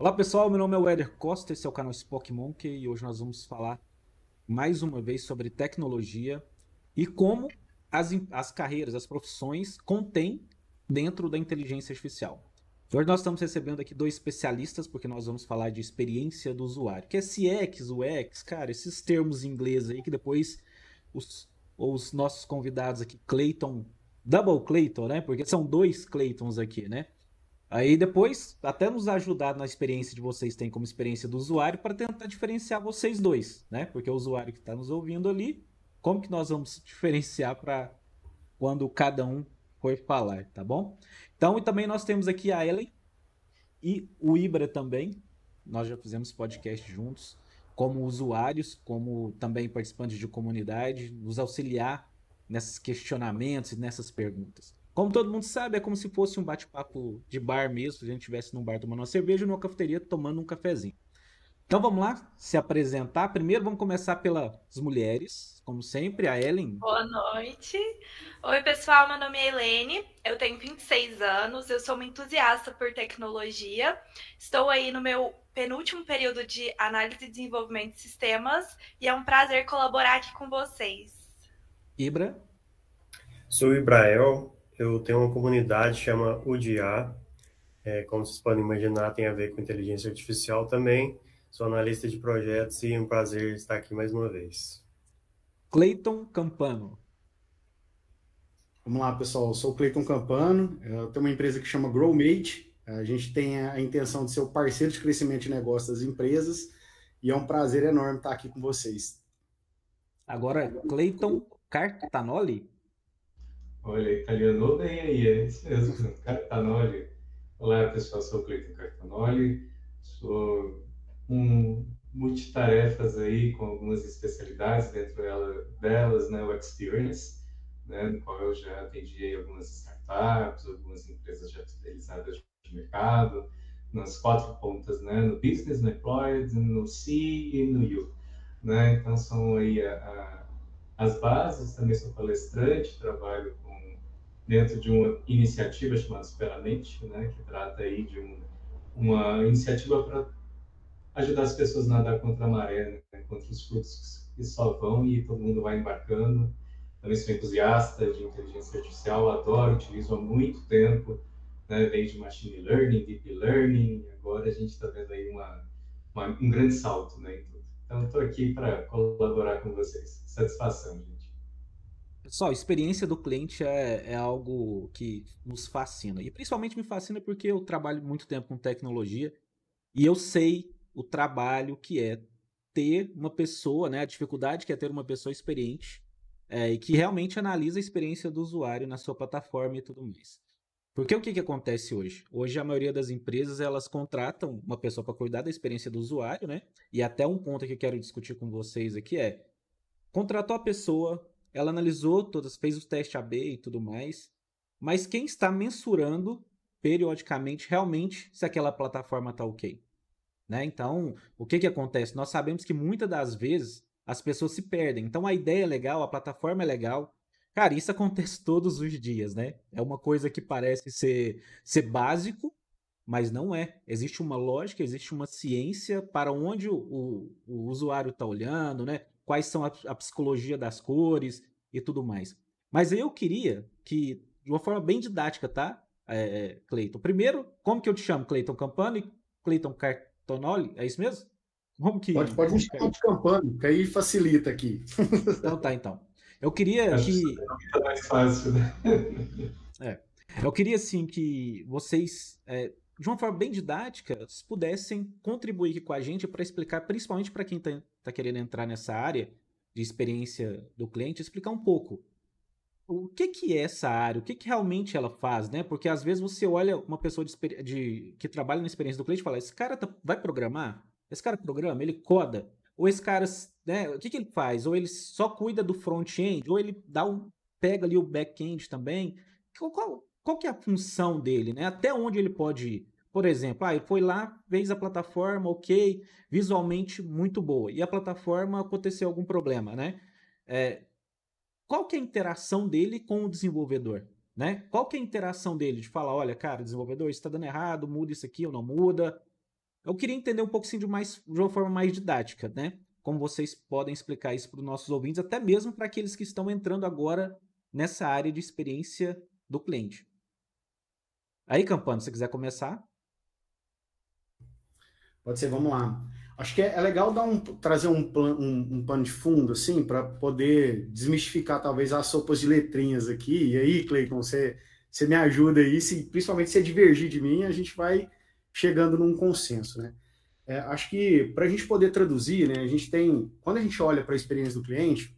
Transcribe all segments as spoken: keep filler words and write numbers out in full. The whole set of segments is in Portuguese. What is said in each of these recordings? Olá pessoal, meu nome é Weder Costa, esse é o canal SpockMonkey e hoje nós vamos falar mais uma vez sobre tecnologia e como as, as carreiras, as profissões contêm dentro da inteligência artificial. Hoje nós estamos recebendo aqui dois especialistas porque nós vamos falar de experiência do usuário, que é C X, U X, cara, esses termos em inglês aí que depois os, os nossos convidados aqui, Cleiton, Double Cleiton, né? Porque são dois Cleitons aqui, né? Aí depois, até nos ajudar na experiência de vocês, tem como experiência do usuário, para tentar diferenciar vocês dois, né? Porque o usuário que está nos ouvindo ali, como que nós vamos diferenciar para quando cada um for falar, tá bom? Então, e também nós temos aqui a Ellen e o Ibra também. Nós já fizemos podcast juntos, como usuários, como também participantes de comunidade, nos auxiliar nesses questionamentos e nessas perguntas. Como todo mundo sabe, é como se fosse um bate-papo de bar mesmo, se a gente estivesse num bar tomando uma cerveja ou numa cafeteria tomando um cafezinho. Então vamos lá se apresentar. Primeiro vamos começar pelas mulheres, como sempre, a Ellen. Boa noite. Oi pessoal, meu nome é Ellen, eu tenho vinte e seis anos, eu sou uma entusiasta por tecnologia. Estou aí no meu penúltimo período de análise e desenvolvimento de sistemas e é um prazer colaborar aqui com vocês. Ibra. Sou o Ibrael. Eu tenho uma comunidade que chama U D I A R, é, como vocês podem imaginar, tem a ver com inteligência artificial também. Sou analista de projetos e é um prazer estar aqui mais uma vez. Cleiton Campano. Vamos lá, pessoal. Eu sou o Cleiton Campano. Eu tenho uma empresa que chama GrowMate. A gente tem a intenção de ser o parceiro de crescimento de negócios das empresas e é um prazer enorme estar aqui com vocês. Agora, Cleiton Cartanoly. Olha, italianou bem aí, é isso mesmo, Cartanoly. Olá pessoal, sou o Cleiton Cartanoly, sou um multitarefas aí com algumas especialidades, dentro delas, né, o Experience, né, no qual eu já atendi aí algumas startups, algumas empresas já fidelizadas de mercado, nas quatro pontas, né, no Business, no Employed, no C e no U, né, então são aí a, a, as bases, também sou palestrante, trabalho com dentro de uma iniciativa chamada SuperaMente, né, que trata aí de um, uma iniciativa para ajudar as pessoas a nadar contra a maré, né, contra os fluxos que só vão e todo mundo vai embarcando. Também sou entusiasta de inteligência artificial, adoro, utilizo há muito tempo, né, desde machine learning, deep learning, agora a gente está vendo aí uma, uma, um grande salto, né, em tudo. Então, estou aqui para colaborar com vocês. Satisfação, gente. Pessoal, a experiência do cliente é, é algo que nos fascina. E principalmente me fascina porque eu trabalho muito tempo com tecnologia e eu sei o trabalho que é ter uma pessoa, né, a dificuldade que é ter uma pessoa experiente é, e que realmente analisa a experiência do usuário na sua plataforma e tudo mais. Porque o que, que acontece hoje? Hoje a maioria das empresas elas contratam uma pessoa para cuidar da experiência do usuário, né? E até um ponto que eu quero discutir com vocês aqui é contratou a pessoa... Ela analisou todas, fez o teste A B e tudo mais, mas quem está mensurando periodicamente realmente se aquela plataforma está ok? Né? Então, o que, que acontece? Nós sabemos que muitas das vezes as pessoas se perdem. Então, a ideia é legal, a plataforma é legal. Cara, isso acontece todos os dias, né? É uma coisa que parece ser, ser básico, mas não é. Existe uma lógica, existe uma ciência para onde o, o, o usuário está olhando, né? Quais são a, a psicologia das cores e tudo mais. Mas eu queria que, de uma forma bem didática, tá, é, Cleiton? Primeiro, como que eu te chamo? Cleiton Campano e Cleiton Cartanoly? É isso mesmo? Como que... Pode, pode me chamar de Campano, que aí facilita aqui. Então tá, então. Eu queria que... É mais fácil, né? É. Eu queria, assim, que vocês, é, de uma forma bem didática, pudessem contribuir aqui com a gente para explicar, principalmente para quem tem... está querendo entrar nessa área de experiência do cliente, explicar um pouco o que, que é essa área, o que, que realmente ela faz, né? Porque às vezes você olha uma pessoa de, de, que trabalha na experiência do cliente e fala, esse cara tá, vai programar? Esse cara programa? Ele coda? Ou esse cara, né, o que, que ele faz? Ou ele só cuida do front-end? Ou ele dá um, pega ali o back-end também? Qual, qual, qual que é a função dele, né? Até onde ele pode ir? Por exemplo, ah, ele foi lá, fez a plataforma, ok, visualmente muito boa. E a plataforma aconteceu algum problema, né? É, qual que é a interação dele com o desenvolvedor, né? Qual que é a interação dele de falar, olha, cara, desenvolvedor, isso está dando errado, muda isso aqui ou não muda. Eu queria entender um pouco assim, de, mais, de uma forma mais didática, né? Como vocês podem explicar isso para os nossos ouvintes, até mesmo para aqueles que estão entrando agora nessa área de experiência do cliente. Aí, Campano, se você quiser começar. Pode ser, vamos lá. Acho que é, é legal dar um, trazer um, plan, um, um pano de fundo, assim, para poder desmistificar talvez as sopas de letrinhas aqui. E aí, Cleiton, você, você me ajuda aí, se, principalmente se divergir de mim, a gente vai chegando num consenso, né? É, acho que para a gente poder traduzir, né, a gente tem, quando a gente olha para a experiência do cliente,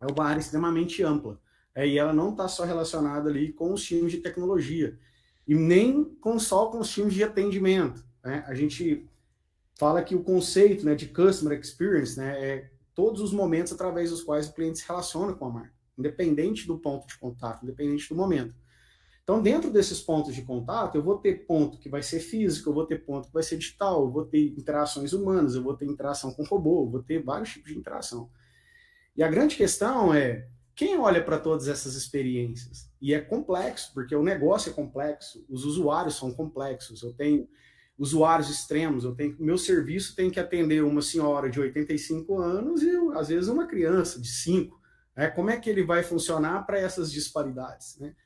é uma área extremamente ampla, é, e ela não está só relacionada ali com os times de tecnologia e nem com só com os times de atendimento, né? A gente fala que o conceito, né, de customer experience, né, é todos os momentos através dos quais o cliente se relaciona com a marca, independente do ponto de contato, independente do momento. Então, dentro desses pontos de contato, eu vou ter ponto que vai ser físico, eu vou ter ponto que vai ser digital, eu vou ter interações humanas, eu vou ter interação com robô, eu vou ter vários tipos de interação. E a grande questão é, quem olha para todas essas experiências? E é complexo, porque o negócio é complexo, os usuários são complexos, eu tenho usuários extremos, eu tenho, meu serviço tem que atender uma senhora de oitenta e cinco anos e, às vezes, uma criança de cinco. Né? Como é que ele vai funcionar para essas disparidades, né?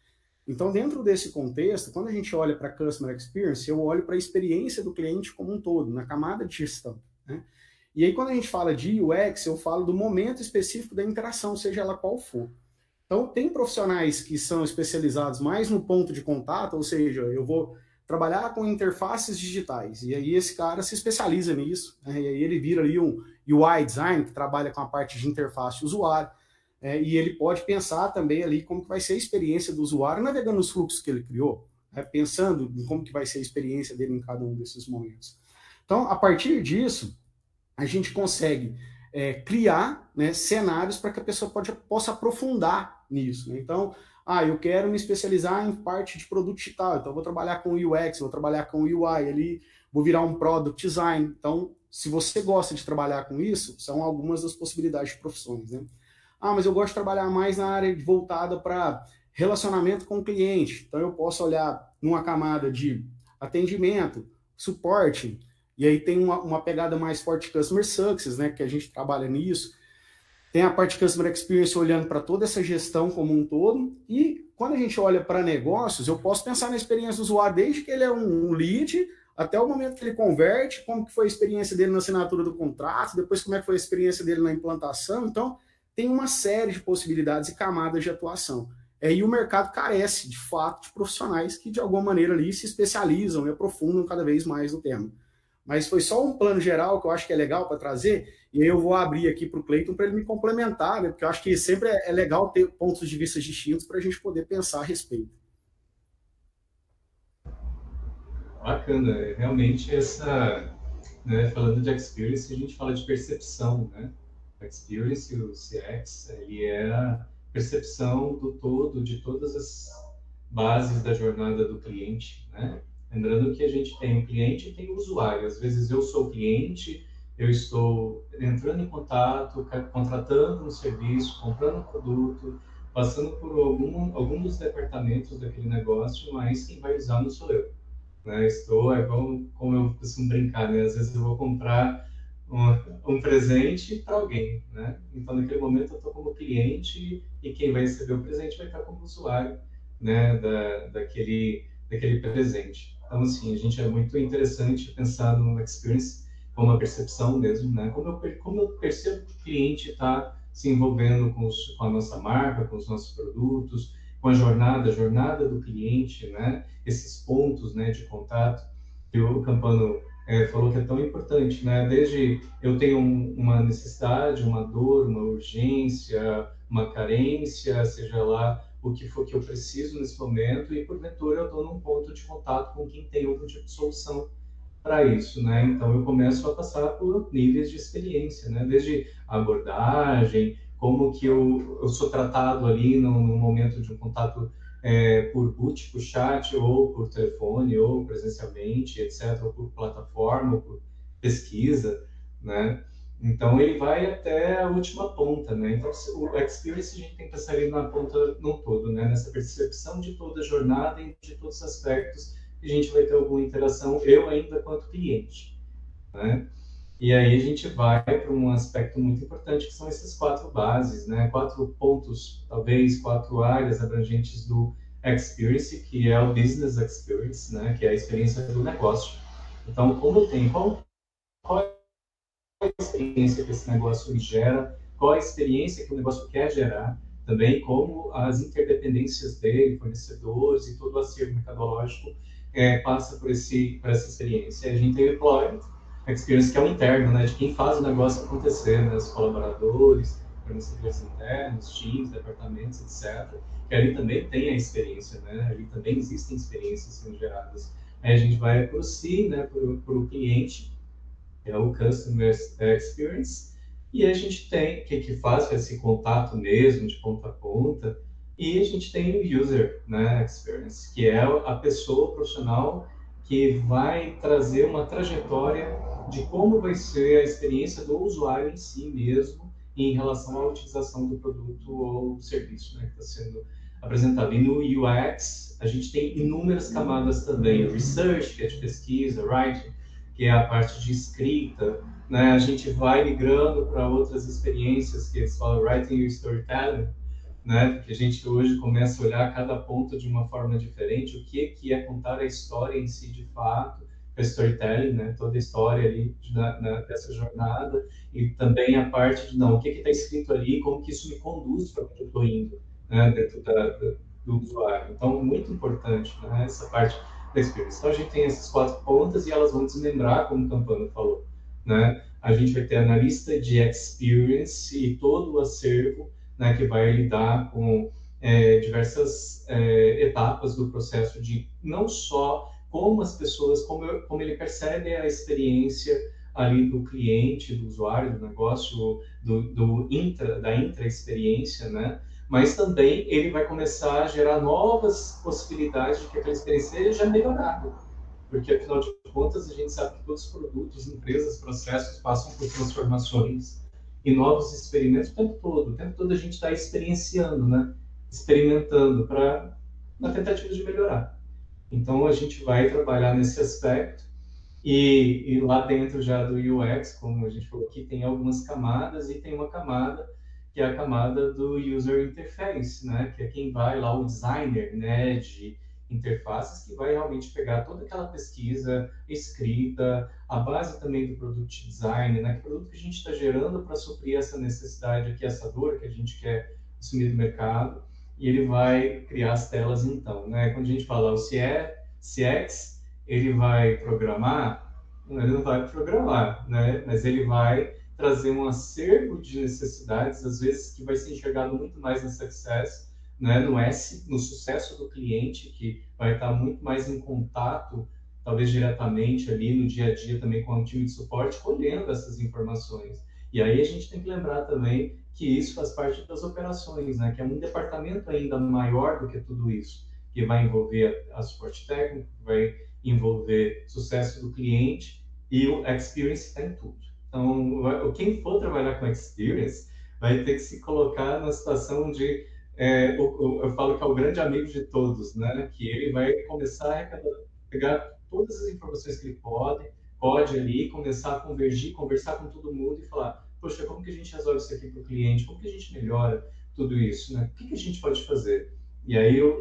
Então, dentro desse contexto, quando a gente olha para Customer Experience, eu olho para a experiência do cliente como um todo, na camada de gestão, né? E aí, quando a gente fala de U X, eu falo do momento específico da interação, seja ela qual for. Então, tem profissionais que são especializados mais no ponto de contato, ou seja, eu vou trabalhar com interfaces digitais, e aí esse cara se especializa nisso, né? E aí ele vira ali um U I Design, que trabalha com a parte de interface usuário. É, e ele pode pensar também ali como que vai ser a experiência do usuário navegando nos fluxos que ele criou, né? Pensando em como que vai ser a experiência dele em cada um desses momentos. Então, a partir disso, a gente consegue é, criar, né, cenários para que a pessoa pode, possa aprofundar nisso, né? Então, ah, eu quero me especializar em parte de produto digital, então eu vou trabalhar com U X, vou trabalhar com U I ali, vou virar um Product Design. Então, se você gosta de trabalhar com isso, são algumas das possibilidades de profissões, né? Ah, mas eu gosto de trabalhar mais na área voltada para relacionamento com o cliente. Então, eu posso olhar numa camada de atendimento, suporte, e aí tem uma, uma pegada mais forte de Customer Success, né, que a gente trabalha nisso. Tem a parte de Customer Experience olhando para toda essa gestão como um todo. E quando a gente olha para negócios, eu posso pensar na experiência do usuário desde que ele é um, um lead, até o momento que ele converte, como que foi a experiência dele na assinatura do contrato, depois como é que foi a experiência dele na implantação. Então, tem uma série de possibilidades e camadas de atuação. É, e o mercado carece, de fato, de profissionais que, de alguma maneira, ali se especializam e aprofundam cada vez mais no tema. Mas foi só um plano geral que eu acho que é legal para trazer, e aí eu vou abrir aqui para o Cleiton para ele me complementar, né? Porque eu acho que sempre é legal ter pontos de vista distintos para a gente poder pensar a respeito. Bacana. Realmente, essa, né, falando de experience, a gente fala de percepção, né? Experience, o C X, ele é a percepção do todo, de todas as bases da jornada do cliente, né? Lembrando que a gente tem o cliente e tem o usuário. Às vezes eu sou cliente, eu estou entrando em contato, contratando um serviço, comprando um produto, passando por algum, algum dos departamentos daquele negócio, mas quem vai usar não sou eu, né? Estou, é como, como eu costumo brincar, né? Às vezes eu vou comprar Um, um presente para alguém, né? Então, naquele momento, eu estou como cliente e quem vai receber o presente vai estar como usuário, né, da, daquele, daquele presente. Então, assim, a gente é muito interessante pensar no experience como uma percepção mesmo, né? Como eu, como eu percebo que o cliente está se envolvendo com, os, com a nossa marca, com os nossos produtos, com a jornada, a jornada do cliente, né? Esses pontos, né, de contato que o Campano É, falou que é tão importante, né? Desde eu tenho um, uma necessidade, uma dor, uma urgência, uma carência, seja lá o que for que eu preciso nesse momento, e porventura eu estou num ponto de contato com quem tem algum tipo de solução para isso, né? Então eu começo a passar por níveis de experiência, né? Desde a abordagem, como que eu, eu sou tratado ali no, no momento de um contato É, por boot, por chat, ou por telefone, ou presencialmente, etcétera, ou por plataforma, ou por pesquisa, né? Então, ele vai até a última ponta, né? Então, o experience a gente tem que pensar ali na ponta, no todo, né? Nessa percepção de toda a jornada, de todos os aspectos, a gente vai ter alguma interação, eu ainda quanto cliente, né? E aí a gente vai para um aspecto muito importante, que são esses quatro bases, né? Quatro pontos, talvez, quatro áreas abrangentes do experience, que é o business experience, né? Que é a experiência do negócio. Então, como tem, qual, qual a experiência que esse negócio gera, qual a experiência que o negócio quer gerar, também como as interdependências dele, fornecedores e todo o acervo mercadológico é, passa por, esse, por essa experiência. A gente tem o employment experience, que é o interno, né, de quem faz o negócio acontecer, né, os colaboradores, fornecedores internos, times, departamentos, etcétera. Que ali também tem a experiência, né, ali também existem experiências sendo geradas. Aí a gente vai para o C, né, para o cliente, que é o Customer Experience, e a gente tem, que, que faz esse contato mesmo, de ponta a ponta, e a gente tem o User, né, Experience, que é a pessoa profissional que vai trazer uma trajetória de como vai ser a experiência do usuário em si mesmo, em relação à utilização do produto ou serviço, né, que está sendo apresentado. E no U X, a gente tem inúmeras camadas também, Research, que é de pesquisa, Writing, que é a parte de escrita, né? A gente vai migrando para outras experiências que eles falam writing e storytelling, né? Que a gente hoje começa a olhar cada ponto de uma forma diferente, o que que é contar a história em si de fato, a storytelling, né? Toda a história ali na, na, dessa jornada, e também a parte de não, o que que está escrito ali, como que isso me conduz para onde eu estou indo, né? Dentro da, da, do usuário. Então, muito importante, né? Essa parte da experiência. Então, a gente tem essas quatro pontas e elas vão desmembrar, como o Campano falou, né? A gente vai ter analista de experience e todo o acervo, né, que vai lidar com é, diversas é, etapas do processo de não só como as pessoas, como, eu, como ele percebe a experiência ali do cliente, do usuário, do negócio, do, do intra, da intra-experiência, né? Mas também ele vai começar a gerar novas possibilidades de que aquela experiência seja melhorada. Porque, afinal de contas, a gente sabe que todos os produtos, empresas, processos passam por transformações e novos experimentos o tempo todo. O tempo todo a gente está experienciando, né? Experimentando para na tentativa de melhorar. Então, a gente vai trabalhar nesse aspecto e, e lá dentro já do U X, como a gente falou aqui, tem algumas camadas e tem uma camada que é a camada do User Interface, né? Que é quem vai lá, o designer, né? De interfaces, que vai realmente pegar toda aquela pesquisa, escrita, a base também do product design, né? Que produto que a gente está gerando para suprir essa necessidade aqui, essa dor que a gente quer assumir do mercado, e ele vai criar as telas então, né? Quando a gente fala o C X, ele vai programar? Ele não vai programar, né? Mas ele vai trazer um acervo de necessidades, às vezes que vai ser enxergado muito mais na success, né, no S, no sucesso do cliente, que vai estar muito mais em contato, talvez diretamente ali no dia a dia também com o time de suporte, colhendo essas informações. E aí a gente tem que lembrar também que isso faz parte das operações, né, que é um departamento ainda maior do que tudo isso, que vai envolver a, a suporte técnico, vai envolver sucesso do cliente, e o experience está em tudo. Então, quem for trabalhar com experience vai ter que se colocar na situação de É, eu, eu falo que é o grande amigo de todos, né? Que ele vai começar a pegar todas as informações que ele pode, pode ali, começar a convergir, conversar com todo mundo e falar, poxa, como que a gente resolve isso aqui para o cliente? Como que a gente melhora tudo isso, né? O que, que a gente pode fazer? E aí o,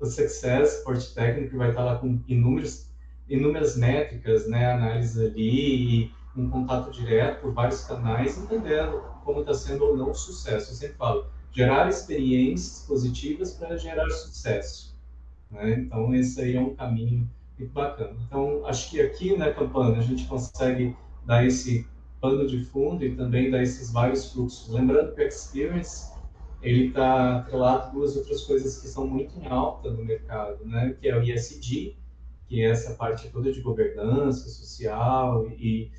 o Success, o porte técnico, vai estar lá com inúmeros, inúmeras métricas, né? Análise ali, e um contato direto por vários canais, entendendo como está sendo ou não o sucesso. Eu sempre falo, gerar experiências positivas para gerar sucesso, né? Então, esse aí é um caminho muito bacana. Então, acho que aqui, né, Campana, a gente consegue dar esse pano de fundo e também dar esses vários fluxos. Lembrando que o Experience, ele está atrelado a duas outras coisas que são muito em alta no mercado, né? Que é o E S G, que é essa parte toda de governança social e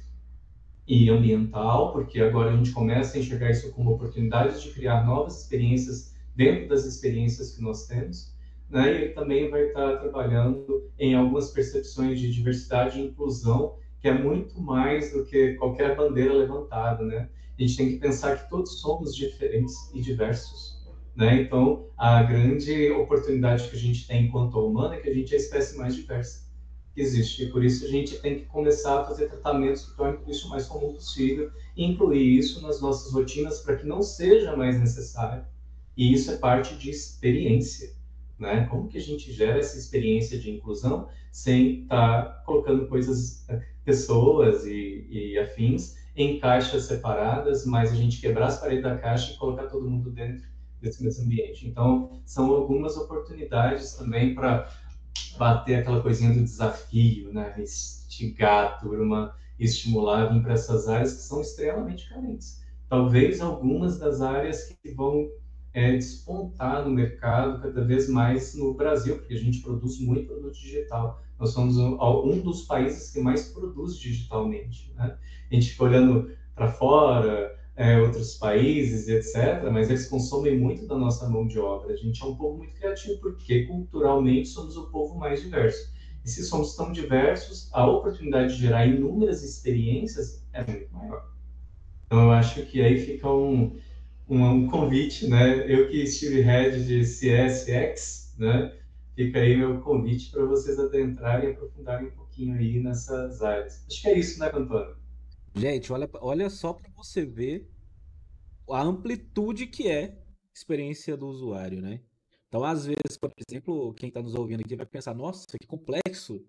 e ambiental, porque agora a gente começa a enxergar isso como oportunidade de criar novas experiências dentro das experiências que nós temos, né? E ele também vai estar trabalhando em algumas percepções de diversidade e inclusão, que é muito mais do que qualquer bandeira levantada, né? A gente tem que pensar que todos somos diferentes e diversos, né? Então, a grande oportunidade que a gente tem enquanto humana é que a gente é a espécie mais diversa, que existe. E por isso a gente tem que começar a fazer tratamentos que tornem isso o mais comum possível e incluir isso nas nossas rotinas para que não seja mais necessário. E isso é parte de experiência, né? Como que a gente gera essa experiência de inclusão sem estar colocando coisas, pessoas e, e afins em caixas separadas, mas a gente quebrar as paredes da caixa e colocar todo mundo dentro desse mesmo ambiente. Então, são algumas oportunidades também para bater aquela coisinha do desafio, né? Instigar a turma, estimular, vir para essas áreas que são extremamente carentes. Talvez algumas das áreas que vão é, despontar no mercado cada vez mais no Brasil, porque a gente produz muito produto digital. Nós somos um, um dos países que mais produz digitalmente, né? A gente fica olhando para fora, é, outros países, etcétera, mas eles consomem muito da nossa mão de obra. A gente é um povo muito criativo, porque culturalmente somos o povo mais diverso. E se somos tão diversos, a oportunidade de gerar inúmeras experiências é muito maior. Então, eu acho que aí fica um, um, um convite, né? Eu que estive head de C S X, né? Fica aí meu convite para vocês adentrarem e aprofundarem um pouquinho aí nessas áreas. Acho que é isso, né, Campano? Gente, olha, olha só para você ver a amplitude que é a experiência do usuário, né? Então, às vezes, por exemplo, quem está nos ouvindo aqui vai pensar, nossa, que complexo,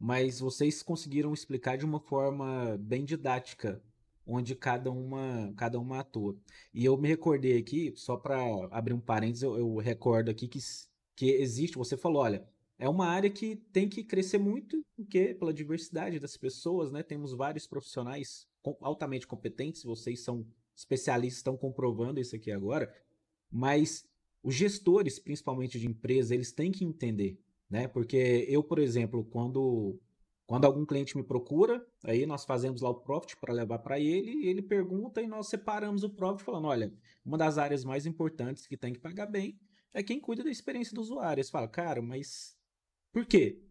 mas vocês conseguiram explicar de uma forma bem didática, onde cada uma, cada uma atua. E eu me recordei aqui, só para abrir um parênteses, eu, eu recordo aqui que, que existe, você falou, olha, é uma área que tem que crescer muito, porque pela diversidade das pessoas, né? Temos vários profissionais altamente competentes, vocês são especialistas, estão comprovando isso aqui agora, mas os gestores, principalmente de empresa, eles têm que entender, né? Porque eu, por exemplo, quando, quando algum cliente me procura, aí nós fazemos lá o Profit para levar para ele, ele pergunta e nós separamos o Profit falando, olha, uma das áreas mais importantes que tem que pagar bem é quem cuida da experiência do usuário. Eles falam, cara, mas por quê?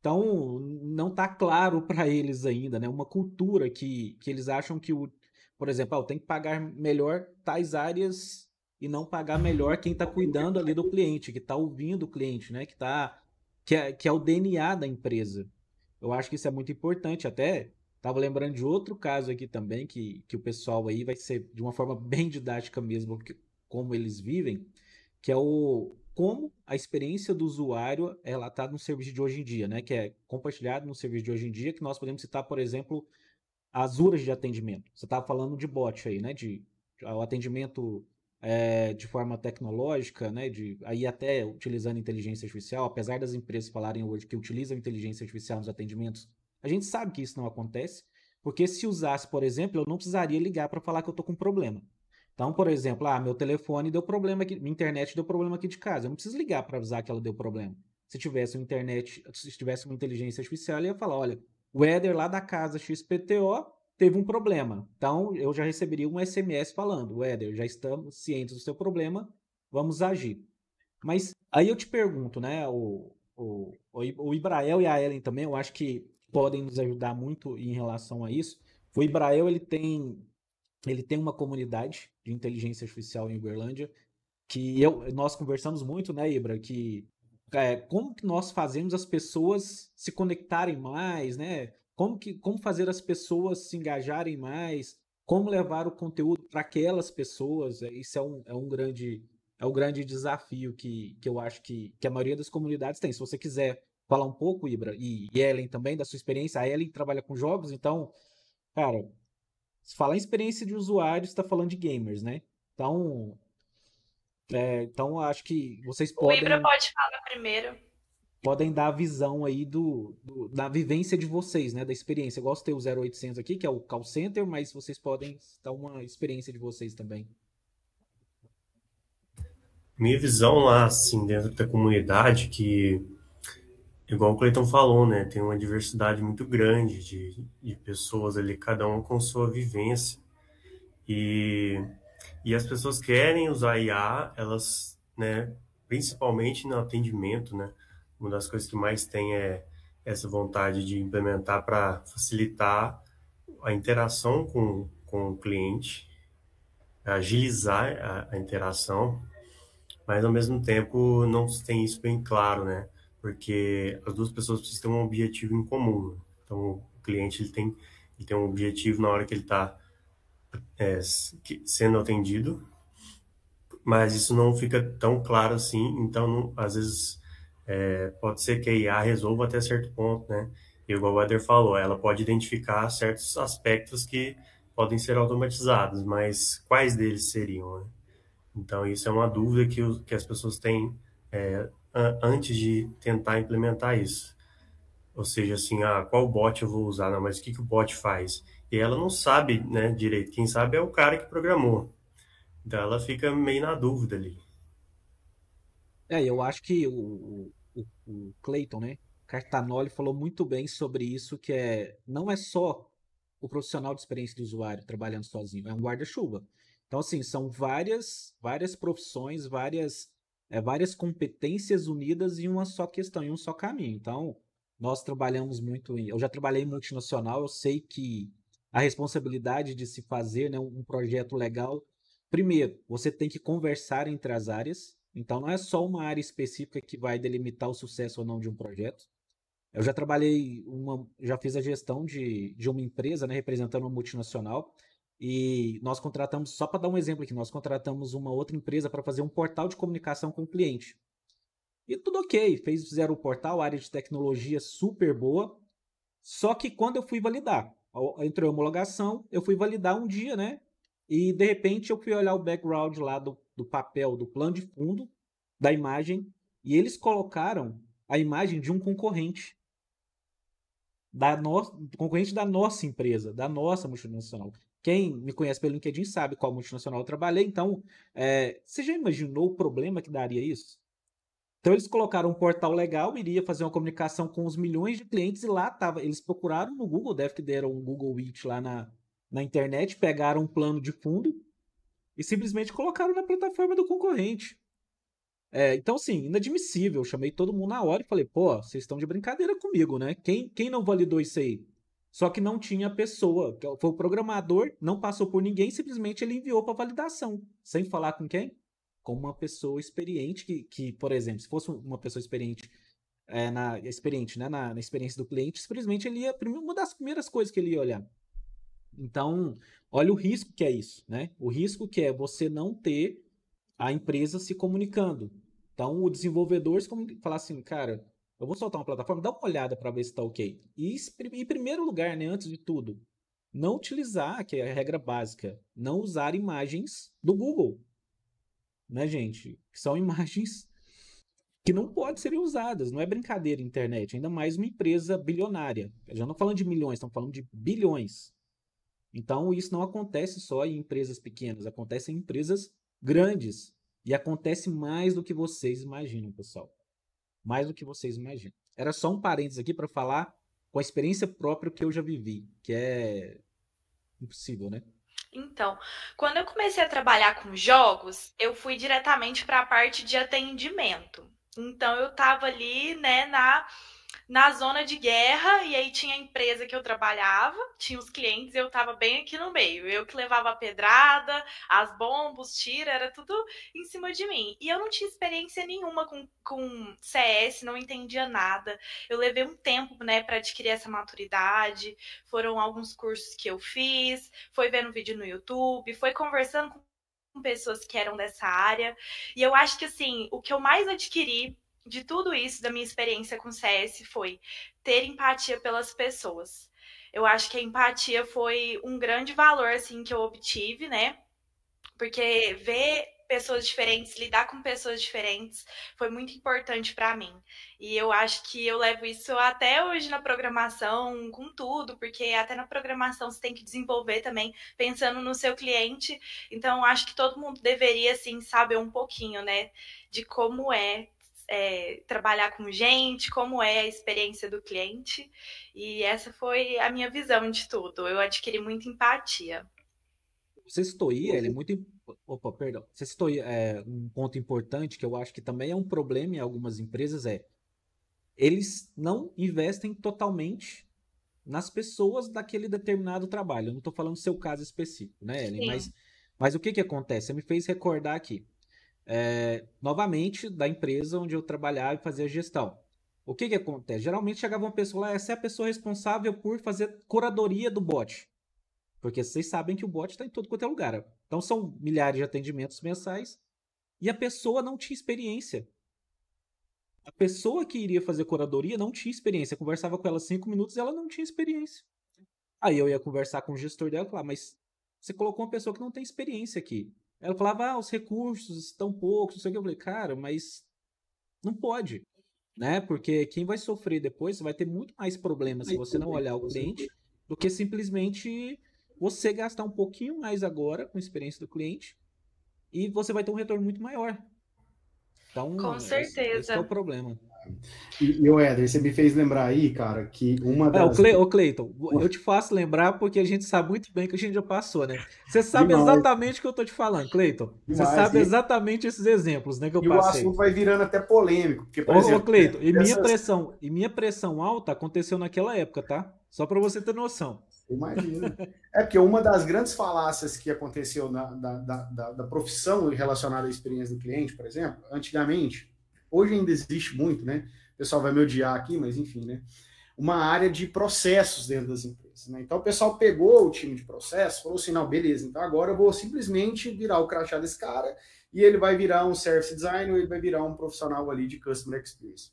Então, não está claro para eles ainda, né? Uma cultura que, que eles acham que, o, por exemplo, ah, tem que pagar melhor tais áreas e não pagar melhor quem está cuidando ali do cliente, que está ouvindo o cliente, né? Que, tá, que, é, que é o D N A da empresa. Eu acho que isso é muito importante. Até estava lembrando de outro caso aqui também, que, que o pessoal aí vai ser de uma forma bem didática mesmo, que, como eles vivem, que é o... como a experiência do usuário é relatada no serviço de hoje em dia, né? Que é compartilhado no serviço de hoje em dia, que nós podemos citar, por exemplo, as U R As de atendimento. Você estava falando de bot aí, né? De, de, o atendimento é, de forma tecnológica, né? De, aí até utilizando inteligência artificial, apesar das empresas falarem hoje que utilizam inteligência artificial nos atendimentos, a gente sabe que isso não acontece, porque se usasse, por exemplo, eu não precisaria ligar para falar que eu estou com um problema. Então, por exemplo, ah, meu telefone deu problema aqui, minha internet deu problema aqui de casa. Eu não preciso ligar para avisar que ela deu problema. Se tivesse uma internet, se tivesse uma inteligência artificial, eu ia falar, olha, o Weder lá da casa X P T O teve um problema. Então, eu já receberia um S M S falando, Weder, já estamos cientes do seu problema, vamos agir. Mas aí eu te pergunto, né, o, o, o Ibrael e a Ellen também, eu acho que podem nos ajudar muito em relação a isso. O Ibrael, ele tem... Ele tem uma comunidade de inteligência artificial em Uberlândia, que eu, nós conversamos muito, né, Ibra? Que, é, como que nós fazemos as pessoas se conectarem mais, né? Como, que, como fazer as pessoas se engajarem mais? Como levar o conteúdo para aquelas pessoas? Isso é um, é um, grande, é um grande desafio que, que eu acho que, que a maioria das comunidades tem. Se você quiser falar um pouco, Ibra, e, e Ellen também, da sua experiência. A Ellen trabalha com jogos, então, cara... Se falar em experiência de usuários, está falando de gamers, né? Então, é, então acho que vocês podem... O Ibra pode falar primeiro. Podem dar a visão aí do, do, da vivência de vocês, né? Da experiência. Eu gosto de ter o zero oitocentos aqui, que é o call center, mas vocês podem dar uma experiência de vocês também. Minha visão lá, assim, dentro da comunidade, que, igual o Cleiton falou, né? Tem uma diversidade muito grande de, de pessoas ali, cada um com sua vivência. E, e as pessoas querem usar I A, elas, né? Principalmente no atendimento, né? Uma das coisas que mais tem é essa vontade de implementar para facilitar a interação com, com o cliente, agilizar a, a interação, mas ao mesmo tempo não tem isso bem claro, né? porque as duas pessoas precisam ter um objetivo em comum. Então, o cliente ele tem, ele tem um objetivo na hora que ele está é, sendo atendido, mas isso não fica tão claro assim, então, não, às vezes, é, pode ser que a I A resolva até certo ponto, né? E igual o Weder falou, ela pode identificar certos aspectos que podem ser automatizados, mas quais deles seriam, né? Então, isso é uma dúvida que, os, que as pessoas têm é, antes de tentar implementar isso. Ou seja, assim, ah, qual bot eu vou usar? Não, mas o que, que o bot faz? E ela não sabe, né, direito. Quem sabe é o cara que programou. Então, ela fica meio na dúvida ali. É, eu acho que o, o, o Cleiton, né, Cartanoly falou muito bem sobre isso, que é, não é só o profissional de experiência do usuário trabalhando sozinho, é um guarda-chuva. Então, assim, são várias, várias profissões, várias, é, várias competências unidas em uma só questão, em um só caminho. Então, nós trabalhamos muito... Em, eu já trabalhei em multinacional, eu sei que a responsabilidade de se fazer, né, um projeto legal... Primeiro, você tem que conversar entre as áreas. Então, não é só uma área específica que vai delimitar o sucesso ou não de um projeto. Eu já trabalhei, uma, já fiz a gestão de, de uma empresa, né, representando uma multinacional... E nós contratamos, só para dar um exemplo aqui, nós contratamos uma outra empresa para fazer um portal de comunicação com o cliente. E tudo ok, fez, fizeram o portal, área de tecnologia super boa. Só que quando eu fui validar, entrou a homologação, eu fui validar um dia, né? E de repente eu fui olhar o background lá do, do papel, do plano de fundo, da imagem, e eles colocaram a imagem de um concorrente. Da no... Concorrente da nossa empresa, da nossa multinacional. Quem me conhece pelo LinkedIn sabe qual multinacional eu trabalhei, então é, você já imaginou o problema que daria isso? Então eles colocaram um portal legal, iria fazer uma comunicação com os milhões de clientes e lá tava, eles procuraram no Google, deve que deram um Google It lá na, na internet, pegaram um plano de fundo e simplesmente colocaram na plataforma do concorrente. É, então assim, inadmissível, eu chamei todo mundo na hora e falei, pô, vocês estão de brincadeira comigo, né? Quem, quem não validou isso aí? Só que não tinha pessoa, foi o programador, não passou por ninguém, simplesmente ele enviou para validação, sem falar com quem? Com uma pessoa experiente, que, que por exemplo, se fosse uma pessoa experiente, é, na, experiente né, na, na experiência do cliente, simplesmente ele ia, uma das primeiras coisas que ele ia olhar. Então, olha o risco que é isso, né? O risco que é você não ter a empresa se comunicando. Então, o desenvolvedor se comunica, falar assim, cara... Eu vou soltar uma plataforma, dá uma olhada para ver se está ok. E em primeiro lugar, né, antes de tudo, não utilizar, que é a regra básica, não usar imagens do Google. Né, gente? São imagens que não podem ser usadas. Não é brincadeira internet, ainda mais uma empresa bilionária. Já não falando de milhões, estamos falando de bilhões. Então, isso não acontece só em empresas pequenas, acontece em empresas grandes. E acontece mais do que vocês imaginam, pessoal. Mais do que vocês imaginam. Era só um parênteses aqui para falar com a experiência própria que eu já vivi, que é impossível, né? Então, quando eu comecei a trabalhar com jogos, eu fui diretamente para a parte de atendimento. Então, eu estava ali, né, na, na zona de guerra, e aí tinha a empresa que eu trabalhava, tinha os clientes, eu estava bem aqui no meio. Eu que levava a pedrada, as bombas, tiro, era tudo em cima de mim. E eu não tinha experiência nenhuma com, com C S, não entendia nada. Eu levei um tempo, né, para adquirir essa maturidade, foram alguns cursos que eu fiz, foi vendo vídeo no YouTube, foi conversando com pessoas que eram dessa área. E eu acho que, assim, o que eu mais adquiri de tudo isso, da minha experiência com C S, foi ter empatia pelas pessoas. Eu acho que a empatia foi um grande valor, assim, que eu obtive, né? Porque ver pessoas diferentes, lidar com pessoas diferentes, foi muito importante para mim. E eu acho que eu levo isso até hoje na programação, com tudo, porque até na programação você tem que desenvolver também, pensando no seu cliente. Então, eu acho que todo mundo deveria, assim, saber um pouquinho, né? De como é... É, trabalhar com gente, como é a experiência do cliente. E essa foi a minha visão de tudo. Eu adquiri muita empatia. Você citou aí, Ellen, muito... Opa, perdão. Você citou aí, é, um ponto importante que eu acho que também é um problema em algumas empresas, é eles não investem totalmente nas pessoas daquele determinado trabalho. Eu não estou falando do seu caso específico, né, Ellen? Mas, mas o que, que acontece? Você me fez recordar aqui. É, novamente, da empresa onde eu trabalhava e fazia gestão. O que que acontece? Geralmente chegava uma pessoa lá, essa é a pessoa responsável por fazer curadoria do bot. Porque vocês sabem que o bot está em todo quanto é lugar. Então são milhares de atendimentos mensais e a pessoa não tinha experiência. A pessoa que iria fazer curadoria não tinha experiência. Eu conversava com ela cinco minutos e ela não tinha experiência. Aí eu ia conversar com o gestor dela e falava, mas você colocou uma pessoa que não tem experiência aqui. Ela falava, ah, os recursos estão poucos, não sei o que. Eu falei, cara, mas não pode, né? Porque quem vai sofrer depois vai ter muito mais problemas se você não olhar o cliente do que simplesmente... você gastar um pouquinho mais agora com a experiência do cliente e você vai ter um retorno muito maior. Então, com certeza. Esse, esse é o problema. E, e o Weder, você me fez lembrar aí, cara, que uma das... É, o Cle... Ô, Cleiton, eu te faço lembrar porque a gente sabe muito bem que a gente já passou, né? Você sabe Demais. exatamente o que eu tô te falando, Cleiton. Você sabe exatamente esses exemplos, né, que eu e passei. E o assunto vai virando até polêmico. Porque, por ô, exemplo, ô, Cleiton, e, essas... minha pressão, e minha pressão alta aconteceu naquela época, tá? Só para você ter noção. Imagina. É porque uma das grandes falácias que aconteceu na, da, da, da profissão relacionada à experiência do cliente, por exemplo, antigamente, hoje ainda existe muito, né? O pessoal vai me odiar aqui, mas enfim, né? Uma área de processos dentro das empresas, né? Então o pessoal pegou o time de processo, falou assim, não, beleza, então agora eu vou simplesmente virar o crachá desse cara e ele vai virar um service designer, ele vai virar um profissional ali de customer experience.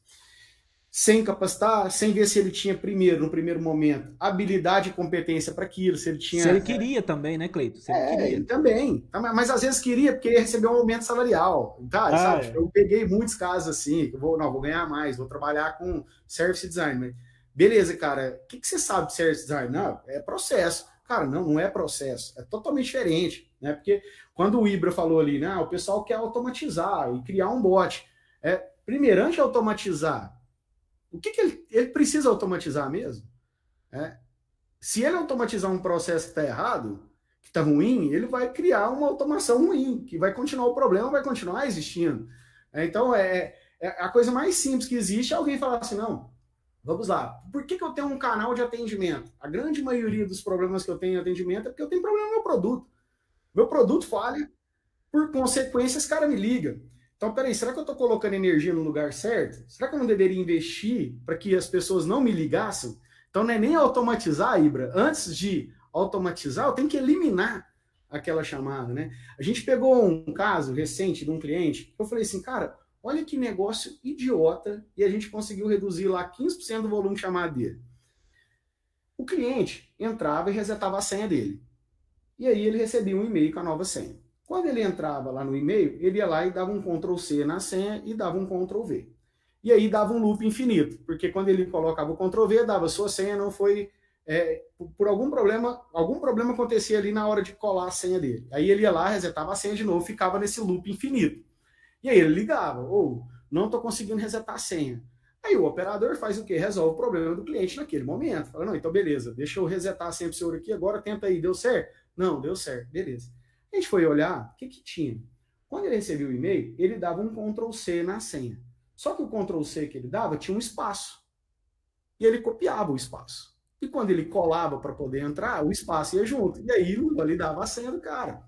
Sem capacitar, sem ver se ele tinha primeiro, no primeiro momento, habilidade e competência para aquilo, se ele tinha... Se ele queria é... também, né, Cleiton? Se ele é, queria. Ele também. Mas às vezes queria, porque ele recebeu um aumento salarial. Tá? Ah, sabe? É. Eu peguei muitos casos assim, que eu vou, não, vou ganhar mais, vou trabalhar com service design. Beleza, cara, o que, que você sabe de service design? Não, é processo. Cara, não, não é processo, é totalmente diferente, né? Porque quando o Ibra falou ali, né, o pessoal quer automatizar e criar um bot. É, primeiro, antes de automatizar, o que, que ele, ele precisa automatizar mesmo? É. Se ele automatizar um processo que está errado, que está ruim, ele vai criar uma automação ruim, que vai continuar o problema, vai continuar existindo. É, então, é, é a coisa mais simples que existe é alguém falar assim, não, vamos lá, por que, que eu tenho um canal de atendimento? A grande maioria dos problemas que eu tenho em atendimento é porque eu tenho problema no meu produto. Meu produto falha, por consequência, esse cara me liga. Então, peraí, será que eu estou colocando energia no lugar certo? Será que eu não deveria investir para que as pessoas não me ligassem? Então, não é nem automatizar, Ibra. Antes de automatizar, eu tenho que eliminar aquela chamada, né? A gente pegou um caso recente de um cliente, eu falei assim, cara, olha que negócio idiota, e a gente conseguiu reduzir lá quinze por cento do volume de chamada dele. O cliente entrava e resetava a senha dele. E aí ele recebia um e-mail com a nova senha. Quando ele entrava lá no e-mail, ele ia lá e dava um control C na senha e dava um control V. E aí dava um loop infinito, porque quando ele colocava o control V, dava sua senha, não foi... É, por algum problema, algum problema acontecia ali na hora de colar a senha dele. Aí ele ia lá, resetava a senha de novo, ficava nesse loop infinito. E aí ele ligava, ou, não estou conseguindo resetar a senha. Aí o operador faz o quê? Resolve o problema do cliente naquele momento. Fala, não, então beleza, deixa eu resetar a senha para o senhor aqui, agora tenta aí, deu certo? Não, deu certo, beleza. A gente foi olhar o que, que tinha. Quando ele recebeu o e-mail, ele dava um control C na senha. Só que o control C que ele dava tinha um espaço. E ele copiava o espaço. E quando ele colava para poder entrar, o espaço ia junto. E aí ele dava a senha do cara.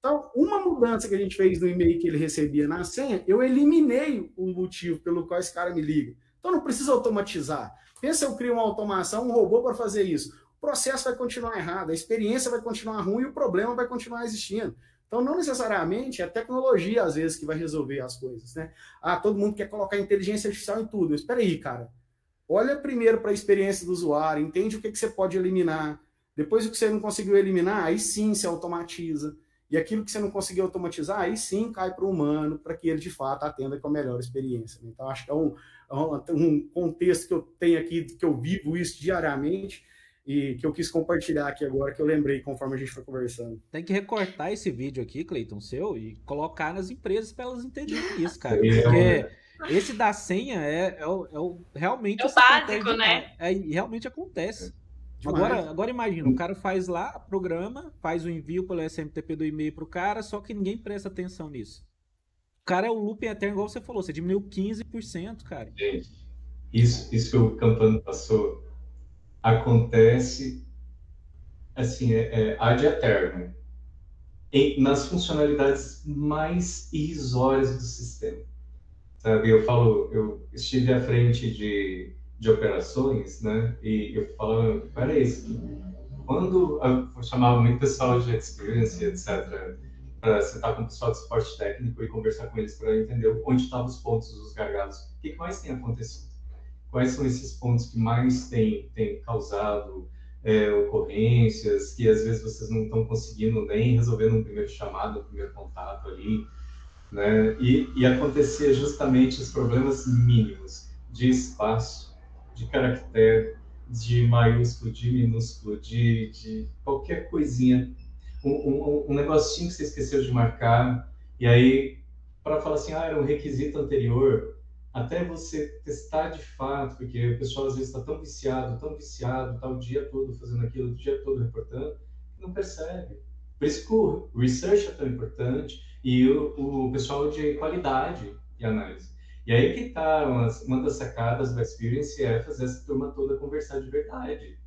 Então, uma mudança que a gente fez no e-mail que ele recebia na senha, eu eliminei o motivo pelo qual esse cara me liga. Então, não precisa automatizar. Pensa, eu crio uma automação, um robô para fazer isso. O processo vai continuar errado, a experiência vai continuar ruim e o problema vai continuar existindo. Então, não necessariamente é a tecnologia, às vezes, que vai resolver as coisas, né? Ah, todo mundo quer colocar inteligência artificial em tudo. Mas, espera aí, cara. Olha primeiro para a experiência do usuário, entende o que, que você pode eliminar. Depois, o que você não conseguiu eliminar, aí sim se automatiza. E aquilo que você não conseguiu automatizar, aí sim cai para o humano, para que ele, de fato, atenda com a melhor experiência. Então, acho que é um, um contexto que eu tenho aqui, que eu vivo isso diariamente, e que eu quis compartilhar aqui agora, que eu lembrei conforme a gente foi conversando. Tem que recortar esse vídeo aqui, Cleiton, seu, e colocar nas empresas para elas entenderem isso, cara. Porque é, esse da senha é, é, o, é o realmente... É o básico, né? É, realmente acontece. É agora, agora imagina, o cara faz lá, programa, faz o envio pelo S M T P do e-mail para o cara, só que ninguém presta atenção nisso. O cara é o looping eterno, igual você falou, você diminuiu quinze por cento, cara. Gente, isso, isso que o Campano passou... acontece, assim, é, é, ad eterno, em, nas funcionalidades mais irrisórias do sistema. Sabe, eu falo, eu estive à frente de, de operações, né? E eu falo, peraí, quando eu chamava muito pessoal de experience, etcétera, para sentar com o pessoal de suporte técnico e conversar com eles para entender onde estavam os pontos, os gargalos, o que mais tem acontecido, quais são esses pontos que mais tem, tem causado é, ocorrências, que às vezes vocês não estão conseguindo nem resolver no primeiro chamado, no primeiro contato ali. Né? E, e acontecia justamente os problemas mínimos de espaço, de caractere, de maiúsculo, de minúsculo, de, de qualquer coisinha, um, um, um negocinho que você esqueceu de marcar, e aí para falar assim, ah, era um requisito anterior, até você testar de fato, porque o pessoal às vezes está tão viciado, tão viciado, tá o dia todo fazendo aquilo, o dia todo reportando, que não percebe. Por isso que o research é tão importante, e o, o pessoal de qualidade e análise. E aí que tá uma, uma das sacadas da Experience é fazer essa turma toda conversar de verdade.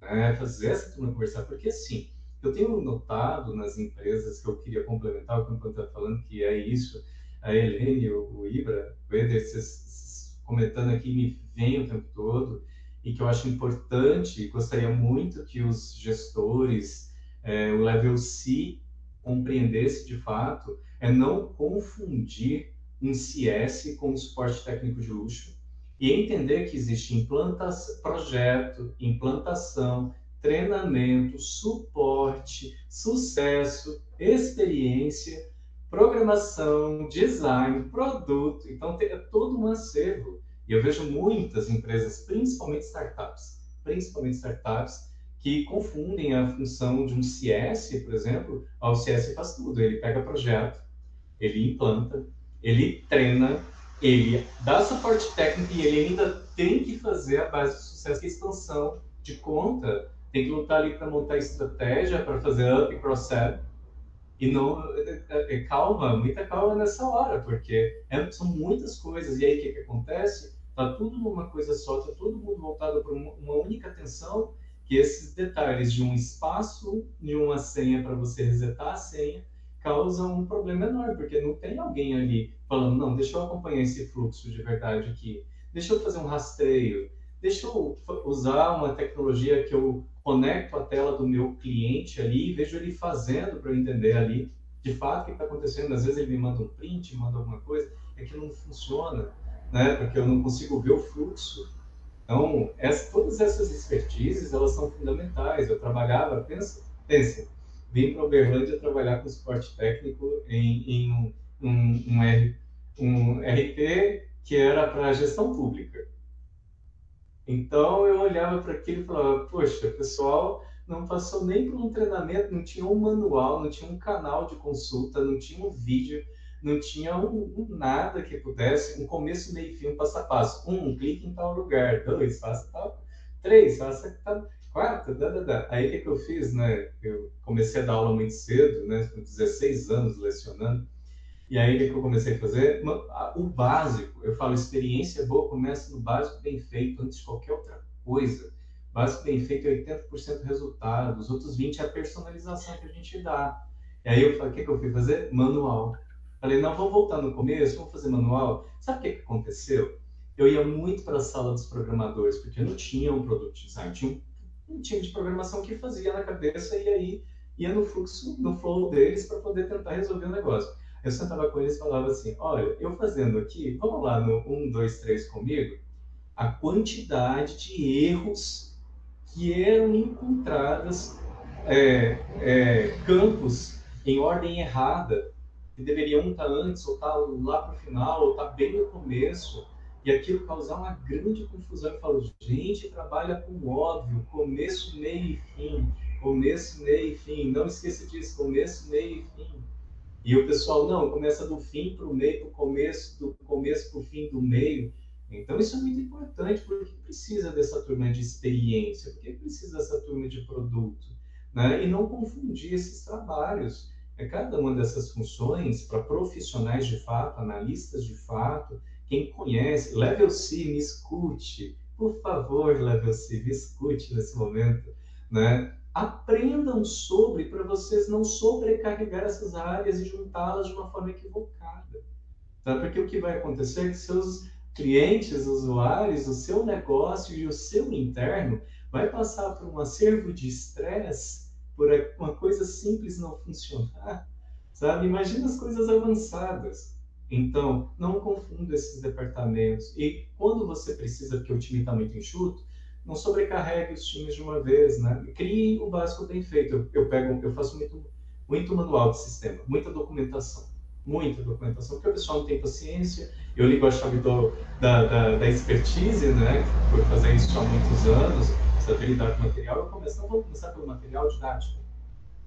Né? Fazer essa turma conversar, porque assim, eu tenho notado nas empresas que eu queria complementar o que eu estava falando, que é isso, a Ellen, o, o Ibra, o Weder, vocês comentando aqui, me vem o tempo todo, e que eu acho importante, e gostaria muito que os gestores, é, o level C, compreender-se de fato, é não confundir um C S com um suporte técnico de luxo e entender que existe implantação, projeto, implantação, treinamento, suporte, sucesso, experiência, programação, design, produto. Então, é todo um acervo. E eu vejo muitas empresas, principalmente startups, principalmente startups, que confundem a função de um C S, por exemplo, o C S faz tudo, ele pega projeto, ele implanta, ele treina, ele dá suporte técnico e ele ainda tem que fazer a base de sucesso, que é expansão de conta, tem que lutar ali para montar estratégia, para fazer up e cross-sell, e não, é, é, é calma, muita calma nessa hora, porque é, são muitas coisas, e aí o que, que acontece? Tá tudo numa coisa só, tá todo mundo voltado para uma, uma única atenção, que esses detalhes de um espaço, de uma senha para você resetar a senha, causam um problema enorme, porque não tem alguém ali falando, não, deixa eu acompanhar esse fluxo de verdade aqui, deixa eu fazer um rastreio, deixa eu usar uma tecnologia que eu conecto a tela do meu cliente ali e vejo ele fazendo para eu entender ali, de fato, o que está acontecendo. Às vezes ele me manda um print, me manda alguma coisa, é que não funciona, né? Porque eu não consigo ver o fluxo. Então, essa, todas essas expertises, elas são fundamentais. Eu trabalhava, pensa, pensa vim para Uberlândia trabalhar com suporte técnico em, em um, um, um, R, um R P que era para gestão pública. Então, eu olhava para aquilo e falava, poxa, o pessoal não passou nem por um treinamento, não tinha um manual, não tinha um canal de consulta, não tinha um vídeo, não tinha um, um nada que pudesse, um começo, meio e fim, um passo a passo. Um, um clique em tal lugar, dois, faça tal, três, faça tal, quatro, dá, dá, dá. Aí o que, que eu fiz, né? Eu comecei a dar aula muito cedo, né? Com dezesseis anos lecionando. E aí o que, que eu comecei a fazer? O básico, eu falo, experiência boa começa no básico bem feito, antes de qualquer outra coisa. O básico bem feito é oitenta por cento resultado, os outros vinte por cento é a personalização que a gente dá. E aí eu falei, o que, que eu fui fazer? Manual. Falei, não, vamos voltar no começo, vamos fazer manual. Sabe o que, que aconteceu? Eu ia muito para a sala dos programadores, porque não tinha um product design, tinha um time de programação que fazia na cabeça e aí ia no fluxo, no flow deles para poder tentar resolver o negócio. Eu sentava com eles e falava assim, olha, eu fazendo aqui, vamos lá no um, dois, três comigo, a quantidade de erros que eram encontrados, é, é, campos em ordem errada, que deveria um estar antes, ou estar lá para o final, ou estar bem no começo, e aquilo causar uma grande confusão. Eu falo, gente, trabalha com o óbvio, começo, meio e fim, começo, meio e fim, não esqueça disso, começo, meio e fim. E o pessoal, não, começa do fim para o meio, para o começo, do começo para o fim, do meio. Então, isso é muito importante, porque precisa dessa turma de experiência, porque precisa dessa turma de produto, né? E não confundir esses trabalhos. É cada uma dessas funções para profissionais de fato, analistas de fato, quem conhece. Level C, me escute, por favor, Level C, me escute nesse momento, né? Aprendam sobre, para vocês não sobrecarregar essas áreas e juntá-las de uma forma equivocada. Tá? Porque o que vai acontecer é que seus clientes, usuários, o seu negócio e o seu interno vai passar por um acervo de estresse por uma coisa simples não funcionar, sabe? Imagina as coisas avançadas. Então, não confunda esses departamentos. E quando você precisa, porque o time está muito enxuto, não sobrecarregue os times de uma vez, né? Crie o básico bem feito. Eu, eu, pego, eu faço muito, muito manual de sistema, muita documentação, muita documentação, porque o pessoal não tem paciência. Eu ligo a chave do, da, da, da expertise, né? Por fazer isso há muitos anos, saber lidar com o material. Eu começo, não vou começar pelo material didático.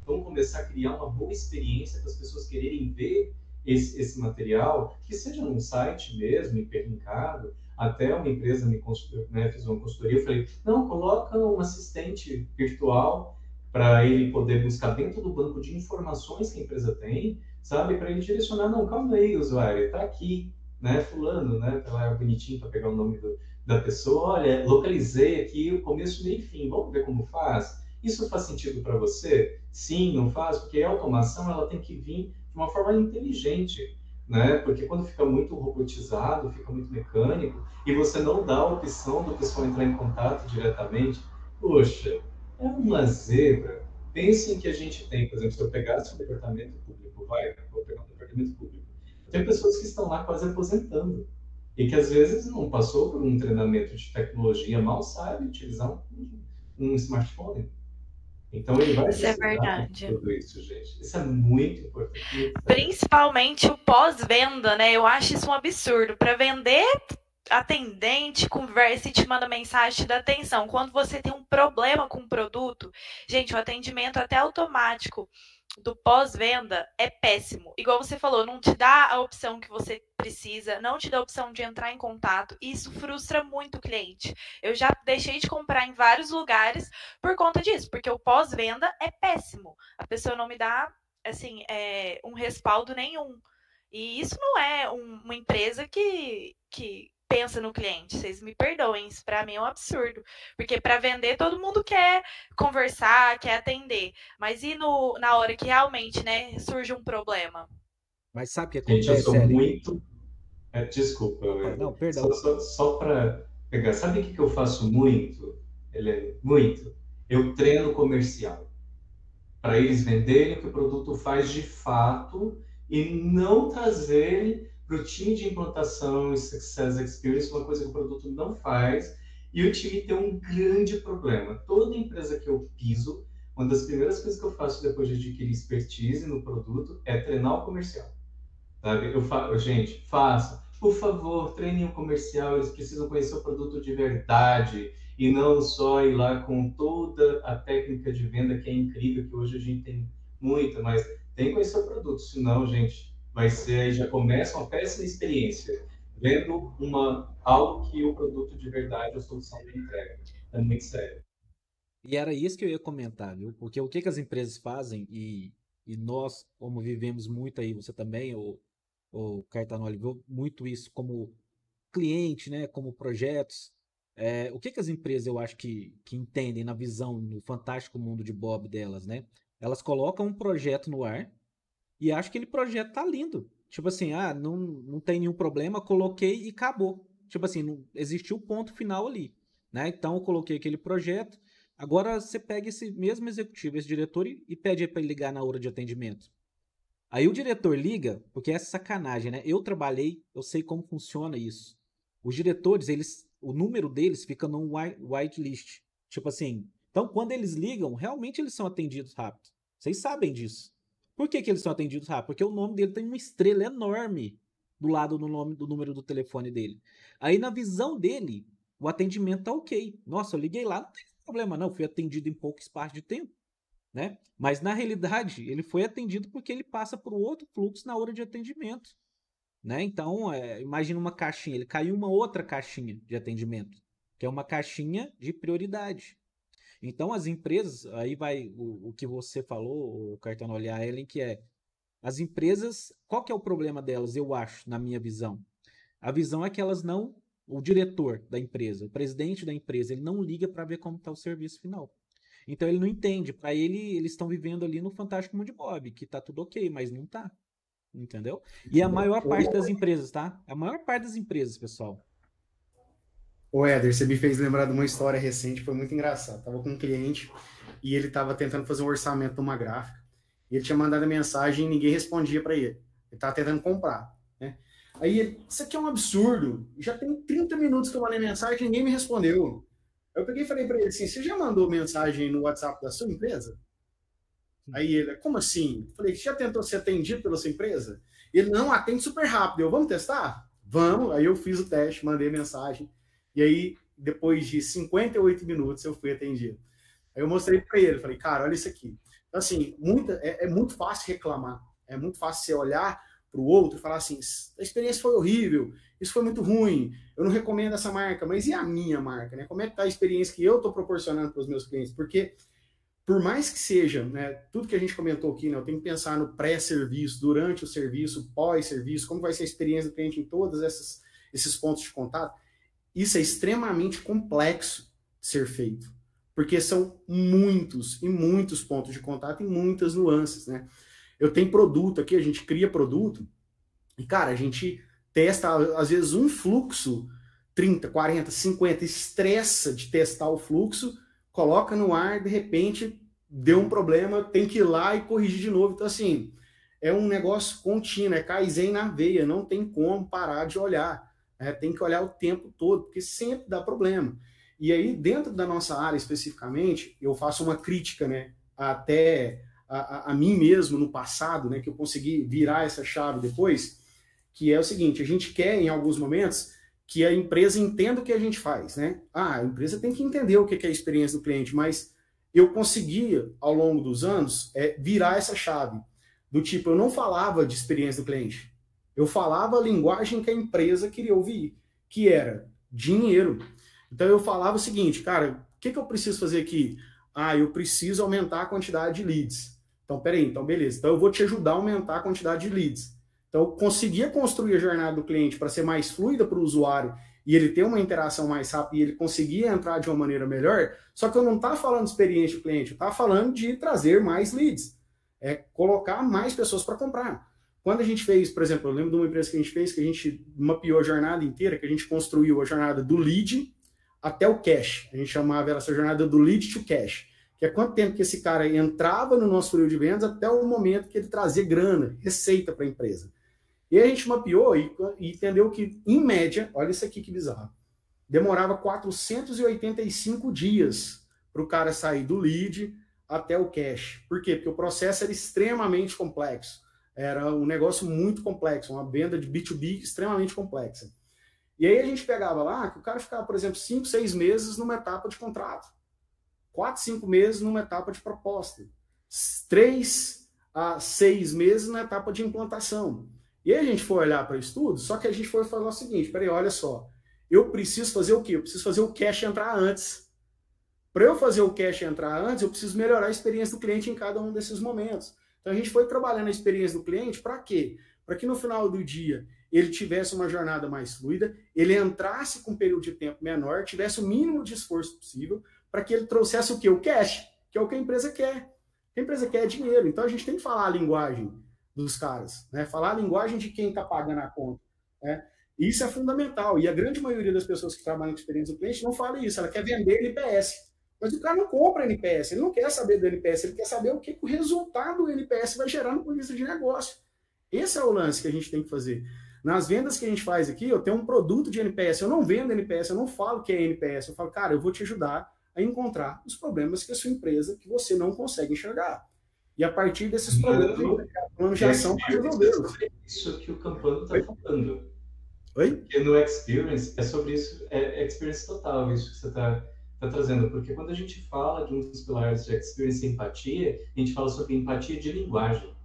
Vamos começar a criar uma boa experiência para as pessoas quererem ver esse, esse material, que seja num site mesmo, hiperlinkado. Até uma empresa me consultou, né, fez uma consultoria, eu falei, não, coloca um assistente virtual para ele poder buscar dentro do banco de informações que a empresa tem, sabe, para ele direcionar, não, calma aí, usuário, tá aqui, né, fulano, né, tá lá bonitinho para pegar o nome do, da pessoa, olha, localizei aqui o começo, meio e fim, vamos ver como faz? Isso faz sentido para você? Sim, não faz, porque a automação ela tem que vir de uma forma inteligente, né? Porque quando fica muito robotizado, fica muito mecânico, e você não dá a opção do pessoal entrar em contato diretamente, poxa, é uma zebra. Pensem que a gente tem, por exemplo, se eu pegasse um departamento público, vai, vou pegar um departamento público, tem pessoas que estão lá quase aposentando, e que às vezes não passou por um treinamento de tecnologia, mal sabe utilizar um, um smartphone. Então, ele vai isso é verdade. Tudo isso, gente. Isso é muito importante. Principalmente o pós-venda, né? Eu acho isso um absurdo. Para vender, atendente conversa e te manda mensagem, te dá atenção. Quando você tem um problema com o produto, gente, o atendimento até automático do pós-venda é péssimo. Igual você falou, não te dá a opção que você precisa, não te dá a opção de entrar em contato. Isso frustra muito o cliente. Eu já deixei de comprar em vários lugares por conta disso, porque o pós-venda é péssimo. A pessoa não me dá, assim, é, um respaldo nenhum. E isso não é um, uma empresa que, que pensa no cliente. Vocês me perdoem, isso para mim é um absurdo. Porque para vender, todo mundo quer conversar, quer atender. Mas e no, na hora que realmente, né, surge um problema? Mas sabe o que acontece? Gente, eu sou muito... É, desculpa, eu... Não, perdão. Só, só, só para pegar, sabe o que eu faço muito? Ele muito. Eu treino comercial para eles venderem o que o produto faz de fato e não trazer para o time de implantação e Success Experience uma coisa que o produto não faz. E o time tem um grande problema. Toda empresa que eu piso, uma das primeiras coisas que eu faço depois de adquirir expertise no produto é treinar o comercial. Sabe? Eu falo, gente, faça, por favor, treinem o comercial, eles precisam conhecer o produto de verdade e não só ir lá com toda a técnica de venda que é incrível, que hoje a gente tem muita, mas tem que conhecer o produto, senão, gente, vai ser, aí já começa uma péssima experiência, vendo uma, algo que o produto de verdade, a solução não entrega, é muito sério. E era isso que eu ia comentar, viu? Porque o que, que as empresas fazem e... E nós, como vivemos muito aí, você também, o, o Cartanoly, viu muito isso como cliente, né, como projetos. É, o que, que as empresas, eu acho, que, que entendem na visão, no fantástico mundo de Bob delas, né? Elas colocam um projeto no ar e acham que aquele projeto tá lindo. Tipo assim, ah, não, não tem nenhum problema, coloquei e acabou. Tipo assim, não existiu o ponto final ali, né? Então, eu coloquei aquele projeto. Agora, você pega esse mesmo executivo, esse diretor, e pede para ele ligar na hora de atendimento. Aí o diretor liga, porque é sacanagem, né? Eu trabalhei, eu sei como funciona isso. Os diretores, eles, o número deles fica num whitelist. Tipo assim, então quando eles ligam, realmente eles são atendidos rápido. Vocês sabem disso. Por que, que eles são atendidos rápido? Porque o nome dele tem uma estrela enorme do lado do, nome, do número do telefone dele. Aí, na visão dele, o atendimento tá ok. Nossa, eu liguei lá, não tem problema não, fui atendido em pouco espaço de tempo, né? Mas na realidade ele foi atendido porque ele passa por outro fluxo na hora de atendimento, né? Então, é, imagina uma caixinha, ele caiu uma outra caixinha de atendimento, que é uma caixinha de prioridade. Então as empresas, aí vai o, o que você falou, o Cartanoly, a Ellen, que é, as empresas, qual que é o problema delas, eu acho, na minha visão? A visão é que elas não... O diretor da empresa, o presidente da empresa, ele não liga para ver como está o serviço final. Então, ele não entende. Para ele, eles estão vivendo ali no fantástico mundo de Bob, que está tudo ok, mas não está. Entendeu? E a maior parte das empresas, tá? A maior parte das empresas, pessoal. Ô, Weder, você me fez lembrar de uma história recente, foi muito engraçado. Tava com um cliente e ele tava tentando fazer um orçamento de uma gráfica. E ele tinha mandado mensagem e ninguém respondia para ele. Ele tava tentando comprar, né? Aí ele, isso aqui é um absurdo. Já tem trinta minutos que eu mandei mensagem e ninguém me respondeu. Eu peguei e falei para ele assim, você já mandou mensagem no WhatsApp da sua empresa? Aí ele, como assim? Eu falei, já tentou ser atendido pela sua empresa? Ele, não, atende super rápido. Eu, vamos testar? Vamos. Aí eu fiz o teste, mandei mensagem. E aí, depois de cinquenta e oito minutos, eu fui atendido. Aí eu mostrei para ele, falei, cara, olha isso aqui. Então, assim, muita, é, é muito fácil reclamar. É muito fácil você olhar para o outro e falar assim, a experiência foi horrível, isso foi muito ruim, eu não recomendo essa marca, mas e a minha marca, né? Como é que está a experiência que eu estou proporcionando para os meus clientes? Porque... por mais que seja, né, tudo que a gente comentou aqui, né, eu tenho que pensar no pré-serviço, durante o serviço, pós-serviço, como vai ser a experiência do cliente em todos essas, esses pontos de contato. Isso é extremamente complexo de ser feito, porque são muitos e muitos pontos de contato e muitas nuances, né? Eu tenho produto aqui, a gente cria produto e, cara, a gente testa, às vezes, um fluxo, trinta, quarenta, cinquenta, estressa de testar o fluxo, coloca no ar, de repente, deu um problema, tem que ir lá e corrigir de novo. Então, assim, é um negócio contínuo, é Kaizen na veia, não tem como parar de olhar. É, tem que olhar o tempo todo, porque sempre dá problema. E aí, dentro da nossa área especificamente, eu faço uma crítica, né, até a, a, a mim mesmo no passado, né, que eu consegui virar essa chave depois, que é o seguinte, a gente quer, em alguns momentos... que a empresa entenda o que a gente faz, né? Ah, a empresa tem que entender o que é a experiência do cliente, mas eu conseguia, ao longo dos anos, é, virar essa chave. Do tipo, eu não falava de experiência do cliente. Eu falava a linguagem que a empresa queria ouvir, que era dinheiro. Então, eu falava o seguinte, cara, o que, que eu preciso fazer aqui? Ah, eu preciso aumentar a quantidade de leads. Então, peraí, então beleza. Então, eu vou te ajudar a aumentar a quantidade de leads. Então, conseguia construir a jornada do cliente para ser mais fluida para o usuário e ele ter uma interação mais rápida e ele conseguia entrar de uma maneira melhor, só que eu não estava falando de experiência do cliente, eu estava falando de trazer mais leads, é colocar mais pessoas para comprar. Quando a gente fez, por exemplo, eu lembro de uma empresa que a gente fez, que a gente mapeou a jornada inteira, que a gente construiu a jornada do lead até o cash. A gente chamava essa jornada do lead to cash, que é quanto tempo que esse cara entrava no nosso funil de vendas até o momento que ele trazia grana, receita para a empresa. E a gente mapeou e, e entendeu que, em média, olha isso aqui que bizarro, demorava quatrocentos e oitenta e cinco dias para o cara sair do lead até o cash. Por quê? Porque o processo era extremamente complexo. Era um negócio muito complexo, uma venda de B dois B extremamente complexa. E aí a gente pegava lá que o cara ficava, por exemplo, cinco, seis meses numa etapa de contrato, quatro, cinco meses numa etapa de proposta, três a seis meses na etapa de implantação. E aí a gente foi olhar para isso tudo, só que a gente foi falar o seguinte, peraí, olha só, eu preciso fazer o quê? Eu preciso fazer o cash entrar antes. Para eu fazer o cash entrar antes, eu preciso melhorar a experiência do cliente em cada um desses momentos. Então a gente foi trabalhando a experiência do cliente para quê? Para que no final do dia ele tivesse uma jornada mais fluida, ele entrasse com um período de tempo menor, tivesse o mínimo de esforço possível, para que ele trouxesse o quê? O cash, que é o que a empresa quer. A empresa quer dinheiro, então a gente tem que falar a linguagem dos caras, né? Falar a linguagem de quem está pagando a conta, né? Isso é fundamental, e a grande maioria das pessoas que trabalham com experiência do cliente não fala isso, ela quer vender N P S, mas o cara não compra N P S, ele não quer saber do N P S, ele quer saber o que o resultado do N P S vai gerar no ponto de vista de negócio. Esse é o lance que a gente tem que fazer. Nas vendas que a gente faz aqui, eu tenho um produto de N P S, eu não vendo N P S, eu não falo que é N P S, eu falo, cara, eu vou te ajudar a encontrar os problemas que a sua empresa, que você não consegue enxergar. E a partir desses problemas, planos de ação para resolver. É isso que o Campano está falando. Oi? Porque no Experience, é sobre isso, é Experience total, isso que você está tá trazendo. Porque quando a gente fala de um dos pilares de Experience e empatia, a gente fala sobre empatia de linguagem.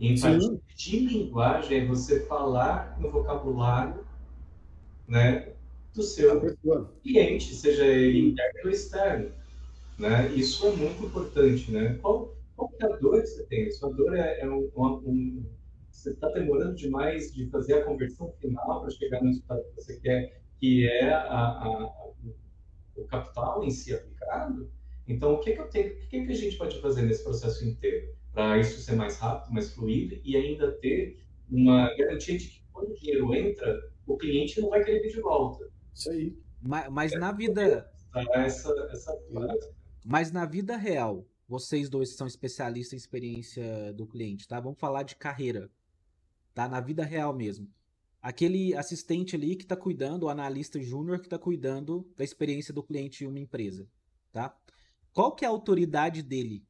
E empatia Sim. de linguagem é você falar no vocabulário, né, do seu cliente, seja ele interno ou externo. Né? Isso é muito importante, né? Qual Qual que é a dor que você tem? A sua dor é, é um, um... Você está demorando demais de fazer a conversão final para chegar no resultado que você quer, que é a, a, o capital em si aplicado. Então, o que, que, eu tenho, o que, que a gente pode fazer nesse processo inteiro para isso ser mais rápido, mais fluido e ainda ter uma garantia de que quando o dinheiro entra, o cliente não vai querer pedir volta. Isso aí. Mas, mas é, na vida... Essa, essa... Mas na vida real, vocês dois que são especialistas em experiência do cliente, tá? Vamos falar de carreira, tá? Na vida real mesmo. Aquele assistente ali que está cuidando, o analista júnior que está cuidando da experiência do cliente em uma empresa, tá? Qual que é a autoridade dele?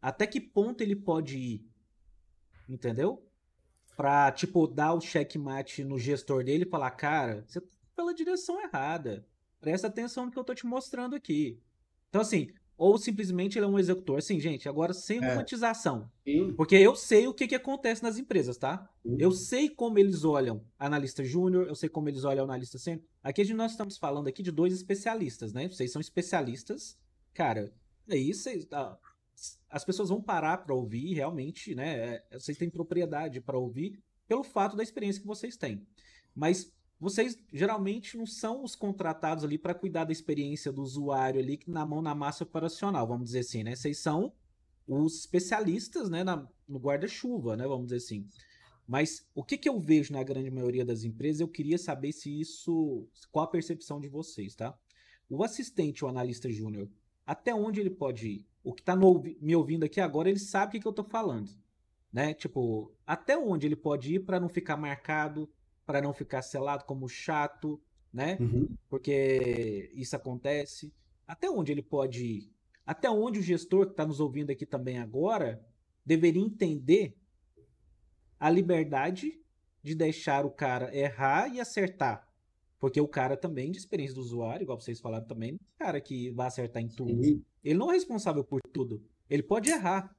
Até que ponto ele pode ir? Entendeu? Pra, tipo, dar o checkmate no gestor dele e falar, cara, você tá pela direção errada. Presta atenção no que eu tô te mostrando aqui. Então, assim, ou simplesmente ele é um executor. Assim, gente, agora sem é. romantização. Sim. Porque eu sei o que, que acontece nas empresas, tá? Sim. Eu sei como eles olham analista júnior, eu sei como eles olham analista sênior. Aqui nós estamos falando aqui de dois especialistas, né? Vocês são especialistas. Cara, aí vocês... As pessoas vão parar para ouvir, realmente, né? Vocês têm propriedade para ouvir pelo fato da experiência que vocês têm. Mas vocês geralmente não são os contratados ali para cuidar da experiência do usuário ali, que na mão na massa operacional, vamos dizer assim, né? Vocês são os especialistas, né, na, no guarda-chuva, né? Vamos dizer assim. Mas o que, que eu vejo na grande maioria das empresas, eu queria saber se isso, qual a percepção de vocês, tá? O assistente, o analista júnior, até onde ele pode ir? O que está me ouvindo aqui agora, ele sabe o que, que eu estou falando, né? Tipo, até onde ele pode ir para não ficar marcado, para não ficar selado como chato, né? Uhum. Porque isso acontece. Até onde ele pode ir? Até onde o gestor que está nos ouvindo aqui também agora deveria entender a liberdade de deixar o cara errar e acertar? Porque o cara também, de experiência do usuário, igual vocês falaram também, cara que vai acertar em tudo. Sim. Ele não é responsável por tudo. Ele pode errar.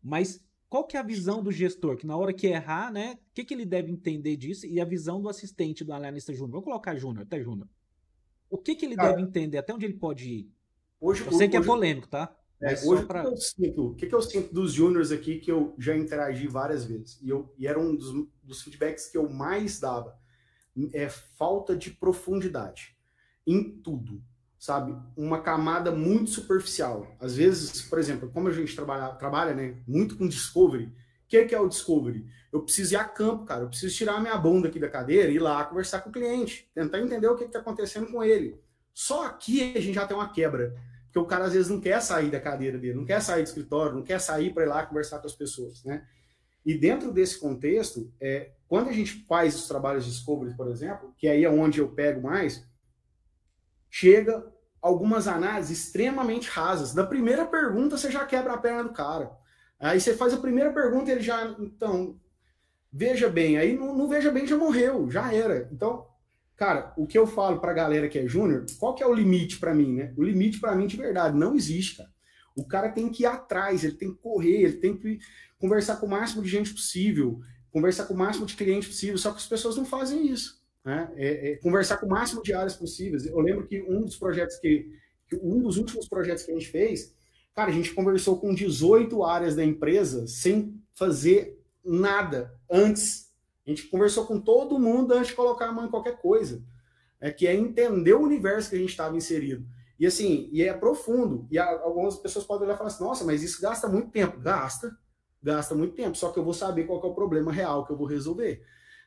Mas qual que é a visão do gestor? Que na hora que errar, né? O que, que ele deve entender disso? E a visão do assistente, do analista júnior. Vamos colocar júnior, até júnior. O que, que ele cara, deve entender? Até onde ele pode ir? Hoje, eu sei hoje, que é polêmico, tá? É, hoje pra... eu sinto, o que, que eu sinto dos júniors aqui, que eu já interagi várias vezes. E, eu, e era um dos, dos feedbacks que eu mais dava. É falta de profundidade em tudo, sabe? Uma camada muito superficial. Às vezes, por exemplo, como a gente trabalha, trabalha né, muito com discovery, o que, que é o discovery? Eu preciso ir a campo, cara, eu preciso tirar a minha bunda aqui da cadeira e ir lá conversar com o cliente, tentar entender o que está acontecendo com ele. Só aqui a gente já tem uma quebra, porque o cara às vezes não quer sair da cadeira dele, não quer sair do escritório, não quer sair para ir lá conversar com as pessoas, né? E dentro desse contexto, é, quando a gente faz os trabalhos de discovery, por exemplo, que aí é onde eu pego mais, chega algumas análises extremamente rasas. Da primeira pergunta, você já quebra a perna do cara. Aí você faz a primeira pergunta e ele já... Então, veja bem. Aí não, não veja bem, já morreu, já era. Então, cara, o que eu falo para a galera que é júnior, qual que é o limite para mim, né? O limite para mim, de verdade, não existe, cara. O cara tem que ir atrás, ele tem que correr, ele tem que conversar com o máximo de gente possível, conversar com o máximo de cliente possível, só que as pessoas não fazem isso, né? É, é, conversar com o máximo de áreas possíveis. Eu lembro que um dos projetos que, que, um dos últimos projetos que a gente fez, cara, a gente conversou com dezoito áreas da empresa sem fazer nada antes. A gente conversou com todo mundo antes de colocar a mão em qualquer coisa, é, que é entender o universo que a gente estava inserido. E assim, e é profundo. E algumas pessoas podem olhar e falar assim, nossa, mas isso gasta muito tempo. Gasta, gasta muito tempo. Só que eu vou saber qual que é o problema real que eu vou resolver.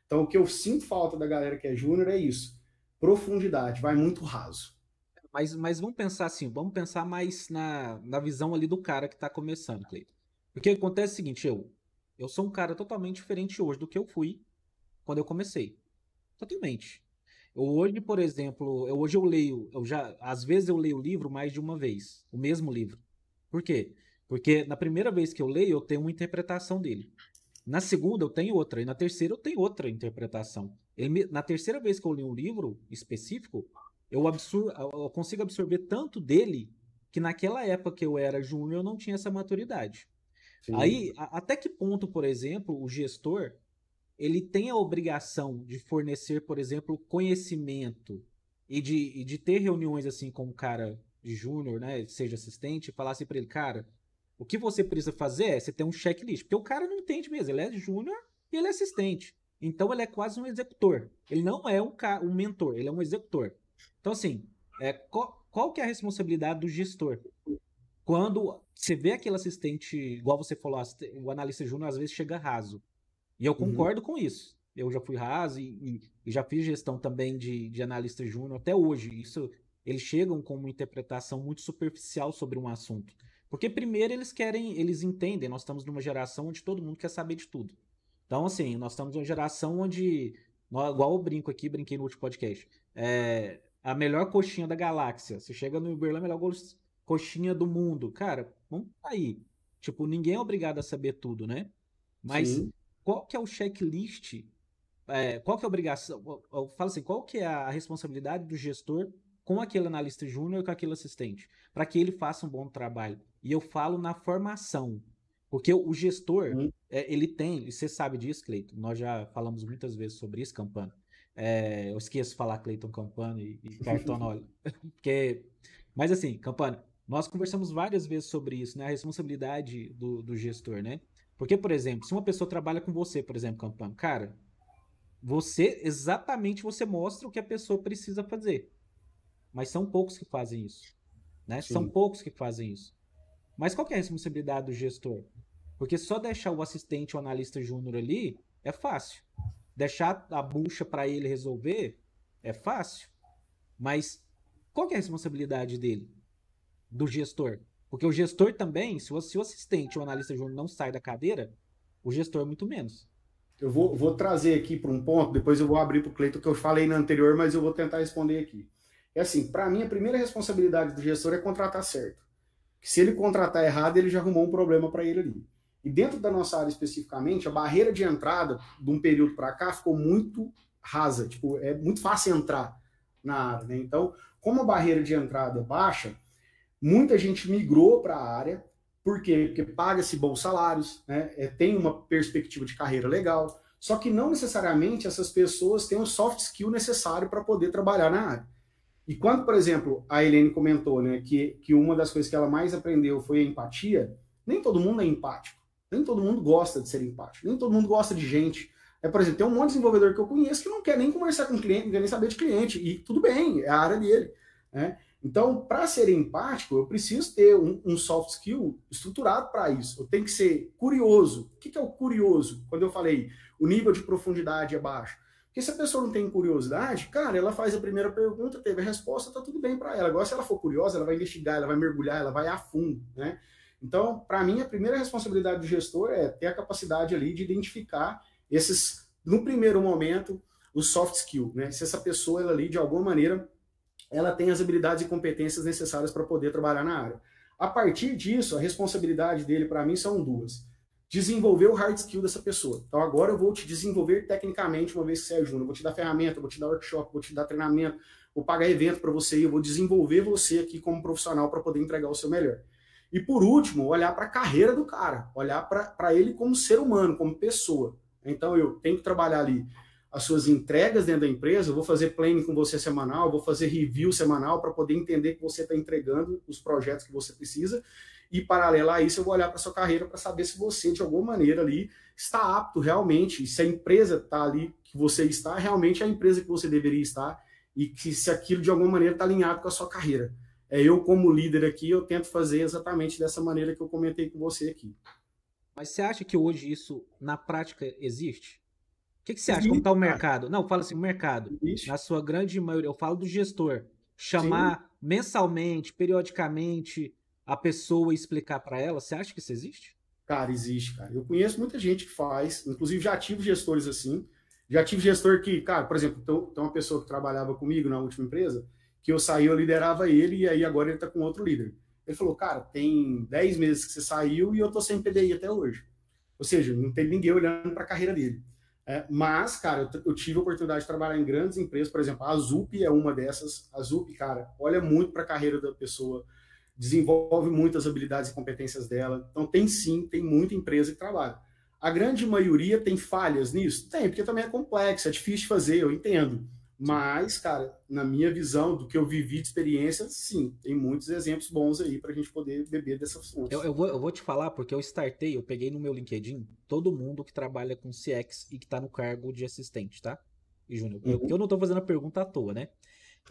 Então, o que eu sinto falta da galera que é júnior é isso. Profundidade, vai muito raso. Mas, mas vamos pensar assim, vamos pensar mais na, na visão ali do cara que está começando, Cleiton. Porque acontece o seguinte, eu, eu sou um cara totalmente diferente hoje do que eu fui quando eu comecei. Totalmente. Hoje, por exemplo, eu, hoje eu leio, eu já, às vezes eu leio o livro mais de uma vez, o mesmo livro. Por quê? Porque na primeira vez que eu leio, eu tenho uma interpretação dele. Na segunda, eu tenho outra. E na terceira, eu tenho outra interpretação. Ele, na terceira vez que eu leio um livro específico, eu, absor, eu consigo absorver tanto dele que naquela época que eu era júnior, eu não tinha essa maturidade. Sim. Aí, a, até que ponto, por exemplo, o gestor... ele tem a obrigação de fornecer, por exemplo, conhecimento e de, e de ter reuniões assim com um cara de júnior, né, seja assistente, e falar assim para ele, cara, o que você precisa fazer é você ter um checklist, porque o cara não entende mesmo, ele é júnior e ele é assistente, então ele é quase um executor, ele não é um, um mentor, ele é um executor. Então assim, é, qual, qual que é a responsabilidade do gestor? Quando você vê aquele assistente, igual você falou, o analista júnior às vezes chega raso, E eu concordo uhum. com isso. Eu já fui raso e, e já fiz gestão também de, de analista júnior até hoje. Isso, eles chegam com uma interpretação muito superficial sobre um assunto. Porque primeiro eles querem, eles entendem, nós estamos numa geração onde todo mundo quer saber de tudo. Então, assim, nós estamos numa geração onde, igual eu brinco aqui, brinquei no último podcast, é, a melhor coxinha da galáxia. Você chega no Uberlândia, a melhor coxinha do mundo. Cara, vamos aí. Tipo, ninguém é obrigado a saber tudo, né? Mas Sim. qual que é o checklist? É, qual que é a obrigação? Eu falo assim, qual que é a responsabilidade do gestor com aquele analista júnior e com aquele assistente, para que ele faça um bom trabalho? E eu falo na formação, porque o gestor, uhum. é, ele tem, e você sabe disso, Cleiton, nós já falamos muitas vezes sobre isso, Campano. É, eu esqueço de falar Cleiton Campano e, e Cartanoly, porque, mas assim, Campano, nós conversamos várias vezes sobre isso, né? A responsabilidade do, do gestor, né? Porque, por exemplo, se uma pessoa trabalha com você, por exemplo, Campano, cara, você, exatamente, você mostra o que a pessoa precisa fazer. Mas são poucos que fazem isso, né? Sim. São poucos que fazem isso. Mas qual que é a responsabilidade do gestor? Porque só deixar o assistente ou analista júnior ali é fácil. Deixar a bucha para ele resolver é fácil. Mas qual que é a responsabilidade dele? Do gestor? Porque o gestor também, se o, se o assistente ou analista júnior não sai da cadeira, o gestor muito menos. Eu vou, vou trazer aqui para um ponto, depois eu vou abrir para o Cleiton, que eu falei no anterior, mas eu vou tentar responder aqui. É assim, para mim, a primeira responsabilidade do gestor é contratar certo. Que se ele contratar errado, ele já arrumou um problema para ele ali. E dentro da nossa área especificamente, a barreira de entrada de um período para cá ficou muito rasa. Tipo, é muito fácil entrar na área, né? Então, como a barreira de entrada é baixa, muita gente migrou para a área. Por quê? Porque paga-se bons salários, né? É, tem uma perspectiva de carreira legal. Só que não necessariamente essas pessoas têm o soft skill necessário para poder trabalhar na área. E quando, por exemplo, a Ellen comentou, né, que, que uma das coisas que ela mais aprendeu foi a empatia, nem todo mundo é empático, nem todo mundo gosta de ser empático, nem todo mundo gosta de gente. É, por exemplo, tem um monte de desenvolvedor que eu conheço que não quer nem conversar com o cliente, não quer nem saber de cliente, e tudo bem, é a área dele, né? Então, para ser empático, eu preciso ter um, um soft skill estruturado para isso. Eu tenho que ser curioso. O que que é o curioso? Quando eu falei, o nível de profundidade é baixo. Porque se a pessoa não tem curiosidade, cara, ela faz a primeira pergunta, teve a resposta, tá tudo bem para ela. Agora, se ela for curiosa, ela vai investigar, ela vai mergulhar, ela vai a fundo, né? Então, para mim, a primeira responsabilidade do gestor é ter a capacidade ali de identificar esses, no primeiro momento, o soft skill, né? Se essa pessoa, ela ali, de alguma maneira, ela tem as habilidades e competências necessárias para poder trabalhar na área. A partir disso, a responsabilidade dele, para mim, são duas. Desenvolver o hard skill dessa pessoa. Então, agora eu vou te desenvolver tecnicamente, uma vez que você é júnior. Vou te dar ferramenta, vou te dar workshop, vou te dar treinamento, vou pagar evento para você, eu vou desenvolver você aqui como profissional para poder entregar o seu melhor. E, por último, olhar para a carreira do cara, olhar para ele como ser humano, como pessoa. Então, eu tenho que trabalhar ali as suas entregas dentro da empresa, eu vou fazer planning com você semanal, eu vou fazer review semanal para poder entender que você está entregando os projetos que você precisa e, paralelo a isso, eu vou olhar para sua carreira para saber se você, de alguma maneira, ali está apto realmente, se a empresa está ali que você está, realmente é a empresa que você deveria estar e que se aquilo, de alguma maneira, está alinhado com a sua carreira. É, eu, como líder aqui, eu tento fazer exatamente dessa maneira que eu comentei com você aqui. Mas você acha que hoje isso, na prática, existe? O que, que você acha? Como está o mercado? Não, fala assim, o mercado, Ixi. na sua grande maioria, eu falo do gestor, chamar Sim. mensalmente, periodicamente, a pessoa e explicar para ela, você acha que isso existe? Cara, existe, cara. Eu conheço muita gente que faz, inclusive já tive gestores assim, já tive gestor que, cara, por exemplo, tem uma pessoa que trabalhava comigo na última empresa, que eu saí, eu liderava ele, e aí agora ele está com outro líder. Ele falou, cara, tem dez meses que você saiu e eu estou sem P D I até hoje. Ou seja, não tem ninguém olhando para a carreira dele. É, mas, cara, eu, eu tive a oportunidade de trabalhar em grandes empresas, por exemplo, a Zup é uma dessas. A Zup, cara, olha muito para a carreira da pessoa, desenvolve muitas habilidades e competências dela. Então, tem sim, tem muita empresa que trabalha. A grande maioria tem falhas nisso? Tem, porque também é complexo, é difícil de fazer, eu entendo. Mas, cara, na minha visão, do que eu vivi de experiência, sim, tem muitos exemplos bons aí para a gente poder beber dessa fonte. Eu, eu, vou, eu vou te falar, porque eu startei, eu peguei no meu LinkedIn todo mundo que trabalha com C X e que está no cargo de assistente, tá? E, Júnior, uhum. eu, eu não estou fazendo a pergunta à toa, né?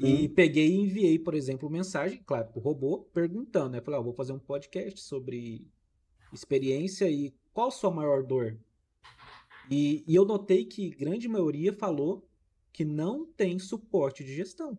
Uhum. E peguei e enviei, por exemplo, mensagem, claro, pro robô, perguntando, né? Falei, ó, ah, vou fazer um podcast sobre experiência e qual a sua maior dor? E, e eu notei que grande maioria falou que não tem suporte de gestão.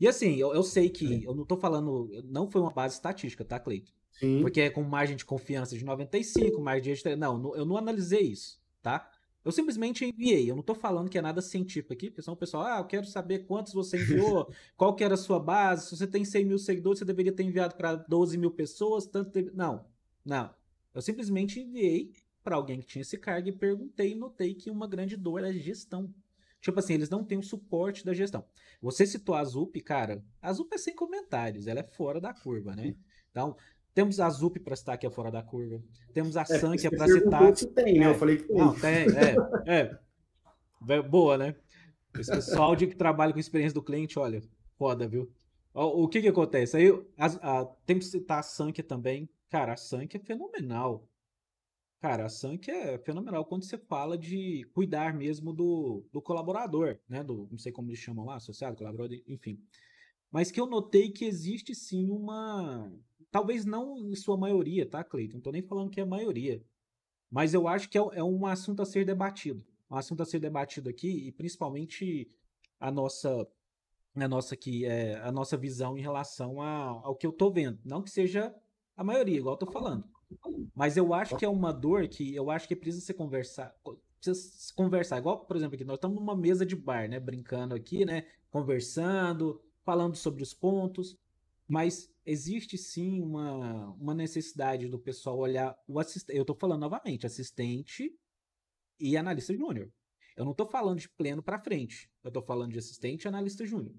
E assim, eu, eu sei que, sim, eu não tô falando, não foi uma base estatística, tá, Cleiton? Sim. Porque é com margem de confiança de noventa e cinco, margem de... Não, eu não analisei isso, tá? Eu simplesmente enviei, eu não tô falando que é nada científico aqui, porque senão o pessoal, ah, eu quero saber quantos você enviou, qual que era a sua base, se você tem cem mil seguidores, você deveria ter enviado para doze mil pessoas, tanto... Teve... Não, não. Eu simplesmente enviei para alguém que tinha esse cargo e perguntei e notei que uma grande dor era a gestão. Tipo assim, eles não têm o suporte da gestão. Você citou a Zup, cara, a Zup é sem comentários, ela é fora da curva, né? Então... Temos a Zup para citar que é fora da curva. Temos a é, Sankia para citar. Se tem, né? Eu falei que tem. Não, tem, é, é. Boa, né? Esse pessoal de que trabalha com experiência do cliente, olha, foda, viu? O, o que que acontece? Aí, a, a, temos que citar a Sankia também. Cara, a Sankia é fenomenal. Cara, a Sankia é fenomenal quando você fala de cuidar mesmo do, do colaborador, né? Do, não sei como eles chamam lá, associado, colaborador, enfim. Mas que eu notei que existe sim uma... Talvez não em sua maioria, tá, Cleiton? Não tô nem falando que é a maioria. Mas eu acho que é, é um assunto a ser debatido. Um assunto a ser debatido aqui, e principalmente a nossa, a nossa, aqui, é, a nossa visão em relação a, ao que eu tô vendo. Não que seja a maioria, igual eu tô falando. Mas eu acho que é uma dor que eu acho que precisa se conversar. Precisa se conversar. Igual, por exemplo, aqui, nós estamos numa mesa de bar, né? Brincando aqui, né? Conversando, falando sobre os pontos. Mas existe sim uma, uma necessidade do pessoal olhar o assistente. Eu estou falando novamente, assistente e analista júnior. Eu não estou falando de pleno para frente. Eu estou falando de assistente e analista júnior.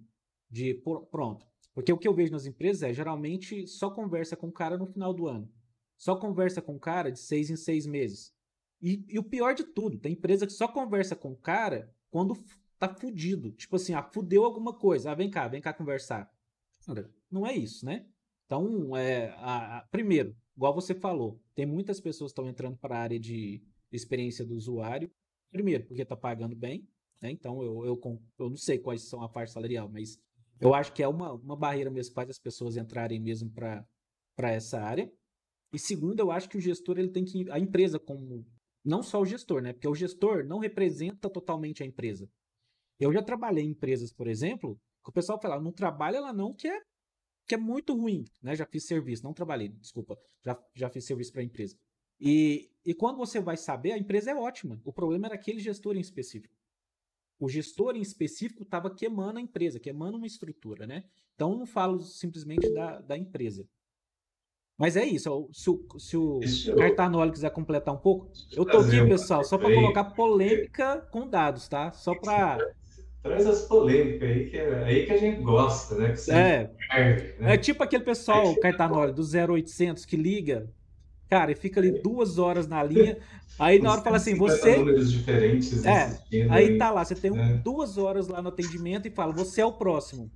De pronto. Porque o que eu vejo nas empresas é, geralmente, só conversa com o cara no final do ano. Só conversa com o cara de seis em seis meses. E, e o pior de tudo, tem empresa que só conversa com o cara quando tá fudido. Tipo assim, ah, fudeu alguma coisa. Ah, vem cá, vem cá conversar. Não é isso, né? Então, é, a, a, primeiro, igual você falou, tem muitas pessoas que estão entrando para a área de experiência do usuário. Primeiro, porque está pagando bem, né? Então, eu, eu, eu não sei quais são a parte salarial, mas eu acho que é uma, uma barreira mesmo que faz as pessoas entrarem mesmo para essa área. E segundo, eu acho que o gestor, ele tem que... A empresa como... Não só o gestor, né? Porque o gestor não representa totalmente a empresa. Eu já trabalhei em empresas, por exemplo... O pessoal fala, não trabalha lá não, que é, que é muito ruim, né? Já fiz serviço, não trabalhei, desculpa, já, já fiz serviço para a empresa. E, e quando você vai saber, a empresa é ótima. O problema era aquele gestor em específico. O gestor em específico estava queimando a empresa, queimando uma estrutura, né? Então, eu não falo simplesmente da, da empresa. Mas é isso, se o, se o isso, Cartanoly quiser completar um pouco, eu tô aqui, pessoal, só para colocar polêmica com dados, tá? Só para... Traz as polêmicas aí que, é, aí que a gente gosta, né? Que é, perde, né? É tipo aquele pessoal, o Cartanoly, do zero oitocentos que liga, cara, e fica ali é. duas horas na linha, aí na hora fala assim, você... números diferentes é, aí tá lá, você tem né? duas horas lá no atendimento e fala, você é o próximo.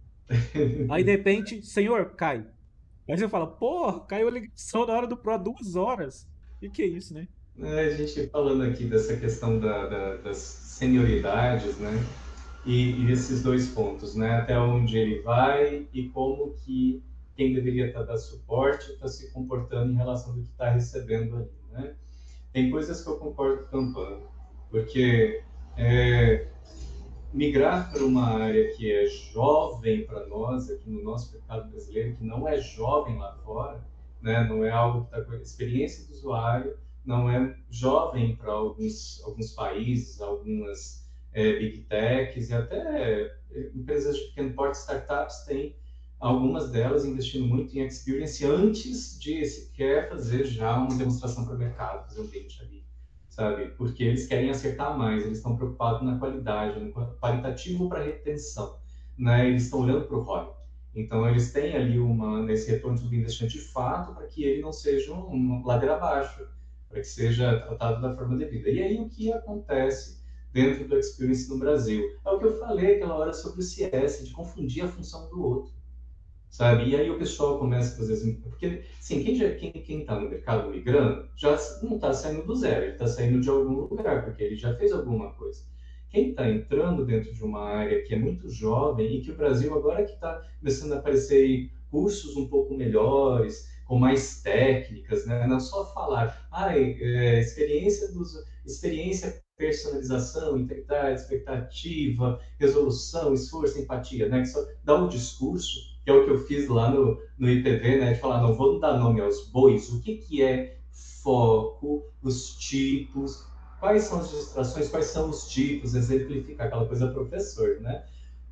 Aí de repente, senhor, cai. Aí você fala, porra, caiu a ligação na hora do Pro, duas horas. E que é isso, né? É, a gente falando aqui dessa questão da, da, das senioridades, né? E, e esses dois pontos, né? Até onde ele vai e como que quem deveria estar dando suporte está se comportando em relação ao que está recebendo ali, né? Tem coisas que eu concordo com o Campano, porque é, migrar para uma área que é jovem para nós, aqui no nosso mercado brasileiro, que não é jovem lá fora, né? Não é algo que está com a experiência do usuário, não é jovem para alguns, alguns países, algumas... É, big techs e até empresas de pequeno porte, startups, tem algumas delas investindo muito em experience antes de sequer fazer já uma demonstração para o mercado, fazer um dente ali, sabe? Porque eles querem acertar mais, eles estão preocupados na qualidade, no qualitativo para retenção, né? Eles estão olhando para o R O I. Então, eles têm ali uma, esse retorno do investimento de fato para que ele não seja uma ladeira abaixo, para que seja tratado da forma devida. E aí, o que acontece dentro do experience no Brasil? É o que eu falei aquela hora sobre o C S, de confundir a função do outro, sabe? E aí o pessoal começa a fazer... Porque, assim, quem já, quem, quem tá no mercado migrando, já não tá saindo do zero, ele tá saindo de algum lugar, porque ele já fez alguma coisa. Quem tá entrando dentro de uma área que é muito jovem e que o Brasil agora que tá começando a aparecer cursos um pouco melhores, com mais técnicas, né? Não é só falar, ah, é, experiência dos, experiência, personalização, integridade, expectativa, resolução, esforço, empatia, né? Que só dá um discurso, que é o que eu fiz lá no, no I P V, né? De falar, não, vamos dar nome aos bois, o que que é foco, os tipos, quais são as distrações, quais são os tipos, exemplificar aquela coisa professor, né?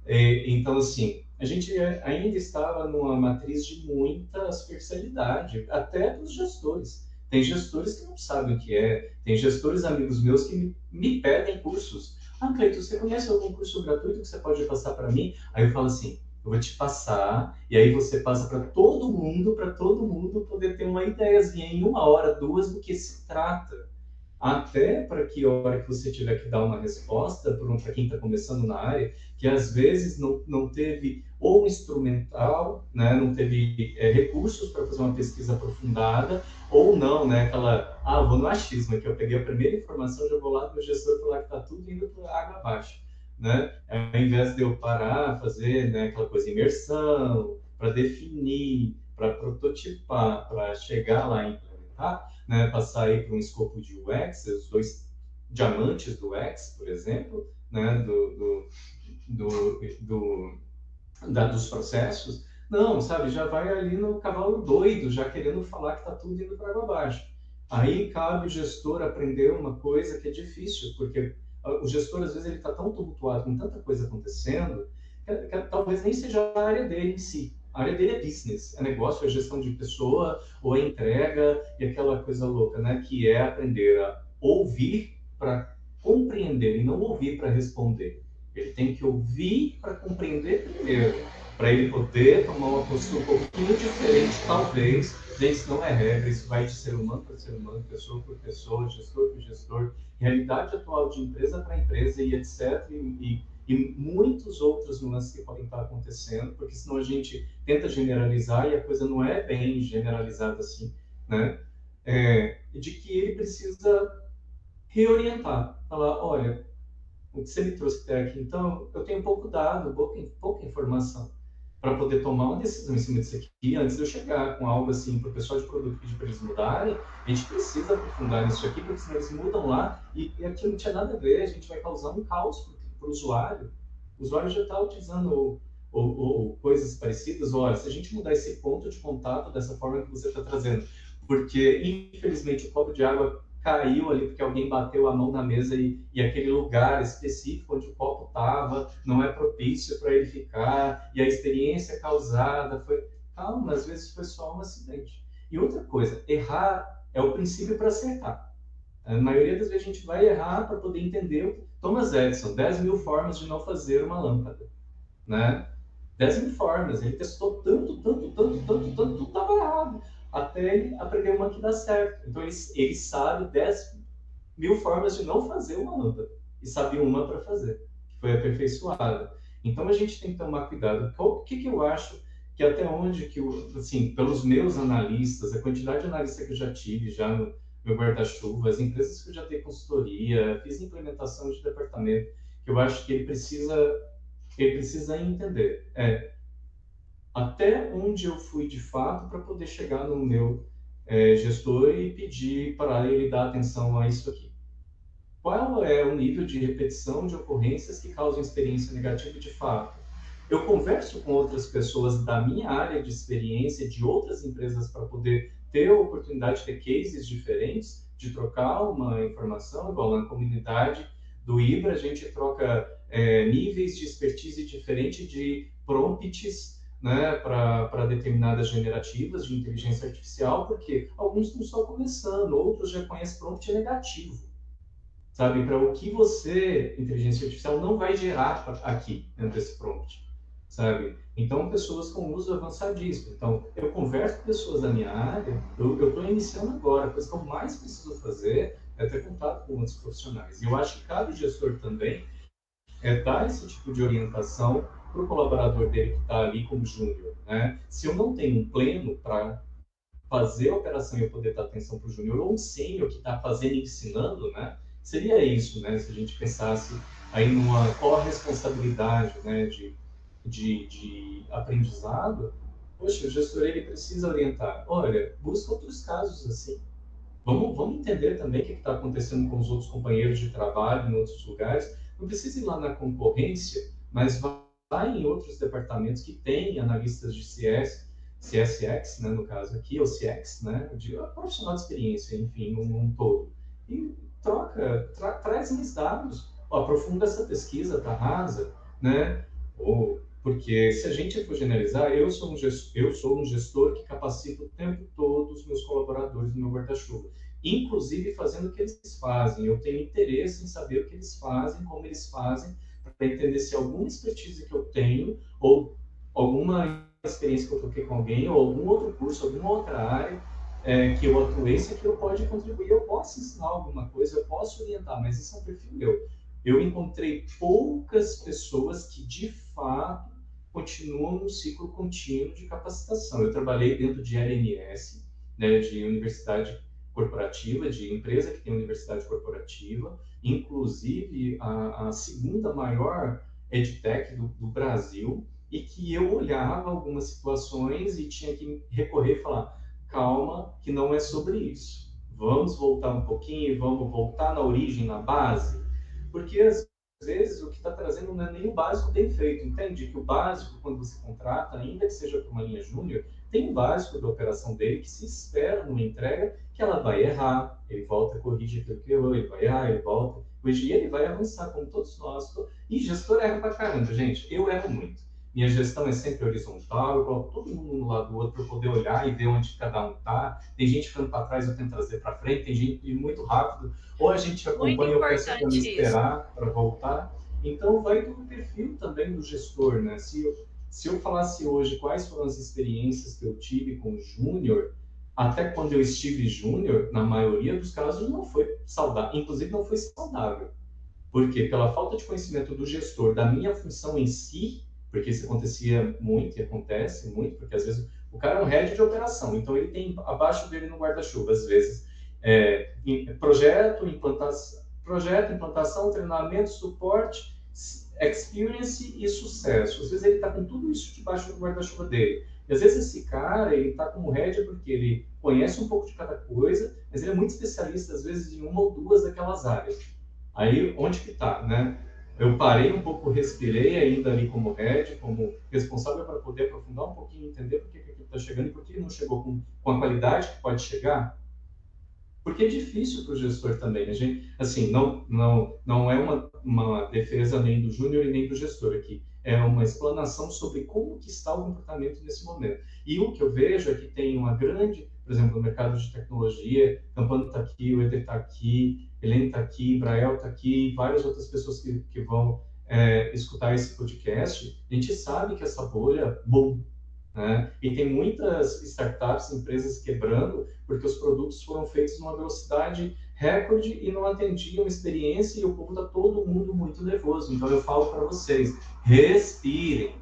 E, então, assim, a gente ainda estava numa matriz de muita superficialidade, até dos gestores. Tem gestores que não sabem o que é, tem gestores amigos meus que me, me pedem cursos. Ah, Cleiton, você conhece algum curso gratuito que você pode passar para mim? Aí eu falo assim, eu vou te passar, e aí você passa para todo mundo, para todo mundo poder ter uma ideiazinha em uma hora, duas, do que se trata. Até para que hora que você tiver que dar uma resposta para quem está começando na área, que às vezes não, não teve ou instrumental, né, não teve é, recursos para fazer uma pesquisa aprofundada, ou não, né, aquela, ah, vou no achismo, que eu peguei a primeira informação, já vou lá do gestor falar que está tudo indo para água abaixo, né, ao invés de eu parar, fazer, né, aquela coisa imersão, para definir, para prototipar, para chegar lá e implementar, né, passar aí para um escopo de U X, os dois diamantes do U X, por exemplo, né, do, do, do, do, da, dos processos, não, sabe, já vai ali no cavalo doido, já querendo falar que está tudo indo para água abaixo. Aí cabe o gestor aprender uma coisa que é difícil, porque o gestor, às vezes, ele está tão tumultuado com tanta coisa acontecendo, que, que talvez nem seja a área dele em si. A área dele é business, é negócio, é gestão de pessoa, ou é entrega, e aquela coisa louca, né? Que é aprender a ouvir para compreender, e não ouvir para responder. Ele tem que ouvir para compreender primeiro, para ele poder tomar uma postura um pouquinho diferente, talvez. Gente, isso não é regra, isso vai de ser humano para ser humano, pessoa por pessoa, gestor por gestor, realidade atual de empresa para empresa, e et cetera, e, e e muitos outros nuances que podem estar acontecendo, porque senão a gente tenta generalizar e a coisa não é bem generalizada assim, né? É, de que ele precisa reorientar, falar, olha, o que você me trouxe até aqui, então, eu tenho pouco dado, pouca, pouca informação para poder tomar uma decisão em cima disso aqui, antes de eu chegar com algo assim para o pessoal de produto pedir para eles mudarem, a gente precisa aprofundar nisso aqui, porque senão eles mudam lá e, e aquilo não tinha nada a ver, a gente vai causar um caos para o usuário, o usuário já está utilizando ou, ou, ou coisas parecidas. Olha, se a gente mudar esse ponto de contato dessa forma que você está trazendo, porque infelizmente o copo de água caiu ali porque alguém bateu a mão na mesa e, e aquele lugar específico onde o copo estava não é propício para ele ficar, e a experiência causada foi... Calma, às vezes foi só um acidente. E outra coisa, errar é o princípio para acertar. A maioria das vezes a gente vai errar para poder entender o Thomas Edison, dez mil formas de não fazer uma lâmpada, né? dez mil formas, ele testou tanto, tanto, tanto, tanto, tanto, tudo estava errado, até ele aprender uma que dá certo. Então, ele, ele sabe dez mil formas de não fazer uma lâmpada, e sabia uma para fazer, que foi aperfeiçoada. Então, a gente tem que tomar cuidado. O que, que eu acho que até onde, que eu, assim, pelos meus analistas, a quantidade de analistas que eu já tive, já no meu guarda-chuva, as empresas que eu já dei consultoria, fiz implementação de departamento, que eu acho que ele precisa, ele precisa entender. É, até onde eu fui de fato para poder chegar no meu é, gestor e pedir para ele dar atenção a isso aqui. Qual é o nível de repetição de ocorrências que causam experiência negativa de fato? Eu converso com outras pessoas da minha área de experiência, de outras empresas, para poder ter a oportunidade de ter cases diferentes, de trocar uma informação, igual na comunidade do Ibra, a gente troca é, níveis de expertise diferente de prompts, né, para determinadas generativas de inteligência artificial, porque alguns estão só começando, outros já conhecem prompt negativo, sabe, para o que você, inteligência artificial, não vai gerar aqui dentro desse prompt. Sabe? Então, pessoas com uso avançadíssimo. Então, eu converso com pessoas da minha área, eu estou iniciando agora, a coisa que eu mais preciso fazer é ter contato com outros profissionais. E eu acho que cabe o gestor também é dar esse tipo de orientação para o colaborador dele que está ali como júnior, né? Se eu não tenho um pleno para fazer a operação e eu poder dar atenção para o júnior, ou um sênior que está fazendo e ensinando, né? Seria isso, né? Se a gente pensasse aí numa corresponsabilidade, né? De De, de aprendizado, Poxa, o gestor ele precisa orientar. Olha, busca outros casos assim. Vamos, vamos entender também o que está acontecendo com os outros companheiros de trabalho em outros lugares. Não precisa ir lá na concorrência, mas vai em outros departamentos que tem analistas de C S, C S X, né, no caso aqui, ou C X, né, de profissional de experiência, enfim, num, num todo. E troca, tra, traz mais dados, ó, aprofunda essa pesquisa, tá rasa, né, ou... Porque se a gente for generalizar, eu sou, um gestor, eu sou um gestor que capacita o tempo todo os meus colaboradores no meu guarda-chuva, inclusive fazendo o que eles fazem. Eu tenho interesse em saber o que eles fazem, como eles fazem, para entender se alguma expertise que eu tenho, ou alguma experiência que eu troquei com alguém, ou algum outro curso, alguma outra área é, que eu atuei, se aquilo pode contribuir. Eu posso ensinar alguma coisa, eu posso orientar, mas isso é um perfil meu. Eu encontrei poucas pessoas que, de fato, continuam no ciclo contínuo de capacitação. Eu trabalhei dentro de L N S, né, de universidade corporativa, de empresa que tem universidade corporativa, inclusive a, a segunda maior edtech do, do Brasil, e que eu olhava algumas situações e tinha que recorrer e falar, calma, que não é sobre isso. Vamos voltar um pouquinho, vamos voltar na origem, na base, porque as Às vezes, o que está trazendo não é nem o básico bem feito, entende? Que o básico, quando você contrata, ainda que seja para uma linha júnior, tem um básico da operação dele que se espera numa entrega que ela vai errar, ele volta, corrige aquilo que errou, ele vai errar, ele volta, corrige, e ele vai avançar, como todos nós. E gestor erra pra caramba, gente. Eu erro muito. Minha gestão é sempre horizontal, eu coloco todo mundo um lado do outro para poder olhar e ver onde cada um está. Tem gente ficando para trás, eu tento trazer para frente, tem gente muito rápido, ou a gente acompanha, ou precisa esperar para voltar. Então, vai do perfil também do gestor, né? Se eu, se eu falasse hoje quais foram as experiências que eu tive com o júnior, até quando eu estive júnior, na maioria dos casos, não foi saudável, inclusive não foi saudável. Por quê? Pela falta de conhecimento do gestor, da minha função em si, porque isso acontecia muito e acontece muito, porque às vezes o cara é um head de operação, então ele tem abaixo dele no guarda-chuva, às vezes, é, projeto, implantação, projeto, implantação, treinamento, suporte, experience e sucesso. Às vezes ele está com tudo isso debaixo do guarda-chuva dele. E às vezes esse cara, ele está como head porque ele conhece um pouco de cada coisa, mas ele é muito especialista, às vezes, em uma ou duas daquelas áreas. Aí, onde que está, né? Eu parei um pouco, respirei ainda ali como head, como responsável para poder aprofundar um pouquinho, entender por que aquilo está chegando e por que não chegou com, com a qualidade que pode chegar. Porque é difícil para o gestor também, né, gente? Assim, não, não, não é uma, uma defesa nem do júnior e nem do gestor aqui. É uma explanação sobre como que está o comportamento nesse momento. E o que eu vejo é que tem uma grande... Por exemplo, no mercado de tecnologia, Campano está aqui, o Weder está aqui, Ellen está aqui, Ibrael está aqui, várias outras pessoas que, que vão é, escutar esse podcast. A gente sabe que essa bolha, bom, né? E tem muitas startups, empresas quebrando, porque os produtos foram feitos numa velocidade recorde e não atendiam experiência e o povo está todo mundo muito nervoso. Então, eu falo para vocês, respirem,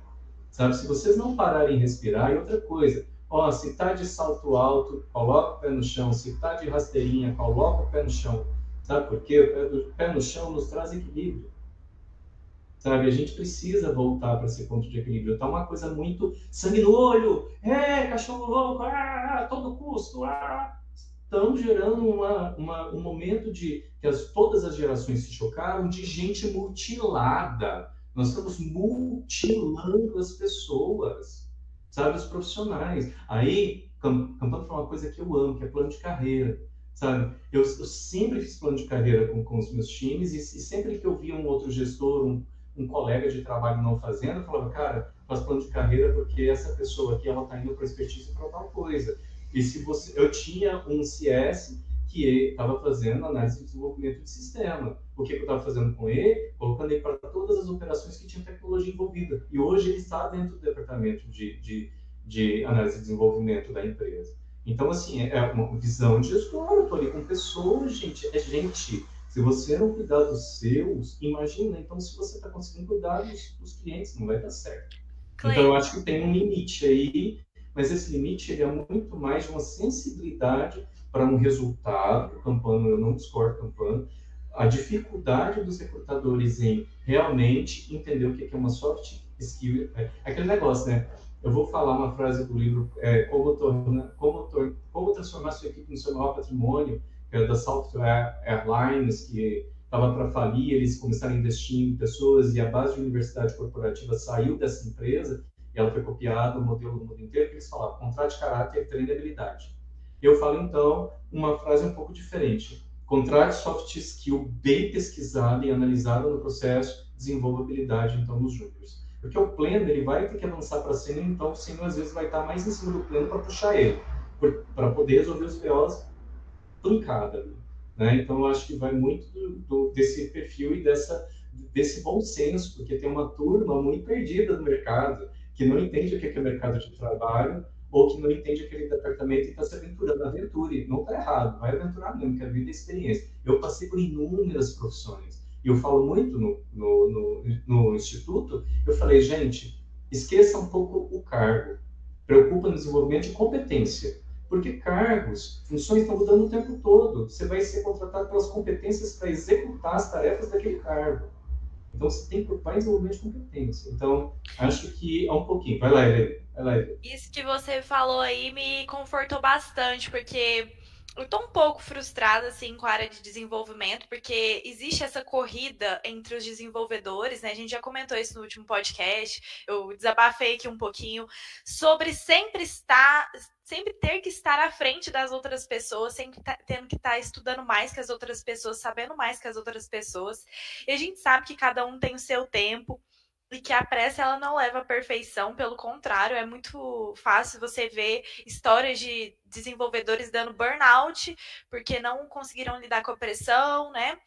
sabe? Se vocês não pararem de respirar, e outra coisa, ó, se tá de salto alto, coloca o pé no chão. Se tá de rasteirinha, coloca o pé no chão. Sabe por quê? O pé no chão nos traz equilíbrio. Sabe? A gente precisa voltar para esse ponto de equilíbrio. Tá uma coisa muito sangue no olho. É, cachorro louco, ah, a todo custo. Ah. Estão gerando uma, uma, um momento de que as, todas as gerações se chocaram de gente mutilada. Nós estamos mutilando as pessoas. Sabe, os profissionais. Aí, Campano fala uma coisa que eu amo, que é plano de carreira, sabe? Eu, eu sempre fiz plano de carreira com, com os meus times e, e sempre que eu via um outro gestor, um, um colega de trabalho não fazendo, eu falava, cara, faz plano de carreira porque essa pessoa aqui, ela tá indo para expertise para tal coisa. E se você... Eu tinha um C S que estava fazendo análise de desenvolvimento de sistema. O que eu estava fazendo com ele? Colocando ele para todas as operações que tinham tecnologia envolvida. E hoje ele está dentro do departamento de, de, de análise e desenvolvimento da empresa. Então, assim, é uma visão de gestor. Eu estou ali com pessoas, gente. É gente. Se você não cuidar dos seus, imagina. Então, se você está conseguindo cuidar dos, dos clientes, não vai dar certo. Claro. Então, eu acho que tem um limite aí. Mas esse limite ele é muito mais de uma sensibilidade para um resultado. Campano, eu não discordo, Campano. A dificuldade dos recrutadores em realmente entender o que é uma soft skill. Aquele negócio, né? eu vou falar uma frase do livro é, como, torna, como, torna, como transformar sua equipe no seu maior patrimônio, que era da Southwest Airlines, que estava para falir, eles começaram a investir em pessoas e a base de universidade corporativa saiu dessa empresa e ela foi copiada, o modelo do mundo inteiro, que eles falavam, contrate caráter, treine habilidade. Eu falo, então, uma frase um pouco diferente. Contrate soft skill bem pesquisada e analisada no processo, desenvolva habilidade, então, nos júniores. Porque o pleno, ele vai ter que avançar para sênior, então o sênior, às vezes, vai estar mais em cima do pleno para puxar ele, para poder resolver os B Os truncada, né? Então, eu acho que vai muito do, do, desse perfil e dessa, desse bom senso, porque tem uma turma muito perdida no mercado, que não entende o que é o mercado de trabalho, ou que não entende aquele departamento e está se aventurando. Aventure, não está errado, vai aventurar mesmo, que a vida é experiência. Eu passei por inúmeras profissões, e eu falo muito no, no, no, no Instituto, eu falei, gente, esqueça um pouco o cargo, preocupa no desenvolvimento de competência, porque cargos, funções estão mudando o tempo todo, você vai ser contratado pelas competências para executar as tarefas daquele cargo. Então, você tem que preocupar em desenvolvimento de competência. Então, acho que é um pouquinho. Vai lá, Ellen. Vai lá, Ellen. Isso que você falou aí me confortou bastante, porque eu tô um pouco frustrada, assim, com a área de desenvolvimento, porque existe essa corrida entre os desenvolvedores, né? A gente já comentou isso no último podcast, eu desabafei aqui um pouquinho, sobre sempre estar... sempre ter que estar à frente das outras pessoas, sempre tá, tendo que estar tá estudando mais que as outras pessoas, sabendo mais que as outras pessoas. E a gente sabe que cada um tem o seu tempo e que a pressa ela não leva à perfeição, pelo contrário, é muito fácil você ver histórias de desenvolvedores dando burnout porque não conseguiram lidar com a pressão, né?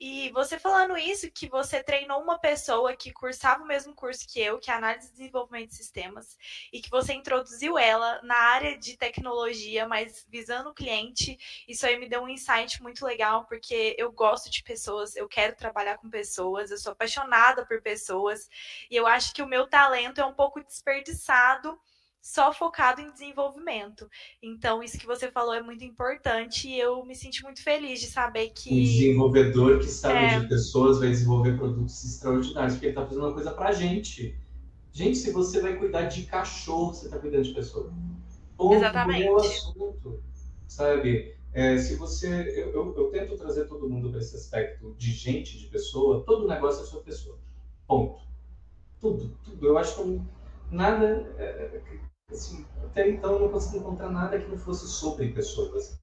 E você falando isso, que você treinou uma pessoa que cursava o mesmo curso que eu, que é análise e desenvolvimento de sistemas, e que você introduziu ela na área de tecnologia, mas visando o cliente, isso aí me deu um insight muito legal, porque eu gosto de pessoas, eu quero trabalhar com pessoas, eu sou apaixonada por pessoas, e eu acho que o meu talento é um pouco desperdiçado só focado em desenvolvimento. Então, isso que você falou é muito importante e eu me senti muito feliz de saber que... Um desenvolvedor que sabe é... de pessoas vai desenvolver produtos extraordinários, porque ele está fazendo uma coisa para a gente. Gente, se você vai cuidar de cachorro, você está cuidando de pessoa. Ponto. Exatamente. É o assunto, sabe? É, se você... Eu, eu, eu tento trazer todo mundo para esse aspecto de gente, de pessoa. Todo negócio é sua pessoa. Ponto. Tudo, tudo. Eu acho que nada... É... Assim, até então eu não consegui encontrar nada que não fosse sobre pessoas.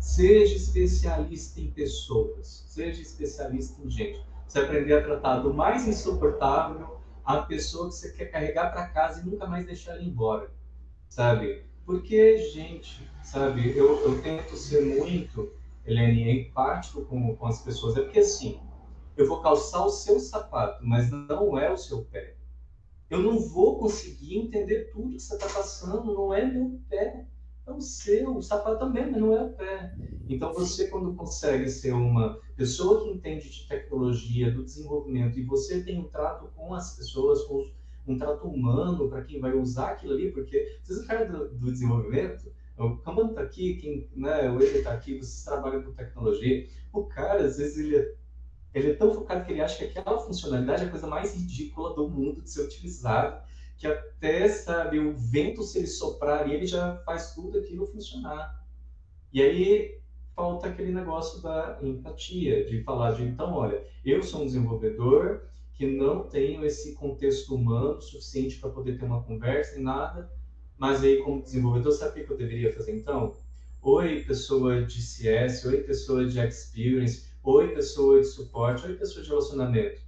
Seja especialista em pessoas, seja especialista em gente. Você aprender a tratar do mais insuportável a pessoa que você quer carregar para casa e nunca mais deixar ela embora, sabe? Porque, gente, sabe, eu, eu tento ser muito, Helene, empático com, com as pessoas. É porque, assim, eu vou calçar o seu sapato, mas não é o seu pé. Eu não vou conseguir entender tudo que você está passando, não é meu pé, é o seu, o sapato também, mas não é o pé. Então você, quando consegue ser uma pessoa que entende de tecnologia, do desenvolvimento, e você tem um trato com as pessoas, com um trato humano para quem vai usar aquilo ali, porque vocês ficaram do, do desenvolvimento, o Campano está aqui, quem, né, o Weder está aqui, vocês trabalham com tecnologia, o cara, às vezes, ele é Ele é tão focado que ele acha que aquela funcionalidade é a coisa mais ridícula do mundo de ser utilizada, que até, sabe, o vento, se ele soprar, ele já faz tudo aquilo funcionar. E aí falta aquele negócio da empatia, de falar de, então, olha, eu sou um desenvolvedor que não tenho esse contexto humano suficiente para poder ter uma conversa e nada, mas aí, como desenvolvedor, sabe o que eu deveria fazer, então? Oi, pessoa de C S, oi, pessoa de Experience, oi, pessoa de suporte, oi, pessoa de relacionamento.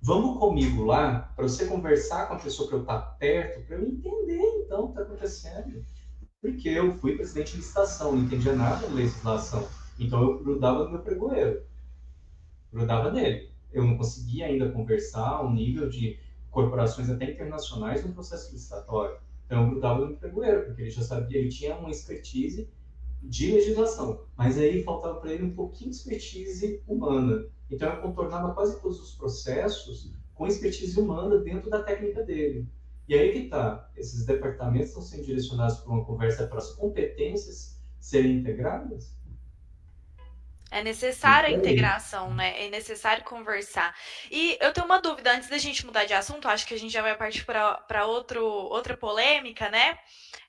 Vamos comigo lá, para você conversar com a pessoa que eu estar perto, para eu entender, então, o que está acontecendo. Porque eu fui presidente de licitação, não entendia nada da legislação. Então, eu grudava no meu pregoeiro. Grudava nele. Eu não conseguia ainda conversar ao nível de corporações até internacionais no processo licitatório. Então, eu grudava no meu pregoeiro, porque ele já sabia, ele tinha uma expertise de legislação, mas aí faltava para ele um pouquinho de expertise humana. Então, eu contornava quase todos os processos com expertise humana dentro da técnica dele. E aí que tá, esses departamentos estão sendo direcionados para uma conversa para as competências serem integradas? É necessária a integração, né? É necessário conversar. E eu tenho uma dúvida, antes da gente mudar de assunto, acho que a gente já vai partir para outra polêmica, né?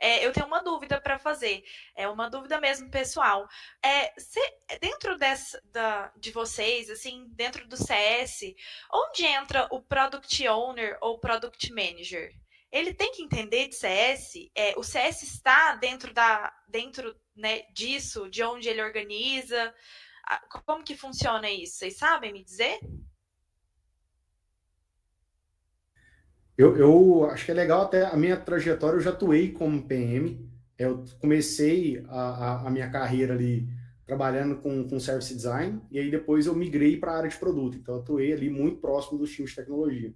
É, eu tenho uma dúvida para fazer, é uma dúvida mesmo pessoal. É, se, dentro dessa, da, de vocês, assim, dentro do C S, onde entra o Product Owner ou Product Manager? Ele tem que entender de C S? É, o C S está dentro, da, dentro né, disso, de onde ele organiza? Como que funciona isso? Vocês sabem me dizer? Eu, eu acho que é legal até a minha trajetória, eu já atuei como P M, eu comecei a, a, a minha carreira ali trabalhando com, com service design, e aí depois eu migrei para a área de produto, então eu atuei ali muito próximo dos times de tecnologia. O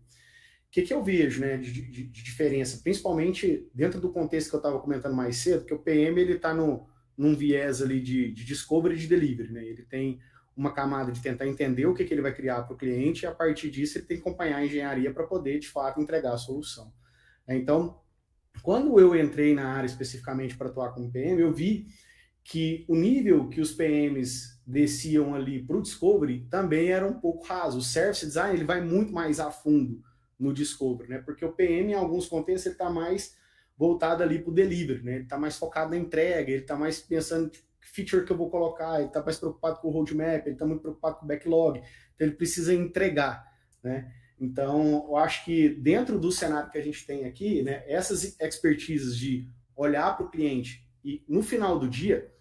que, que eu vejo né, de, de, de diferença? Principalmente dentro do contexto que eu estava comentando mais cedo, que o P M ele está no... num viés ali de, de discovery e de delivery, né? Ele tem uma camada de tentar entender o que, que ele vai criar para o cliente e, a partir disso, ele tem que acompanhar a engenharia para poder, de fato, entregar a solução. Então, quando eu entrei na área especificamente para atuar como P M, eu vi que o nível que os P Ms desciam ali para o discovery também era um pouco raso. O service design ele vai muito mais a fundo no discovery, né? Porque o P M, em alguns contextos, ele está mais voltado ali para o delivery, né? Ele está mais focado na entrega, ele está mais pensando que feature que eu vou colocar, ele está mais preocupado com o roadmap, ele está muito preocupado com o backlog, então ele precisa entregar, né? Então, eu acho que dentro do cenário que a gente tem aqui, né, essas expertises de olhar para o cliente e, no final do dia,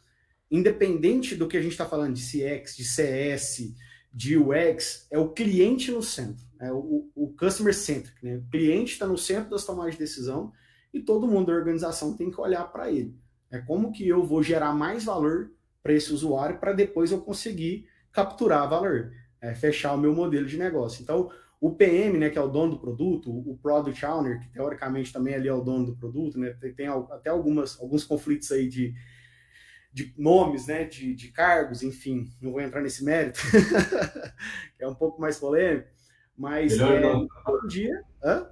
independente do que a gente está falando de C X, de C S, de U X, é o cliente no centro, é o, o customer centric, né? O cliente está no centro das tomadas de decisão, e todo mundo da organização tem que olhar para ele. É como que eu vou gerar mais valor para esse usuário para depois eu conseguir capturar valor, é, fechar o meu modelo de negócio. Então, o P M, né, que é o dono do produto, o Product Owner, que teoricamente também ali é o dono do produto, né, tem, tem até algumas, alguns conflitos aí de, de nomes, né, de, de cargos, enfim, não vou entrar nesse mérito, é um pouco mais polêmico, mas melhor é, no final do dia... Hã?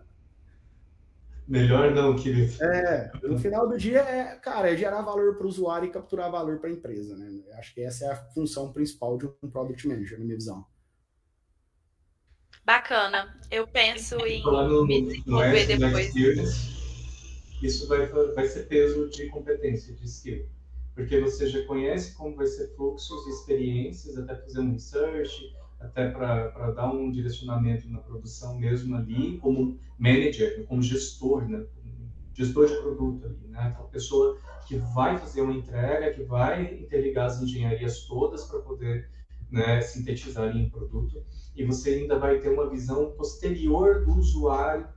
Melhor não, querido. É, no final do dia, é, cara, é gerar valor para o usuário e capturar valor para a empresa, né? Acho que essa é a função principal de um Product Manager, na minha visão. Bacana. Eu penso em no, me desenvolver no depois. Skills, isso vai, vai ser peso de competência, de skill. Porque você já conhece como vai ser fluxos, experiências, até fazendo research, até para dar um direcionamento na produção mesmo ali, como manager, como gestor, né? Gestor de produto ali, né? Aquela pessoa que vai fazer uma entrega, que vai interligar as engenharias todas para poder, né, sintetizar ali em produto. E você ainda vai ter uma visão posterior do usuário,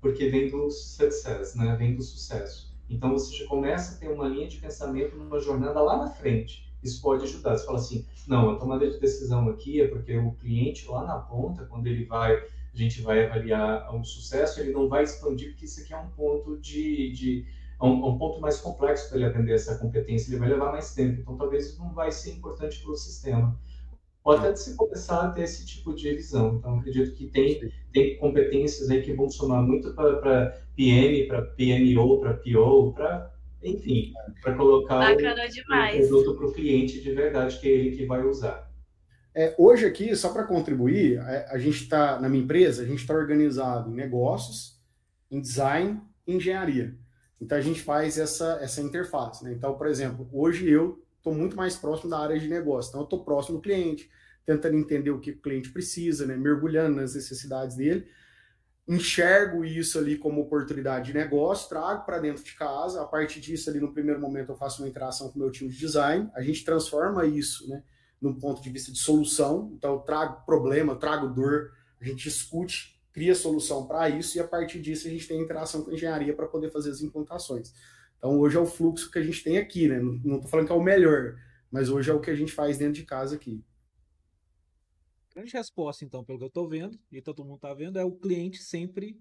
porque vem do sucesso, né? Vem do sucesso. Então você já começa a ter uma linha de pensamento numa jornada lá na frente. Isso pode ajudar. Você fala assim, não, a tomada de decisão aqui é porque o cliente lá na ponta, quando ele vai, a gente vai avaliar um sucesso, ele não vai expandir, porque isso aqui é um ponto de, de um, um ponto mais complexo para ele aprender essa competência, ele vai levar mais tempo, então talvez isso não vai ser importante para o sistema. Ou até de se começar a ter esse tipo de visão. Então, acredito que tem, tem competências aí que vão somar muito para P M, para P M O, para P O, para... Enfim, para colocar o produto para o cliente de verdade, que é ele que vai usar. É, hoje aqui, só para contribuir, a, a gente está, na minha empresa, a gente está organizado em negócios, em design e engenharia. Então, a gente faz essa, essa interface, né? Então, por exemplo, hoje eu estou muito mais próximo da área de negócio. Então, eu estou próximo do cliente, tentando entender o que o cliente precisa, né? Mergulhando nas necessidades dele. Enxergo isso ali como oportunidade de negócio, trago para dentro de casa, a partir disso ali no primeiro momento eu faço uma interação com o meu time de design, a gente transforma isso, né, num ponto de vista de solução, então eu trago problema, eu trago dor, a gente discute, cria solução para isso e a partir disso a gente tem interação com a engenharia para poder fazer as implantações. Então hoje é o fluxo que a gente tem aqui, né, não estou falando que é o melhor, mas hoje é o que a gente faz dentro de casa aqui. Grande resposta, então, pelo que eu estou vendo, e todo mundo está vendo, é o cliente sempre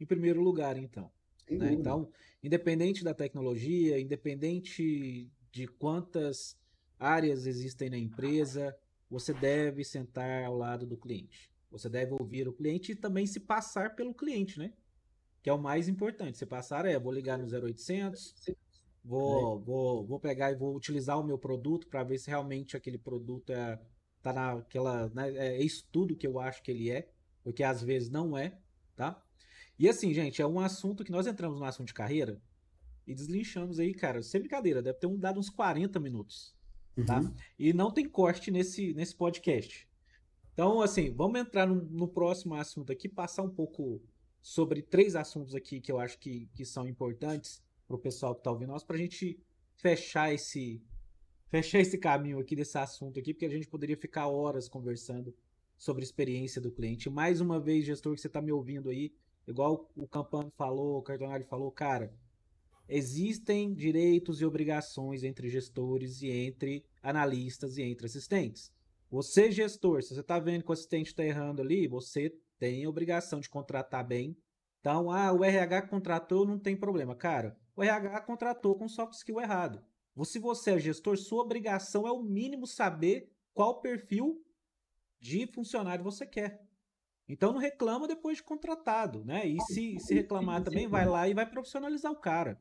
em primeiro lugar, então. Né? Então, independente da tecnologia, independente de quantas áreas existem na empresa, você deve sentar ao lado do cliente. Você deve ouvir o cliente e também se passar pelo cliente, né? Que é o mais importante. Se passar é, vou ligar no zero oitocentos, Vou, vou, vou pegar e vou utilizar o meu produto para ver se realmente aquele produto é, tá naquela, né, é isso tudo que eu acho que ele é, porque às vezes não é, tá? E assim, gente, é um assunto que nós entramos no assunto de carreira e deslinchamos aí, cara, sem brincadeira, deve ter um, dado uns quarenta minutos, uhum. Tá? E não tem corte nesse, nesse podcast. Então, assim, vamos entrar no, no próximo assunto aqui, passar um pouco sobre três assuntos aqui que eu acho que, que são importantes para o pessoal que está ouvindo nós, para a gente fechar esse, fechar esse caminho aqui, desse assunto aqui, porque a gente poderia ficar horas conversando sobre a experiência do cliente. Mais uma vez, gestor, que você está me ouvindo aí, igual o Campano falou, o Cartanoly falou, cara, existem direitos e obrigações entre gestores e entre analistas e entre assistentes. Você, gestor, se você está vendo que o assistente está errando ali, você tem a obrigação de contratar bem. Então, ah, o R H contratou, não tem problema. Cara, o R H contratou com soft skill errado. Se você é gestor, sua obrigação é o mínimo saber qual perfil de funcionário você quer. Então, não reclama depois de contratado, né? E se, se reclamar também, vai lá e vai profissionalizar o cara.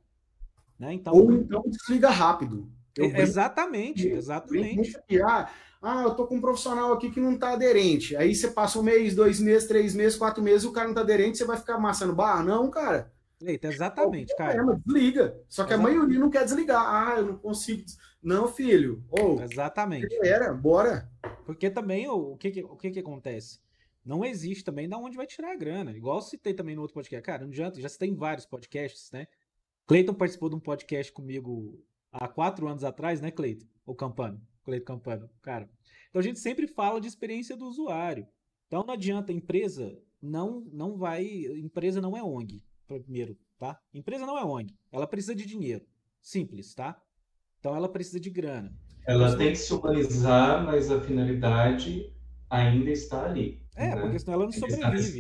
Né? Então, ou então desliga rápido. Eu exatamente, bem, exatamente. Bem, ah, eu tô com um profissional aqui que não tá aderente. Aí você passa um mês, dois meses, três meses, quatro meses, o cara não tá aderente, você vai ficar amassando barra? Não, cara. Eita, exatamente, é, cara. Desliga. Só que exatamente. A maioria não quer desligar. Ah, eu não consigo. Não, filho. Oh, exatamente. Era, bora. Porque também o que, o que que acontece? Não existe também de onde vai tirar a grana. Igual eu citei também no outro podcast. Cara, não adianta, já citei em vários podcasts, né? Cleiton participou de um podcast comigo há quatro anos atrás, né, Cleiton? O Campano, Cleiton Campano, cara. Então a gente sempre fala de experiência do usuário. Então não adianta, empresa não, não vai... Empresa não é O N G, primeiro, tá? Empresa não é O N G, ela precisa de dinheiro. Simples, tá? Então ela precisa de grana. Ela então, tem que se humanizar, mas a finalidade ainda está ali. É, né? Porque senão ela não sobrevive.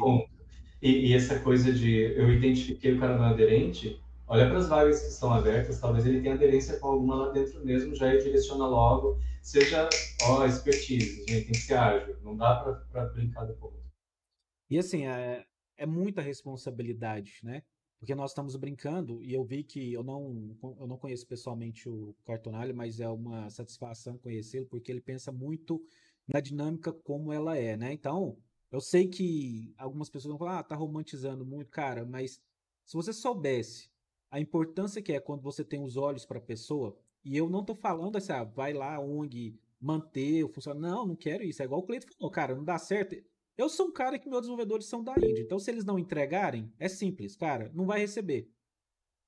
E, e essa coisa de... Eu identifiquei o cara não aderente... Olha para as vagas que estão abertas, talvez ele tenha aderência com alguma lá dentro mesmo, já direciona logo, seja, ó, expertise, gente, tem que ser ágil, não dá para brincar do ponto. E assim, é, é muita responsabilidade, né? Porque nós estamos brincando, e eu vi que eu não, eu não conheço pessoalmente o Cartanoly, mas é uma satisfação conhecê-lo, porque ele pensa muito na dinâmica como ela é, né? Então, eu sei que algumas pessoas vão falar, ah, tá romantizando muito, cara, mas se você soubesse a importância que é quando você tem os olhos para a pessoa, e eu não tô falando assim, ah, vai lá, O N G, manter o funcionário. Não, não quero isso. É igual o Cleiton falou, cara, não dá certo. Eu sou um cara que meus desenvolvedores são da Índia. Então, se eles não entregarem, é simples, cara, não vai receber.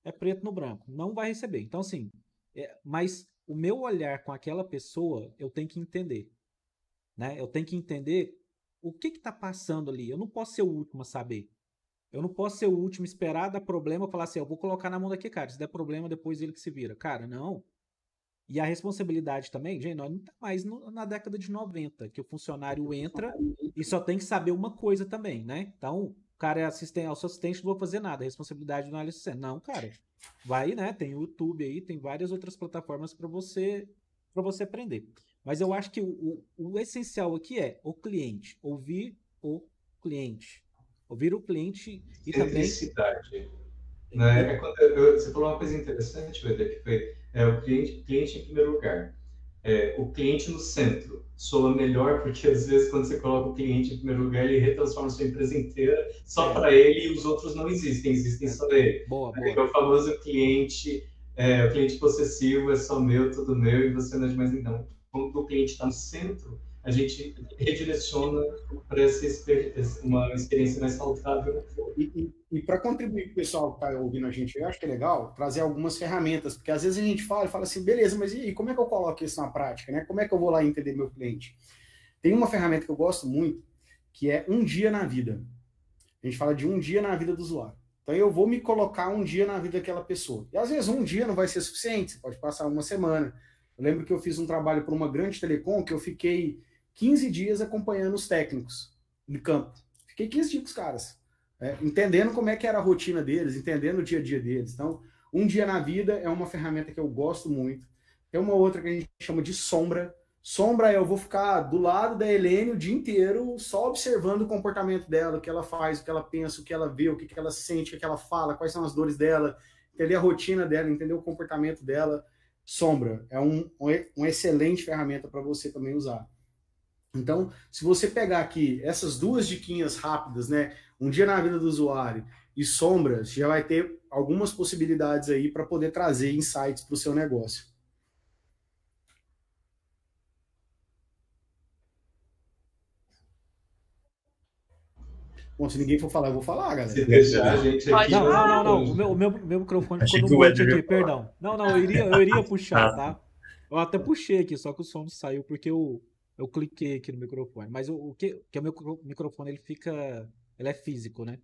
É preto no branco, não vai receber. Então, assim, é, mas o meu olhar com aquela pessoa, eu tenho que entender. Né? Eu tenho que entender o que que tá passando ali. Eu não posso ser o último a saber. Eu não posso ser o último, esperar dar problema, falar assim, eu vou colocar na mão daquele cara, se der problema, depois ele que se vira. Cara, não. E a responsabilidade também, gente, nós não tá mais no, na década de noventa, que o funcionário entra e só tem que saber uma coisa também, né? Então, o cara é assistente, eu sou assistente, não vou fazer nada, a responsabilidade não é assistente. Não, cara, vai, né? Tem o YouTube aí, tem várias outras plataformas para você, para você aprender. Mas eu acho que o, o, o essencial aqui é o cliente, ouvir o cliente. Ouvir o cliente e felicidade, também... Né? É quando eu, você falou uma coisa interessante, Weder, que foi é, o cliente, cliente em primeiro lugar. É, o cliente no centro soa melhor, porque às vezes quando você coloca o cliente em primeiro lugar, ele retransforma a sua empresa inteira só é. para ele, e os outros não existem, existem é. só ele. Boa, é, boa. É o famoso cliente, é, o cliente possessivo, é só meu, tudo meu, e você não é demais. Então, quando o cliente está no centro, a gente redireciona para uma experiência mais saudável. E, e, e para contribuir para o pessoal que está ouvindo a gente, eu acho que é legal trazer algumas ferramentas, porque às vezes a gente fala e fala assim, beleza, mas e como é que eu coloco isso na prática, né? Como é que eu vou lá entender meu cliente? Tem uma ferramenta que eu gosto muito, que é um dia na vida. A gente fala de um dia na vida do usuário. Então eu vou me colocar um dia na vida daquela pessoa. E às vezes um dia não vai ser suficiente, você pode passar uma semana. Eu lembro que eu fiz um trabalho para uma grande telecom que eu fiquei quinze dias acompanhando os técnicos no campo. Fiquei quinze dias com os caras, é, entendendo como é que era a rotina deles, entendendo o dia a dia deles. Então, um dia na vida é uma ferramenta que eu gosto muito. Tem uma outra que a gente chama de sombra. Sombra, eu vou ficar do lado da Ellen o dia inteiro, só observando o comportamento dela, o que ela faz, o que ela pensa, o que ela vê, o que ela sente, o que ela fala, quais são as dores dela, entender a rotina dela, entender o comportamento dela. Sombra é um, uma excelente ferramenta para você também usar. Então, se você pegar aqui essas duas diquinhas rápidas, né? Um dia na vida do usuário e sombra, você já vai ter algumas possibilidades aí para poder trazer insights para o seu negócio. Bom, se ninguém for falar, eu vou falar, galera. Se deixar a gente aqui... Não, não, não, não. O meu, meu, meu microfone ficou no mute aqui, perdão. Não, não, eu iria, eu iria puxar, tá? Eu até puxei aqui, só que o som saiu porque eu, eu cliquei aqui no microfone. Mas o, o que, que o meu microfone, ele fica... Ele é físico, né?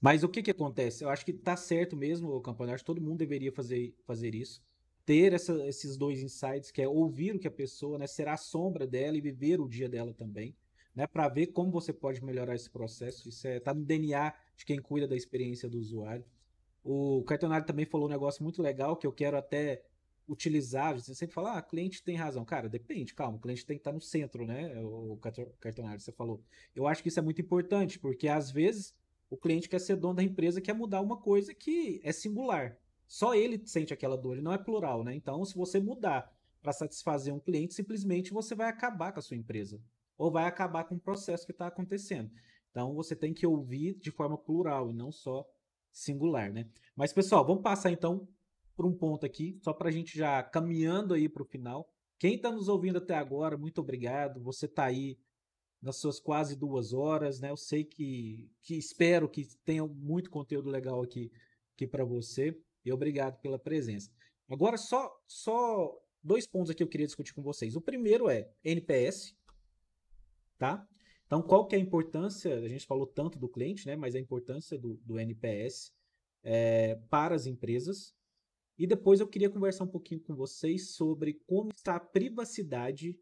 Mas o que que acontece? Eu acho que tá certo mesmo, Campano. Eu acho que todo mundo deveria fazer, fazer isso. Ter essa, esses dois insights, que é ouvir o que a pessoa, né? Será a sombra dela e viver o dia dela também. Né, para ver como você pode melhorar esse processo. Isso está é, no D N A de quem cuida da experiência do usuário. O Cartanoly também falou um negócio muito legal que eu quero até utilizar. Você sempre fala, ah, cliente tem razão. Cara, depende, calma, o cliente tem que estar no centro, né? O Cartanoly, você falou. Eu acho que isso é muito importante, porque às vezes o cliente quer ser dono da empresa, quer mudar uma coisa que é singular. Só ele sente aquela dor, ele não é plural, né? Então, se você mudar para satisfazer um cliente, simplesmente você vai acabar com a sua empresa. Ou vai acabar com o processo que está acontecendo. Então, você tem que ouvir de forma plural e não só singular, né? Mas, pessoal, vamos passar, então, por um ponto aqui, só para a gente já caminhando aí para o final. Quem está nos ouvindo até agora, muito obrigado. Você está aí nas suas quase duas horas, né? Eu sei que, que espero que tenha muito conteúdo legal aqui, aqui para você. E obrigado pela presença. Agora, só, só dois pontos aqui eu queria discutir com vocês. O primeiro é N P S. Tá? Então, qual que é a importância, a gente falou tanto do cliente, né, mas a importância do, do N P S é, para as empresas. E depois eu queria conversar um pouquinho com vocês sobre como está a privacidade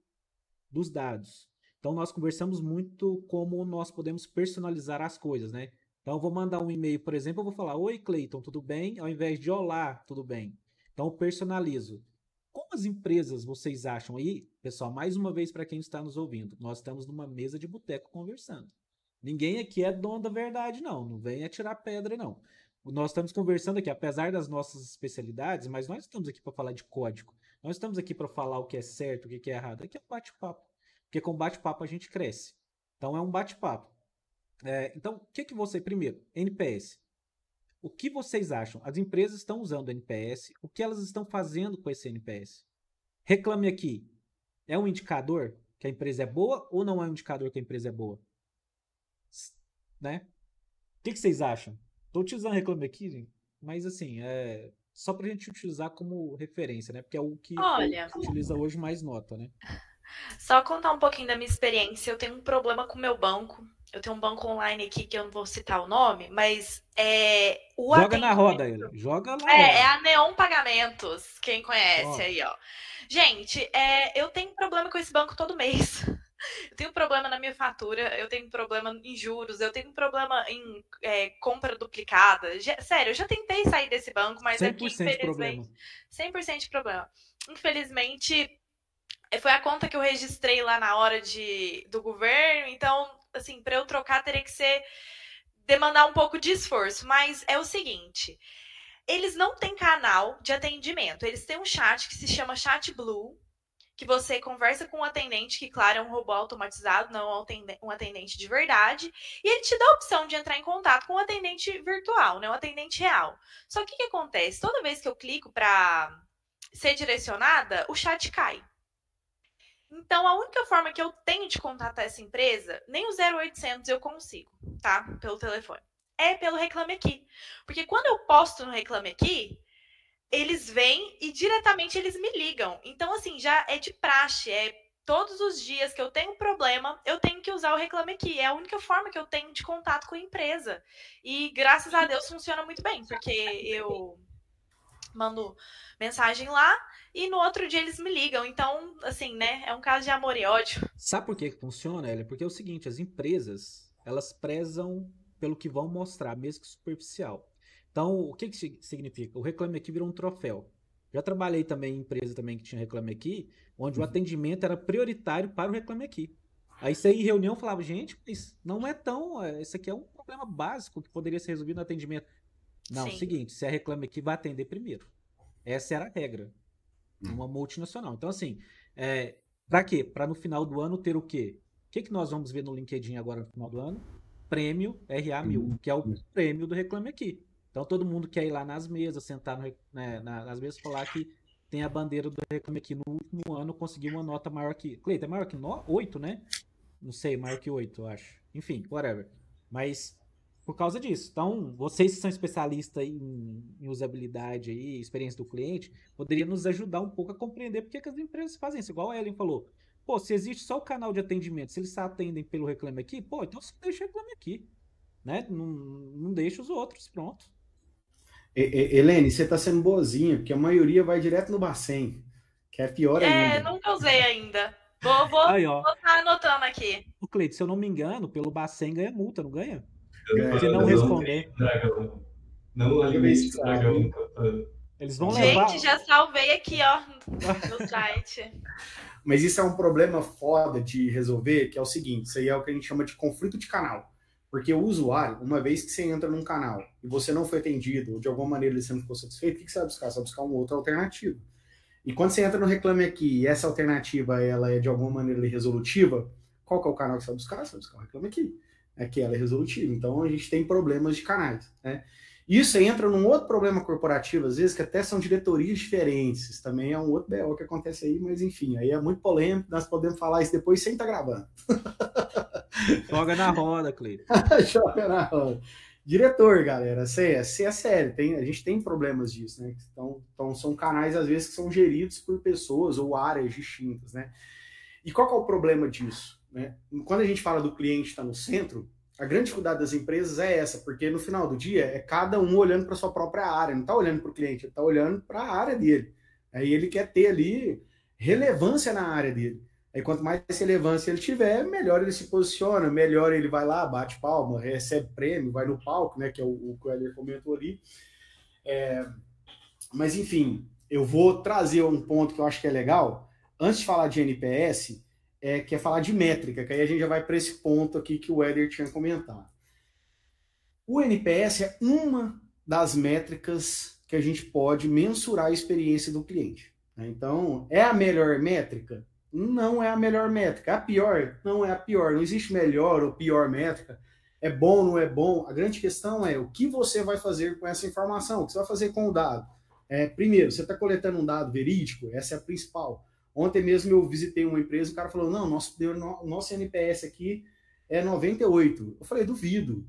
dos dados. Então, nós conversamos muito como nós podemos personalizar as coisas, né? Então, eu vou mandar um e-mail, por exemplo, eu vou falar, oi, Cleiton, tudo bem? Ao invés de olá, tudo bem. Então, eu personalizo. Como as empresas vocês acham aí, pessoal, mais uma vez para quem está nos ouvindo, nós estamos numa mesa de boteco conversando. Ninguém aqui é dono da verdade, não. Não vem atirar pedra, não. Nós estamos conversando aqui, apesar das nossas especialidades, mas nós estamos aqui para falar de código. Nós estamos aqui para falar o que é certo, o que é errado. Aqui é um bate-papo. Porque com bate-papo a gente cresce. Então é um bate-papo. É, então, o que, que você... Primeiro, N P S. O que vocês acham? As empresas estão usando o N P S, o que elas estão fazendo com esse N P S? Reclame Aqui. É um indicador que a empresa é boa ou não é um indicador que a empresa é boa? Né? O que, que vocês acham? Estou utilizando Reclame Aqui, gente, mas assim, é só para a gente utilizar como referência, né? Porque é o que Olha, utiliza hoje mais nota, né? Só contar um pouquinho da minha experiência. Eu tenho um problema com o meu banco. Eu tenho um banco online aqui que eu não vou citar o nome, mas é... O Joga atendimento... na roda, ele. Joga na é, roda. É a Neon Pagamentos, quem conhece oh. aí, ó. Gente, é, eu tenho problema com esse banco todo mês. Eu tenho problema na minha fatura, eu tenho problema em juros, eu tenho problema em é, compra duplicada. Já, sério, eu já tentei sair desse banco, mas aqui, infelizmente... Problema. cem por cento de problema. Infelizmente, foi a conta que eu registrei lá na hora de, do governo, então... Assim, para eu trocar teria que ser demandar um pouco de esforço, mas é o seguinte, eles não têm canal de atendimento, eles têm um chat que se chama Chat Blue, que você conversa com um atendente, que claro, é um robô automatizado, não um atendente de verdade, e ele te dá a opção de entrar em contato com um atendente virtual, né, um atendente real. Só que o que acontece? Toda vez que eu clico para ser direcionada, o chat cai. Então, a única forma que eu tenho de contatar essa empresa, nem o zero oitocentos eu consigo, tá? Pelo telefone. É pelo Reclame Aqui. Porque quando eu posto no Reclame Aqui, eles vêm e diretamente eles me ligam. Então, assim, já é de praxe. É todos os dias que eu tenho problema, eu tenho que usar o Reclame Aqui. É a única forma que eu tenho de contato com a empresa. E, graças a Deus, funciona muito bem. Porque eu... mando mensagem lá e no outro dia eles me ligam. Então, assim, né? É um caso de amor e ódio. Sabe por que funciona, Ellen? Porque é o seguinte, as empresas, elas prezam pelo que vão mostrar, mesmo que superficial. Então, o que que significa? O Reclame Aqui virou um troféu. Já trabalhei também em empresa também que tinha Reclame Aqui, onde uhum. o atendimento era prioritário para o Reclame Aqui. Aí você ia em reunião falava, gente, isso não é tão... Isso aqui é um problema básico que poderia ser resolvido no atendimento. Não, é o seguinte, se a Reclame Aqui vai atender primeiro. Essa era a regra. Hum. Uma multinacional. Então, assim, é, para quê? Para no final do ano ter o quê? O que, que nós vamos ver no LinkedIn agora no final do ano? Prêmio R A mil, hum. que é o prêmio do Reclame Aqui. Então, todo mundo quer ir lá nas mesas, sentar no, né, nas mesas e falar que tem a bandeira do Reclame Aqui no último ano, conseguiu uma nota maior que... Cleiton, é maior que oito, né? Não sei, maior que oito, eu acho. Enfim, whatever. Mas... por causa disso. Então, vocês que são especialistas em, em usabilidade e experiência do cliente, poderiam nos ajudar um pouco a compreender por que as empresas fazem isso. Igual a Ellen falou, pô, se existe só o canal de atendimento, se eles só atendem pelo Reclame Aqui, pô, então você deixa o Reclame Aqui, né? Não, não deixa os outros, pronto. E, e, Helene, você tá sendo boazinha, porque a maioria vai direto no Bacen, que é pior é, ainda. É, nunca usei ainda. Vou, vou, Aí, vou tá anotando aqui. O Cleiton, se eu não me engano, pelo Bacen ganha multa, não ganha? Se não responder. Dragão. Não alimente o dragão. Eles vão levar. Gente, já salvei aqui, ó, no site. Mas isso é um problema foda de resolver, que é o seguinte, isso aí é o que a gente chama de conflito de canal. Porque o usuário, uma vez que você entra num canal e você não foi atendido, ou de alguma maneira ele não ficou satisfeito, o que você vai buscar? Você vai buscar uma outra alternativa. E quando você entra no Reclame Aqui e essa alternativa ela é de alguma maneira resolutiva, qual que é o canal que você vai buscar? Você vai buscar o Reclame Aqui. É que ela é resolutiva, então a gente tem problemas de canais, né? Isso entra num outro problema corporativo, às vezes, que até são diretorias diferentes, isso também é um outro B O que acontece aí, mas enfim, aí é muito polêmico, nós podemos falar isso depois sem estar gravando. Joga na roda, Cleiton. Joga na roda. Diretor, galera, você é, é sério, tem, a gente tem problemas disso, né? Então, então são canais, às vezes, que são geridos por pessoas ou áreas distintas, né? E qual que é o problema disso? Quando a gente fala do cliente estar no centro, a grande dificuldade das empresas é essa, porque no final do dia é cada um olhando para sua própria área, não está olhando para o cliente, ele está olhando para a área dele. Aí ele quer ter ali relevância na área dele. Aí quanto mais relevância ele tiver, melhor ele se posiciona, melhor ele vai lá, bate palma, recebe prêmio, vai no palco, né, que é o, o que o Helder comentou ali. É, mas enfim, eu vou trazer um ponto que eu acho que é legal, antes de falar de N P S, É, que é falar de métrica, que aí a gente já vai para esse ponto aqui que o Weder tinha comentado. O N P S é uma das métricas que a gente pode mensurar a experiência do cliente, né? Então, é a melhor métrica? Não é a melhor métrica. A pior? Não é a pior. Não existe melhor ou pior métrica. É bom, não é bom? A grande questão é o que você vai fazer com essa informação, o que você vai fazer com o dado. É, primeiro, você está coletando um dado verídico? Essa é a principal. Ontem mesmo eu visitei uma empresa, o cara falou, não, nosso, nosso N P S aqui é noventa e oito. Eu falei, duvido,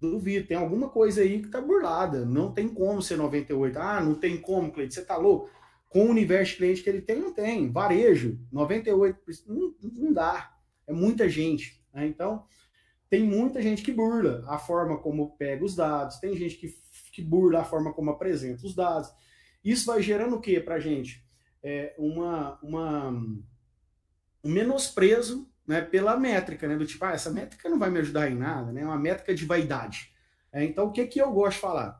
duvido, tem alguma coisa aí que tá burlada, não tem como ser noventa e oito. Ah, não tem como, Cleiton, você tá louco? Com o universo de cliente que ele tem, não tem. Varejo, noventa e oito, não, não dá, é muita gente, né? Então, tem muita gente que burla a forma como pega os dados, tem gente que, que burla a forma como apresenta os dados. Isso vai gerando o quê pra gente? É uma, uma, um menosprezo, né, pela métrica, né, do tipo, ah, essa métrica não vai me ajudar em nada, né, é uma métrica de vaidade. É, então, o que, que eu gosto de falar?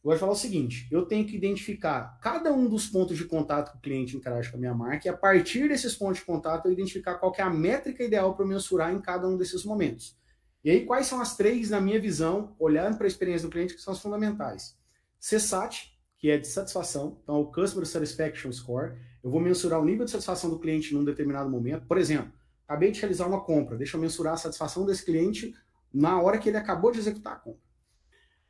Eu gosto de falar o seguinte, eu tenho que identificar cada um dos pontos de contato que o cliente interage com a minha marca e a partir desses pontos de contato eu identificar qual que é a métrica ideal para eu mensurar em cada um desses momentos. E aí, quais são as três, na minha visão, olhando para a experiência do cliente, que são as fundamentais? C SAT, que é de satisfação, então o Customer Satisfaction Score, eu vou mensurar o nível de satisfação do cliente num determinado momento. Por exemplo, acabei de realizar uma compra, deixa eu mensurar a satisfação desse cliente na hora que ele acabou de executar a compra.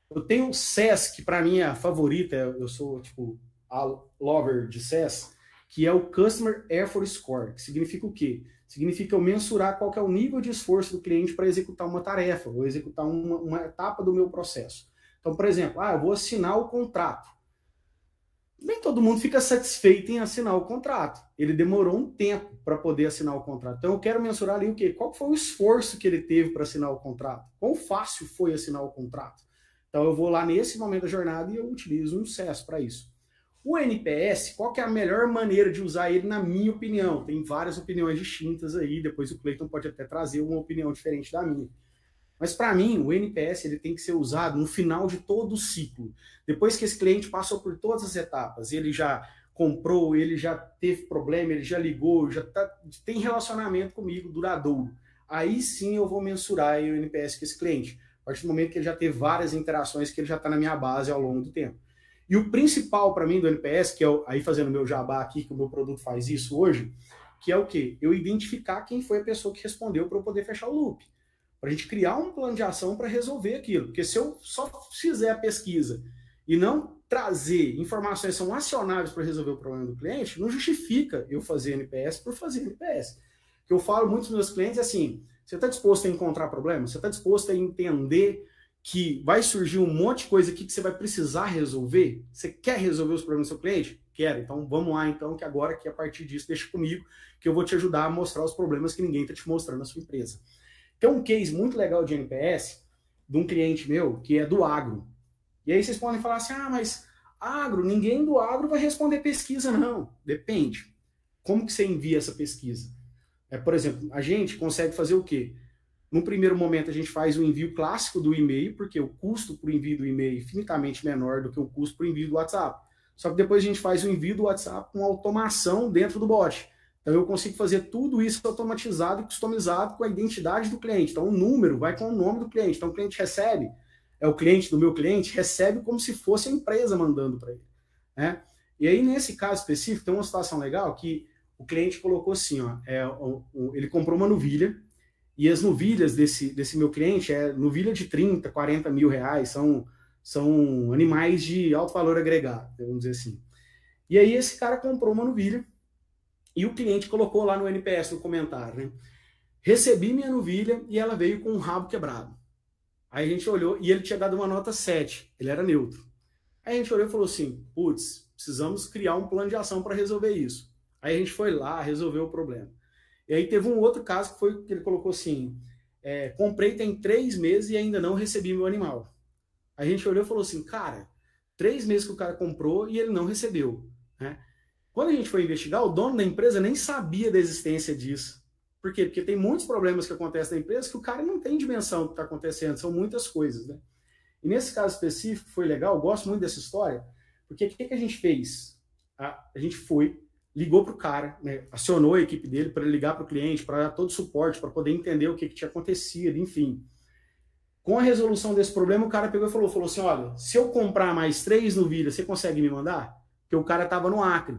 Eu tenho o S E S, que para mim é a favorita, eu sou tipo a lover de S E S, que é o Customer Effort Score, que significa o quê? Significa eu mensurar qual que é o nível de esforço do cliente para executar uma tarefa, ou executar uma, uma etapa do meu processo. Então, por exemplo, ah, eu vou assinar o contrato. Nem todo mundo fica satisfeito em assinar o contrato. Ele demorou um tempo para poder assinar o contrato. Então eu quero mensurar ali o quê? Qual foi o esforço que ele teve para assinar o contrato? Quão fácil foi assinar o contrato? Então eu vou lá nesse momento da jornada e eu utilizo um S E S para isso. O N P S, qual que é a melhor maneira de usar ele na minha opinião? Tem várias opiniões distintas aí, depois o Cleiton pode até trazer uma opinião diferente da minha. Mas, para mim, o N P S ele tem que ser usado no final de todo o ciclo. Depois que esse cliente passou por todas as etapas, ele já comprou, ele já teve problema, ele já ligou, já tá, tem relacionamento comigo duradouro. Aí sim eu vou mensurar aí o N P S com esse cliente. A partir do momento que ele já teve várias interações, que ele já está na minha base ao longo do tempo. E o principal para mim do N P S, que é o, aí fazendo meu jabá aqui, que o meu produto faz isso hoje, que é o quê? Eu identificar quem foi a pessoa que respondeu para eu poder fechar o loop. Para a gente criar um plano de ação para resolver aquilo. Porque se eu só fizer a pesquisa e não trazer informações que são acionáveis para resolver o problema do cliente, não justifica eu fazer N P S por fazer N P S. O que eu falo muito dos meus clientes é assim, você está disposto a encontrar problemas? Você está disposto a entender que vai surgir um monte de coisa aqui que você vai precisar resolver? Você quer resolver os problemas do seu cliente? Quero. Então vamos lá, então, que agora, que a partir disso, deixa comigo, que eu vou te ajudar a mostrar os problemas que ninguém está te mostrando na sua empresa. Tem um case muito legal de N P S, de um cliente meu, que é do agro. E aí vocês podem falar assim, ah, mas agro, ninguém do agro vai responder pesquisa, não. Depende. Como que você envia essa pesquisa? É, por exemplo, a gente consegue fazer o quê? No primeiro momento, a gente faz o envio clássico do e-mail, porque o custo para o envio do e-mail é infinitamente menor do que o custo para o envio do WhatsApp. Só que depois a gente faz o envio do WhatsApp com automação dentro do bot. Então eu consigo fazer tudo isso automatizado e customizado com a identidade do cliente. Então o número vai com o nome do cliente. Então o cliente recebe, é o cliente do meu cliente, recebe como se fosse a empresa mandando para ele, né? E aí nesse caso específico tem uma situação legal que o cliente colocou assim, ó, é, o, o, ele comprou uma novilha, e as novilhas desse, desse meu cliente é novilha de trinta, quarenta mil reais, são, são animais de alto valor agregado, vamos dizer assim. E aí esse cara comprou uma novilha, e o cliente colocou lá no N P S, no comentário, né? Recebi minha novilha e ela veio com um rabo quebrado. Aí a gente olhou e ele tinha dado uma nota sete, ele era neutro. Aí a gente olhou e falou assim, putz, precisamos criar um plano de ação para resolver isso. Aí a gente foi lá, resolveu o problema. E aí teve um outro caso que foi que ele colocou assim, é, comprei tem três meses e ainda não recebi meu animal. Aí a gente olhou e falou assim, cara, três meses que o cara comprou e ele não recebeu, né? Quando a gente foi investigar, o dono da empresa nem sabia da existência disso. Por quê? Porque tem muitos problemas que acontecem na empresa que o cara não tem dimensão do que está acontecendo, são muitas coisas, né? E nesse caso específico foi legal, eu gosto muito dessa história, porque o que, que a gente fez? A, a gente foi... ligou para o cara, né? Acionou a equipe dele para ligar para o cliente, para dar todo o suporte, para poder entender o que, que tinha acontecido, enfim. Com a resolução desse problema, o cara pegou e falou, falou assim, olha, se eu comprar mais três novilhas, você consegue me mandar? Porque o cara estava no Acre.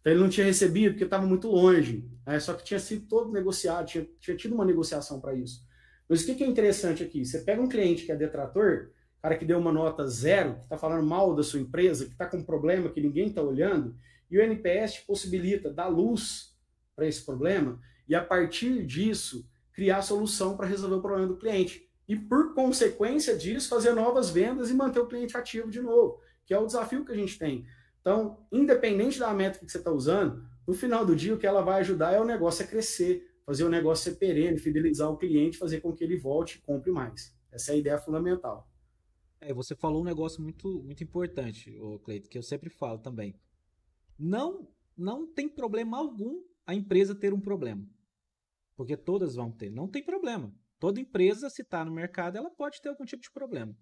Então ele não tinha recebido, porque estava muito longe, né? Só que tinha sido todo negociado, tinha, tinha tido uma negociação para isso. Mas o que, que é interessante aqui? Você pega um cliente que é detrator, cara que deu uma nota zero, que está falando mal da sua empresa, que está com um problema que ninguém está olhando, e o N P S te possibilita dar luz para esse problema e, a partir disso, criar solução para resolver o problema do cliente. E, por consequência disso, fazer novas vendas e manter o cliente ativo de novo, que é o desafio que a gente tem. Então, independente da métrica que você está usando, no final do dia, o que ela vai ajudar é o negócio a crescer, fazer o negócio ser perene, fidelizar o cliente, fazer com que ele volte e compre mais. Essa é a ideia fundamental. É, você falou um negócio muito, muito importante, Cleiton, que eu sempre falo também. Não, não tem problema algum a empresa ter um problema, porque todas vão ter, não tem problema. Toda empresa, se está no mercado, ela pode ter algum tipo de problema.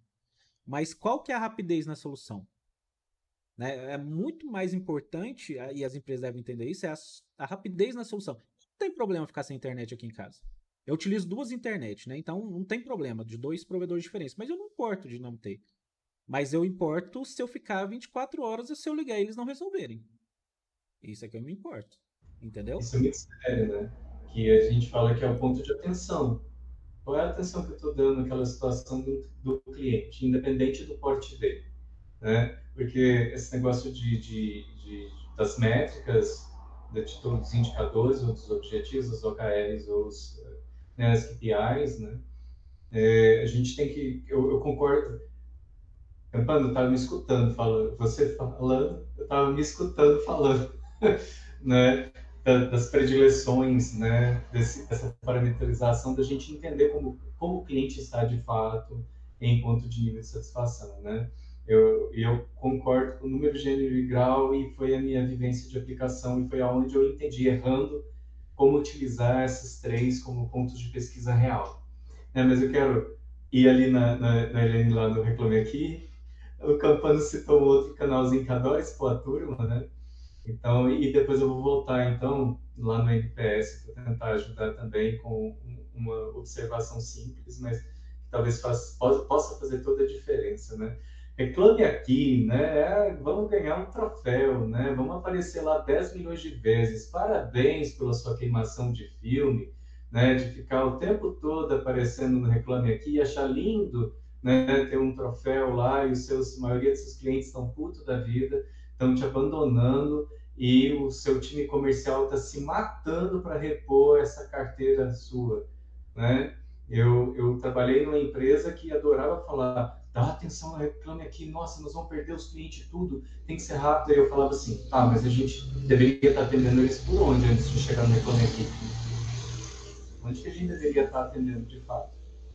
Mas qual que é a rapidez na solução? Né? É muito mais importante, e as empresas devem entender isso, é a, a rapidez na solução. Não tem problema ficar sem internet aqui em casa. Eu utilizo duas internet, né? Então não tem problema de dois provedores diferentes, mas eu não importo de não ter. Mas eu importo se eu ficar vinte e quatro horas e se eu ligar e eles não resolverem. Isso é que eu me importo, entendeu? Isso é muito sério, né? Que a gente fala que é o ponto de atenção. Qual é a atenção que eu estou dando naquela situação do, do cliente, independente do porte dele, né? Porque esse negócio de, de, de, das métricas, de, de todos os indicadores, ou dos objetivos, os O K Rs, ou os, né, as K P Is, né? É, a gente tem que... Eu, eu concordo... Campano, eu estava me escutando falando, você falando, eu estava me escutando falando, né, das predileções, né, desse, dessa parametrização, da gente entender como, como o cliente está de fato em ponto de nível de satisfação, né. Eu, eu concordo com o número, gênero e grau, e foi a minha vivência de aplicação, e foi aonde eu entendi, errando, como utilizar esses três como pontos de pesquisa real, né, mas eu quero ir ali na, na, na Ellen, lá no Reclame Aqui. O Campano citou um outro canalzinho que adora expor a turma, né? Então, e depois eu vou voltar, então, lá no N P S, para tentar ajudar também com uma observação simples, mas talvez faça, possa fazer toda a diferença, né? Reclame Aqui, né? Vamos ganhar um troféu, né? Vamos aparecer lá dez milhões de vezes. Parabéns pela sua queimação de filme, né? De ficar o tempo todo aparecendo no Reclame Aqui e achar lindo, né? Ter um troféu lá e os seus, a maioria dos seus clientes estão putos da vida, estão te abandonando e o seu time comercial está se matando para repor essa carteira sua, né? Eu, eu trabalhei numa empresa que adorava falar... dá atenção, Reclame Aqui, nossa, nós vamos perder os clientes, tudo, tem que ser rápido. Aí eu falava assim, tá, mas a gente deveria estar atendendo eles por onde antes de chegar no Reclame Aqui? Onde que a gente deveria estar atendendo de fato?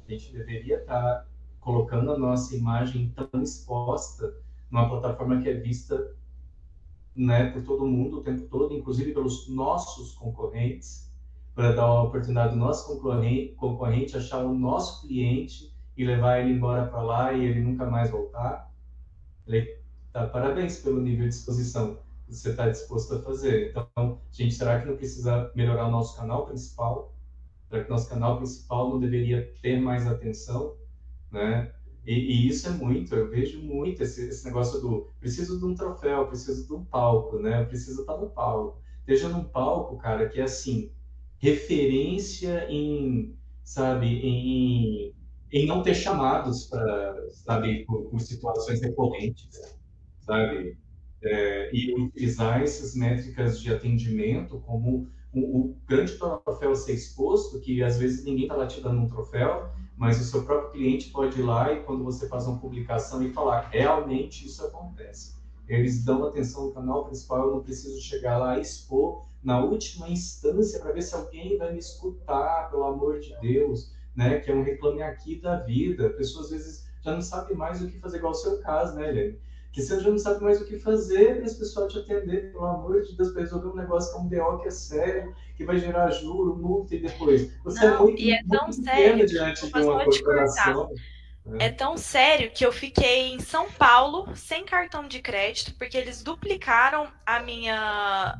A gente deveria estar colocando a nossa imagem tão exposta numa plataforma que é vista, né, por todo mundo o tempo todo, inclusive pelos nossos concorrentes, para dar uma oportunidade do nosso concorrente, concorrente achar o nosso cliente e levar ele embora para lá e ele nunca mais voltar. Ele tá, parabéns pelo nível de exposição que você está disposto a fazer. Então, gente, será que não precisa melhorar o nosso canal principal? Será que o nosso canal principal não deveria ter mais atenção, né? E, e isso é muito, eu vejo muito esse, esse negócio do preciso de um troféu, preciso de um palco, né? Preciso estar no palco. Esteja num palco, cara, que é assim, referência em, sabe, em... em não ter chamados para, sabe, por, por situações recorrentes, sabe, é, e utilizar essas métricas de atendimento como o, o grande troféu a ser exposto, que às vezes ninguém está lá te dando um troféu, mas o seu próprio cliente pode ir lá e quando você faz uma publicação e falar, realmente isso acontece. Eles dão atenção no canal principal, eu não preciso chegar lá e expor na última instância para ver se alguém vai me escutar, pelo amor de Deus. Né, que é um Reclame Aqui da vida. A pessoa às vezes já não sabe mais o que fazer, igual o seu caso, né, Ellen? Que você já não sabe mais o que fazer para esse pessoal te atender, pelo amor de Deus, para resolver um negócio que é um B O que é sério, que vai gerar juro, multa e depois. Você não, é muito, e é tão muito sério diante de uma corporação. Né? É tão sério que eu fiquei em São Paulo sem cartão de crédito, porque eles duplicaram a minha,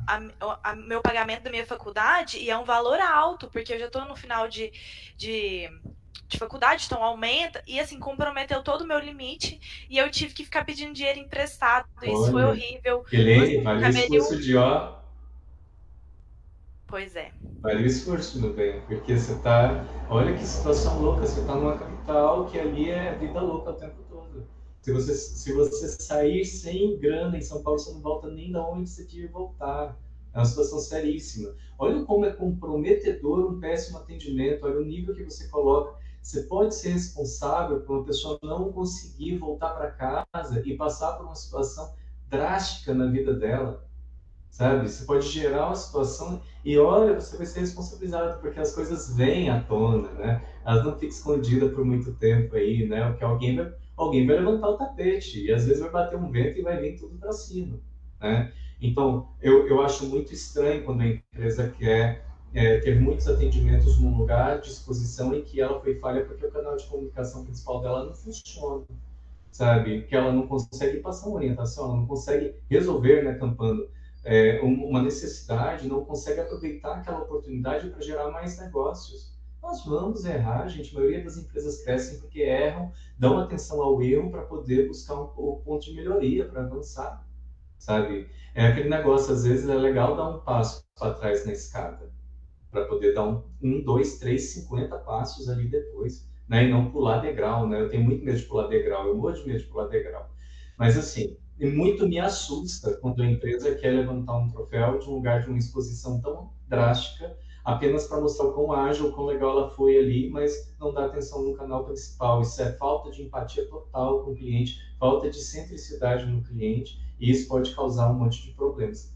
a, a, meu pagamento da minha faculdade e é um valor alto, porque eu já estou no final de, de, de faculdade, então aumenta, e assim, comprometeu todo o meu limite e eu tive que ficar pedindo dinheiro emprestado. Olha, isso foi horrível. Beleza, valeu o esforço de ó. Pois é. Vale o esforço, meu bem, porque você tá... Olha que situação louca, você tá numa capital que ali é vida louca o tempo todo. Se você, se você sair sem grana em São Paulo, você não volta nem da onde você tinha que voltar. É uma situação seríssima. Olha como é comprometedor um péssimo atendimento, olha o nível que você coloca. Você pode ser responsável por uma pessoa não conseguir voltar para casa e passar por uma situação drástica na vida dela. Sabe? Você pode gerar uma situação e, olha, você vai ser responsabilizado, porque as coisas vêm à tona, né? Elas não ficam escondidas por muito tempo aí, né? Porque alguém vai, alguém vai levantar o tapete e, às vezes, vai bater um vento e vai vir tudo para cima, né? Então, eu, eu acho muito estranho quando a empresa quer é, ter muitos atendimentos num lugar de exposição em que ela foi falha porque o canal de comunicação principal dela não funciona, sabe? Que ela não consegue passar uma orientação, ela não consegue resolver, né, Campano? É, uma necessidade, não consegue aproveitar aquela oportunidade para gerar mais negócios. Nós vamos errar, gente. A maioria das empresas crescem porque erram, dão atenção ao erro para poder buscar um, um ponto de melhoria, para avançar, sabe? É aquele negócio, às vezes é legal dar um passo para trás na escada, para poder dar um, um, dois, três, cinquenta passos ali depois, né? E não pular degrau, né? Eu tenho muito medo de pular degrau, eu morro de medo de pular degrau. Mas assim... E muito me assusta quando a empresa quer levantar um troféu de um lugar de uma exposição tão drástica, apenas para mostrar o quão ágil, o quão legal ela foi ali, mas não dá atenção no canal principal. Isso é falta de empatia total com o cliente, falta de centricidade no cliente, e isso pode causar um monte de problemas.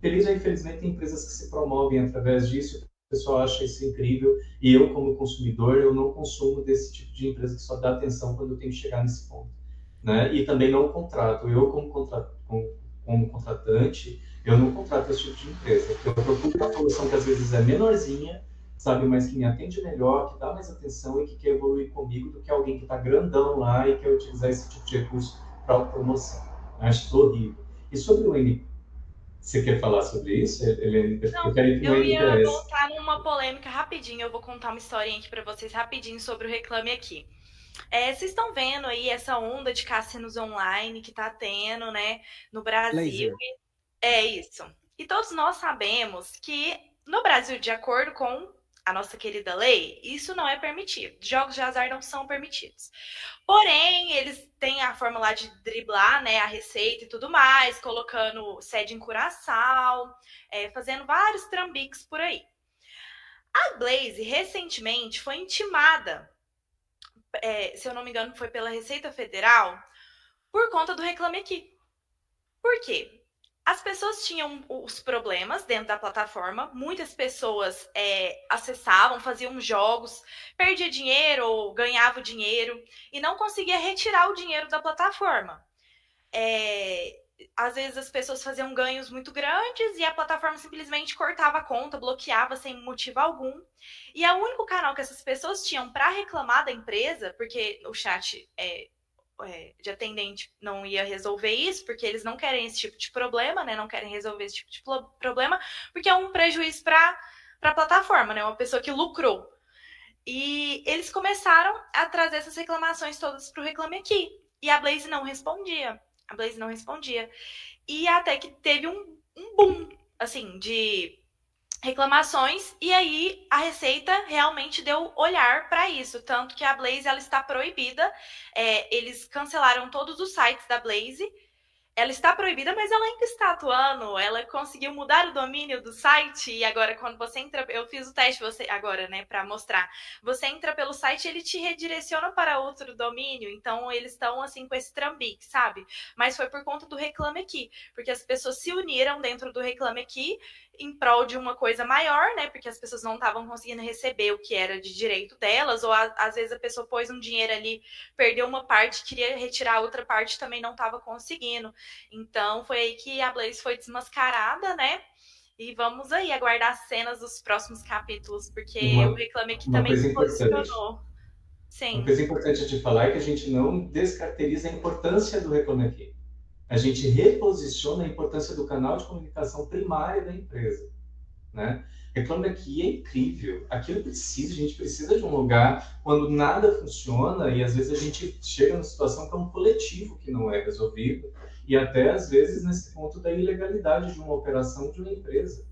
Feliz ou infelizmente, tem empresas que se promovem através disso, o pessoal acha isso incrível, e eu, como consumidor, eu não consumo desse tipo de empresa que só dá atenção quando eu tenho que chegar nesse ponto. Né? E também não contrato. Eu, como, contra... como contratante, eu não contrato esse tipo de empresa. Eu procuro uma solução que às vezes é menorzinha, sabe, mas que me atende melhor, que dá mais atenção e que quer evoluir comigo do que alguém que está grandão lá e quer utilizar esse tipo de recurso para promoção. Acho horrível. E sobre o N P T? Você quer falar sobre isso? Ele... Não, eu, quero que eu ia voltar numa polêmica rapidinho. Eu vou contar uma historinha aqui para vocês rapidinho sobre o Reclame Aqui. É, vocês estão vendo aí essa onda de cassinos online que está tendo, né, no Brasil. Laser. É isso. E todos nós sabemos que no Brasil, de acordo com a nossa querida lei, isso não é permitido. Jogos de azar não são permitidos. Porém, eles têm a forma lá de driblar, né, a receita e tudo mais, colocando sede em Curaçao, é, fazendo vários trambiques por aí. A Glaze recentemente foi intimada, é, se eu não me engano, foi pela Receita Federal, por conta do Reclame Aqui. Por quê? As pessoas tinham os problemas dentro da plataforma, muitas pessoas é, acessavam, faziam jogos, perdia dinheiro ou ganhava dinheiro e não conseguia retirar o dinheiro da plataforma. É, às vezes as pessoas faziam ganhos muito grandes e a plataforma simplesmente cortava a conta, bloqueava sem motivo algum. E o único canal que essas pessoas tinham para reclamar da empresa, porque o chat é... de atendente não ia resolver isso, porque eles não querem esse tipo de problema, né? Não querem resolver esse tipo de problema, porque é um prejuízo para a plataforma, né? Uma pessoa que lucrou. E eles começaram a trazer essas reclamações todas para o Reclame Aqui. E a Blaze não respondia. A Blaze não respondia. E até que teve um, um boom, assim, de reclamações. E aí a Receita realmente deu olhar para isso, tanto que a Blaze ela está proibida, é, eles cancelaram todos os sites da Blaze, ela está proibida, mas ela ainda está atuando, ela conseguiu mudar o domínio do site e agora quando você entra, eu fiz o teste você agora, né, para mostrar, você entra pelo site, ele te redireciona para outro domínio, então eles estão assim com esse trambique, sabe? Mas foi por conta do Reclame Aqui, porque as pessoas se uniram dentro do Reclame Aqui em prol de uma coisa maior, né? Porque as pessoas não estavam conseguindo receber o que era de direito delas, ou a, às vezes a pessoa pôs um dinheiro ali, perdeu uma parte, queria retirar a outra parte, também não estava conseguindo. Então, foi aí que a Blaze foi desmascarada, né? E vamos aí aguardar cenas dos próximos capítulos, porque uma, o Reclame Aqui também se posicionou. Sim. Uma coisa importante de falar é que a gente não descaracteriza a importância do Reclame Aqui. A gente reposiciona a importância do canal de comunicação primária da empresa, né? Reclame Aqui é incrível. Aquilo precisa, a gente precisa de um lugar quando nada funciona e às vezes a gente chega numa situação que é um coletivo que não é resolvido e até às vezes nesse ponto da ilegalidade de uma operação de uma empresa,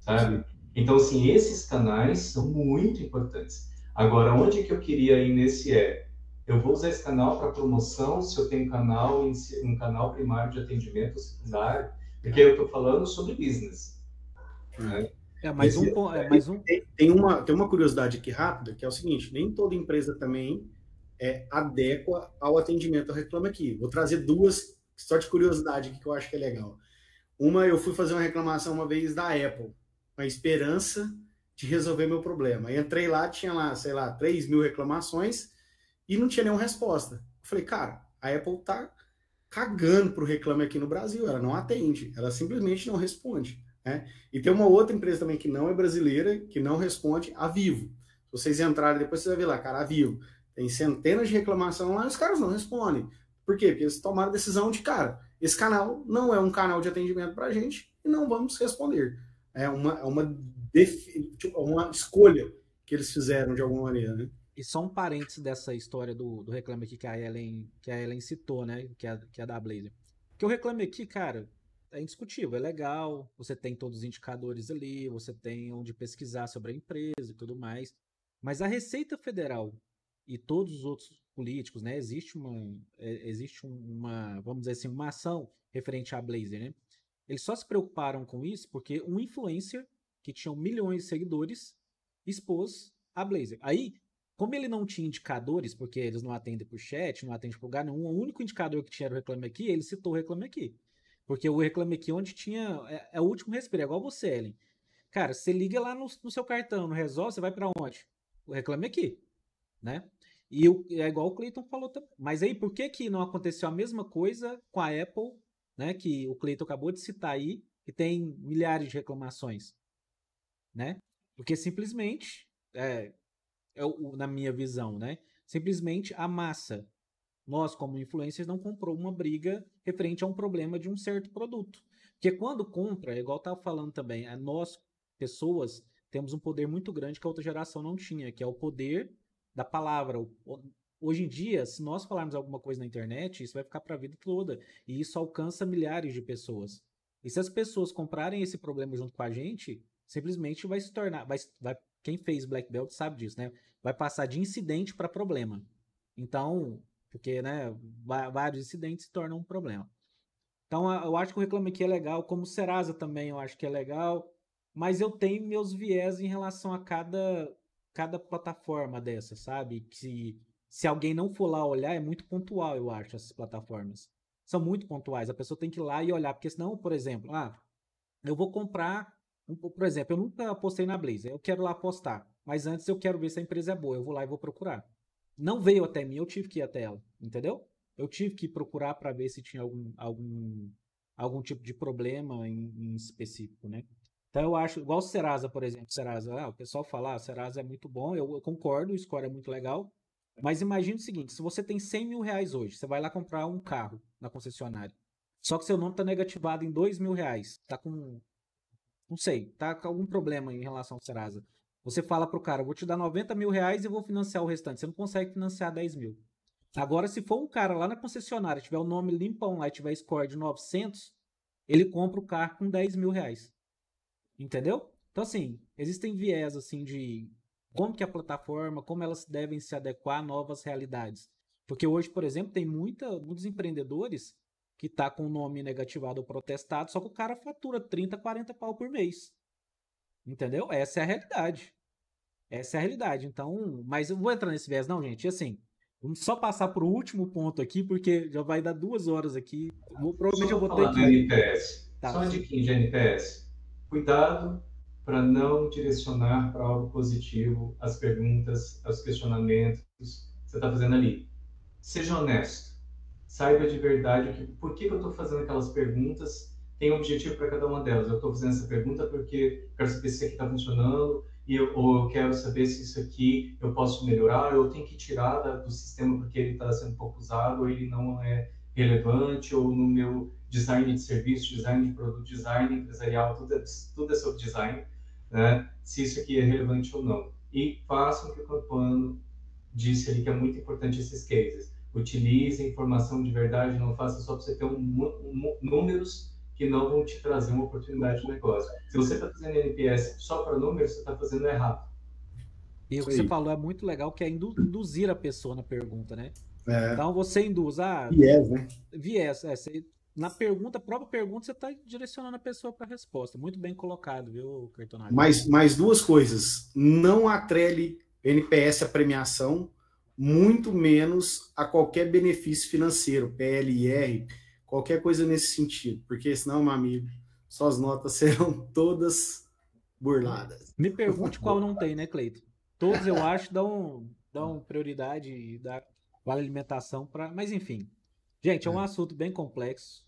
sabe? Então, assim, esses canais são muito importantes. Agora, onde que eu queria ir nesse é... Eu vou usar esse canal para promoção, se eu tenho canal, um canal primário de atendimento ou secundário, porque eu estou falando sobre business. Né? É, mais esse, um, é, mais um... Tem, tem, uma, tem uma curiosidade aqui rápida, que é o seguinte, nem toda empresa também é, adequa ao atendimento ao Reclame Aqui. Vou trazer duas, só de curiosidade aqui, que eu acho que é legal. Uma, eu fui fazer uma reclamação uma vez da Apple, com a esperança de resolver meu problema. Eu entrei lá, tinha lá, sei lá, três mil reclamações, e não tinha nenhuma resposta. Eu falei, cara, a Apple tá cagando pro Reclame Aqui no Brasil, ela não atende, ela simplesmente não responde, né? E tem uma outra empresa também que não é brasileira, que não responde, a Vivo. Se vocês entrarem depois, vocês vão ver lá, cara, a Vivo tem centenas de reclamações lá, os caras não respondem. Por quê? Porque eles tomaram a decisão de, cara, esse canal não é um canal de atendimento pra gente e não vamos responder. É uma, uma, uma escolha que eles fizeram de alguma maneira, né? E só um parênteses dessa história do, do Reclame Aqui que a Ellen, que a Ellen citou, né? Que é, que é da Blazer. Porque o Reclame Aqui, cara, é indiscutível, é legal. Você tem todos os indicadores ali, você tem onde pesquisar sobre a empresa e tudo mais. Mas a Receita Federal e todos os outros políticos, né? Existe uma, existe uma, vamos dizer assim, uma ação referente à Blazer, né? Eles só se preocuparam com isso porque um influencer que tinha milhões de seguidores expôs a Blazer. Aí... Como ele não tinha indicadores, porque eles não atendem por chat, não atendem por lugar nenhum, o único indicador que tinha era o Reclame Aqui, ele citou o Reclame Aqui. Porque o Reclame Aqui onde tinha... É, é o último respiro, é igual você, Ellen. Cara, você liga lá no, no seu cartão, não resolve, você vai para onde? O Reclame Aqui, né? E eu, é igual o Cleiton falou também. Mas aí, por que que não aconteceu a mesma coisa com a Apple, né? Que o Cleiton acabou de citar aí, que tem milhares de reclamações, né? Porque simplesmente... É, Eu, na minha visão, né? Simplesmente a massa, nós como influencers, não comprou uma briga referente a um problema de um certo produto. Porque quando compra, igual eu estava falando também, nós, pessoas, temos um poder muito grande que a outra geração não tinha, que é o poder da palavra, o, Hoje em dia, se nós falarmos alguma coisa na internet, isso vai ficar para a vida toda. E isso alcança milhares de pessoas. E se as pessoas comprarem esse problema junto com a gente, simplesmente vai se tornar... Vai, vai, quem fez Black Belt sabe disso, né? Vai passar de incidente para problema. Então, porque né, vários incidentes se tornam um problema. Então, eu acho que o Reclame Aqui é legal, como o Serasa também eu acho que é legal, mas eu tenho meus viés em relação a cada, cada plataforma dessa, sabe? Que se alguém não for lá olhar, é muito pontual, eu acho, essas plataformas. São muito pontuais, a pessoa tem que ir lá e olhar, porque senão, por exemplo, ah, eu vou comprar, por exemplo, eu nunca apostei na Blazer, eu quero lá apostar, mas antes eu quero ver se a empresa é boa, eu vou lá e vou procurar. Não veio até mim, eu tive que ir até ela, entendeu? Eu tive que procurar para ver se tinha algum, algum, algum tipo de problema em, em específico, né? Então eu acho, igual o Serasa, por exemplo, Serasa, ah, o pessoal fala, ah, Serasa é muito bom, eu, eu concordo, o score é muito legal, mas imagina o seguinte, se você tem cem mil reais hoje, você vai lá comprar um carro na concessionária, só que seu nome está negativado em dois mil reais, tá com, não sei, tá com algum problema em relação ao Serasa. Você fala pro cara, eu vou te dar noventa mil reais e vou financiar o restante, você não consegue financiar dez mil. Agora, se for um cara lá na concessionária, tiver o nome limpão lá e tiver score de novecentos, ele compra o carro com dez mil reais. Entendeu? Então, assim, existem viés, assim, de como que a plataforma, como elas devem se adequar a novas realidades. Porque hoje, por exemplo, tem muita, muitos empreendedores que estão com o nome negativado ou protestado, só que o cara fatura trinta, quarenta pau por mês. Entendeu? Essa é a realidade. Essa é a realidade. Então, mas eu não vou entrar nesse viés não, gente. E assim... Vamos só passar para o último ponto aqui, porque já vai dar duas horas aqui. Vou, provavelmente eu vou ter que... N P S. Tá. Só uma diquinha de N P S. Cuidado para não direcionar para algo positivo as perguntas, os questionamentos que você está fazendo ali. Seja honesto. Saiba de verdade que, por que eu estou fazendo aquelas perguntas. Tem um objetivo para cada uma delas. Eu estou fazendo essa pergunta porque quero saber se isso aqui está funcionando, e eu, ou eu quero saber se isso aqui eu posso melhorar, ou eu tenho que tirar da, do sistema porque ele está sendo pouco usado, ou ele não é relevante, ou no meu design de serviço, design de produto, design empresarial, tudo é, tudo é sobre design, né? Se isso aqui é relevante ou não. E façam o que o Campano disse ali, que é muito importante esses cases. Utilizem informação de verdade, não façam só para você ter um, um, números que não vão te trazer uma oportunidade de negócio. Se você está fazendo N P S só para números, você está fazendo errado. E o que você falou é muito legal, que é induzir a pessoa na pergunta, né? É. Então você induz a... Viés, né? Viés, é. Você, na pergunta, a própria pergunta, você está direcionando a pessoa para a resposta. Muito bem colocado, viu, Cartonário? Mais, mais duas coisas. Não atrele N P S à premiação, muito menos a qualquer benefício financeiro, P L R, qualquer coisa nesse sentido, porque senão, meu amigo, suas notas serão todas burladas. Me pergunte qual não tem, né, Cleiton? Todos, eu acho, dão, dão prioridade e dá vale alimentação para... Mas, enfim. Gente, é um é. assunto bem complexo.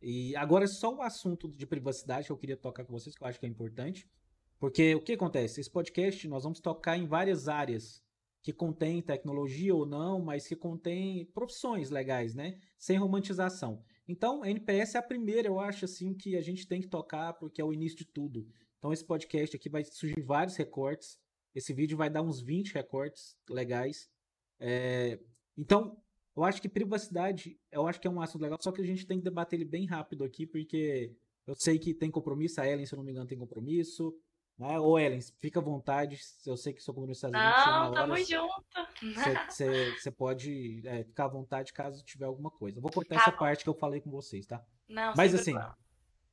E agora é só o assunto de privacidade que eu queria tocar com vocês, que eu acho que é importante. Porque o que acontece? Esse podcast, nós vamos tocar em várias áreas que contém tecnologia ou não, mas que contém profissões legais, né? Sem romantização. Então, a N P S é a primeira, eu acho, assim, que a gente tem que tocar, porque é o início de tudo. Então, esse podcast aqui vai surgir vários recortes. Esse vídeo vai dar uns vinte recortes legais. É... Então, eu acho que privacidade, eu acho que é um assunto legal, só que a gente tem que debater ele bem rápido aqui, porque eu sei que tem compromisso, a Ellen, se eu não me engano, tem compromisso. Ah, ô, Ellen, fica à vontade, eu sei que seu compromisso às vezes não, tamo junto. Você pode é, ficar à vontade caso tiver alguma coisa. Eu vou cortar tá essa bom. parte que eu falei com vocês, tá? Não, Mas assim,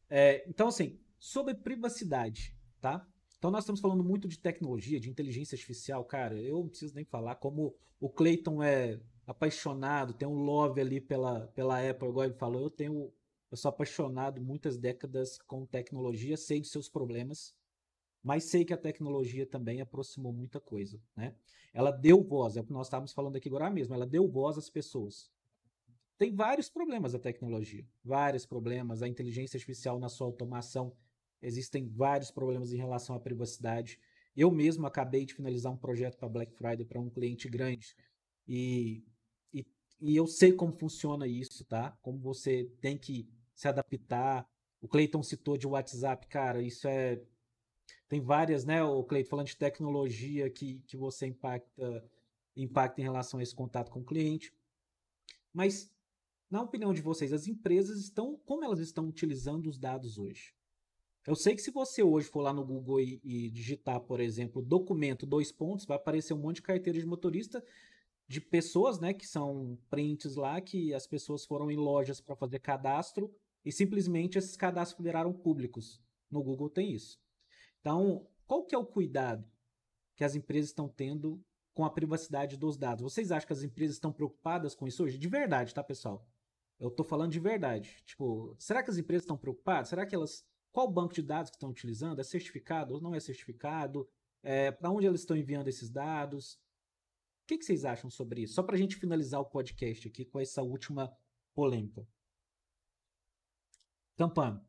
é, então assim, sobre privacidade, tá? Então nós estamos falando muito de tecnologia, de inteligência artificial, cara, eu não preciso nem falar como o Cleiton é apaixonado, tem um love ali pela, pela Apple, igual ele falou, eu, tenho, eu sou apaixonado muitas décadas com tecnologia, sei de seus problemas, mas sei que a tecnologia também aproximou muita coisa, né? Ela deu voz, é o que nós estávamos falando aqui agora mesmo, ela deu voz às pessoas. Tem vários problemas a tecnologia, vários problemas, a inteligência artificial na sua automação, existem vários problemas em relação à privacidade. Eu mesmo acabei de finalizar um projeto para Black Friday, para um cliente grande, e, e, e eu sei como funciona isso, tá? Como você tem que se adaptar. O Cleiton citou de WhatsApp, cara, isso é... Tem várias, né, o Cleiton, falando de tecnologia que, que você impacta impacto em relação a esse contato com o cliente. Mas, na opinião de vocês, as empresas estão, como elas estão utilizando os dados hoje? Eu sei que se você hoje for lá no Google e, e digitar, por exemplo, documento dois pontos, vai aparecer um monte de carteira de motorista de pessoas, né, que são prints lá, que as pessoas foram em lojas para fazer cadastro e simplesmente esses cadastros viraram públicos. No Google tem isso. Então, qual que é o cuidado que as empresas estão tendo com a privacidade dos dados? Vocês acham que as empresas estão preocupadas com isso hoje? De verdade, tá, pessoal? Eu tô falando de verdade. Tipo, será que as empresas estão preocupadas? Será que elas... Qual banco de dados que estão utilizando? É certificado ou não é certificado? É, para onde elas estão enviando esses dados? O que, que vocês acham sobre isso? Só para a gente finalizar o podcast aqui com essa última polêmica. Campano.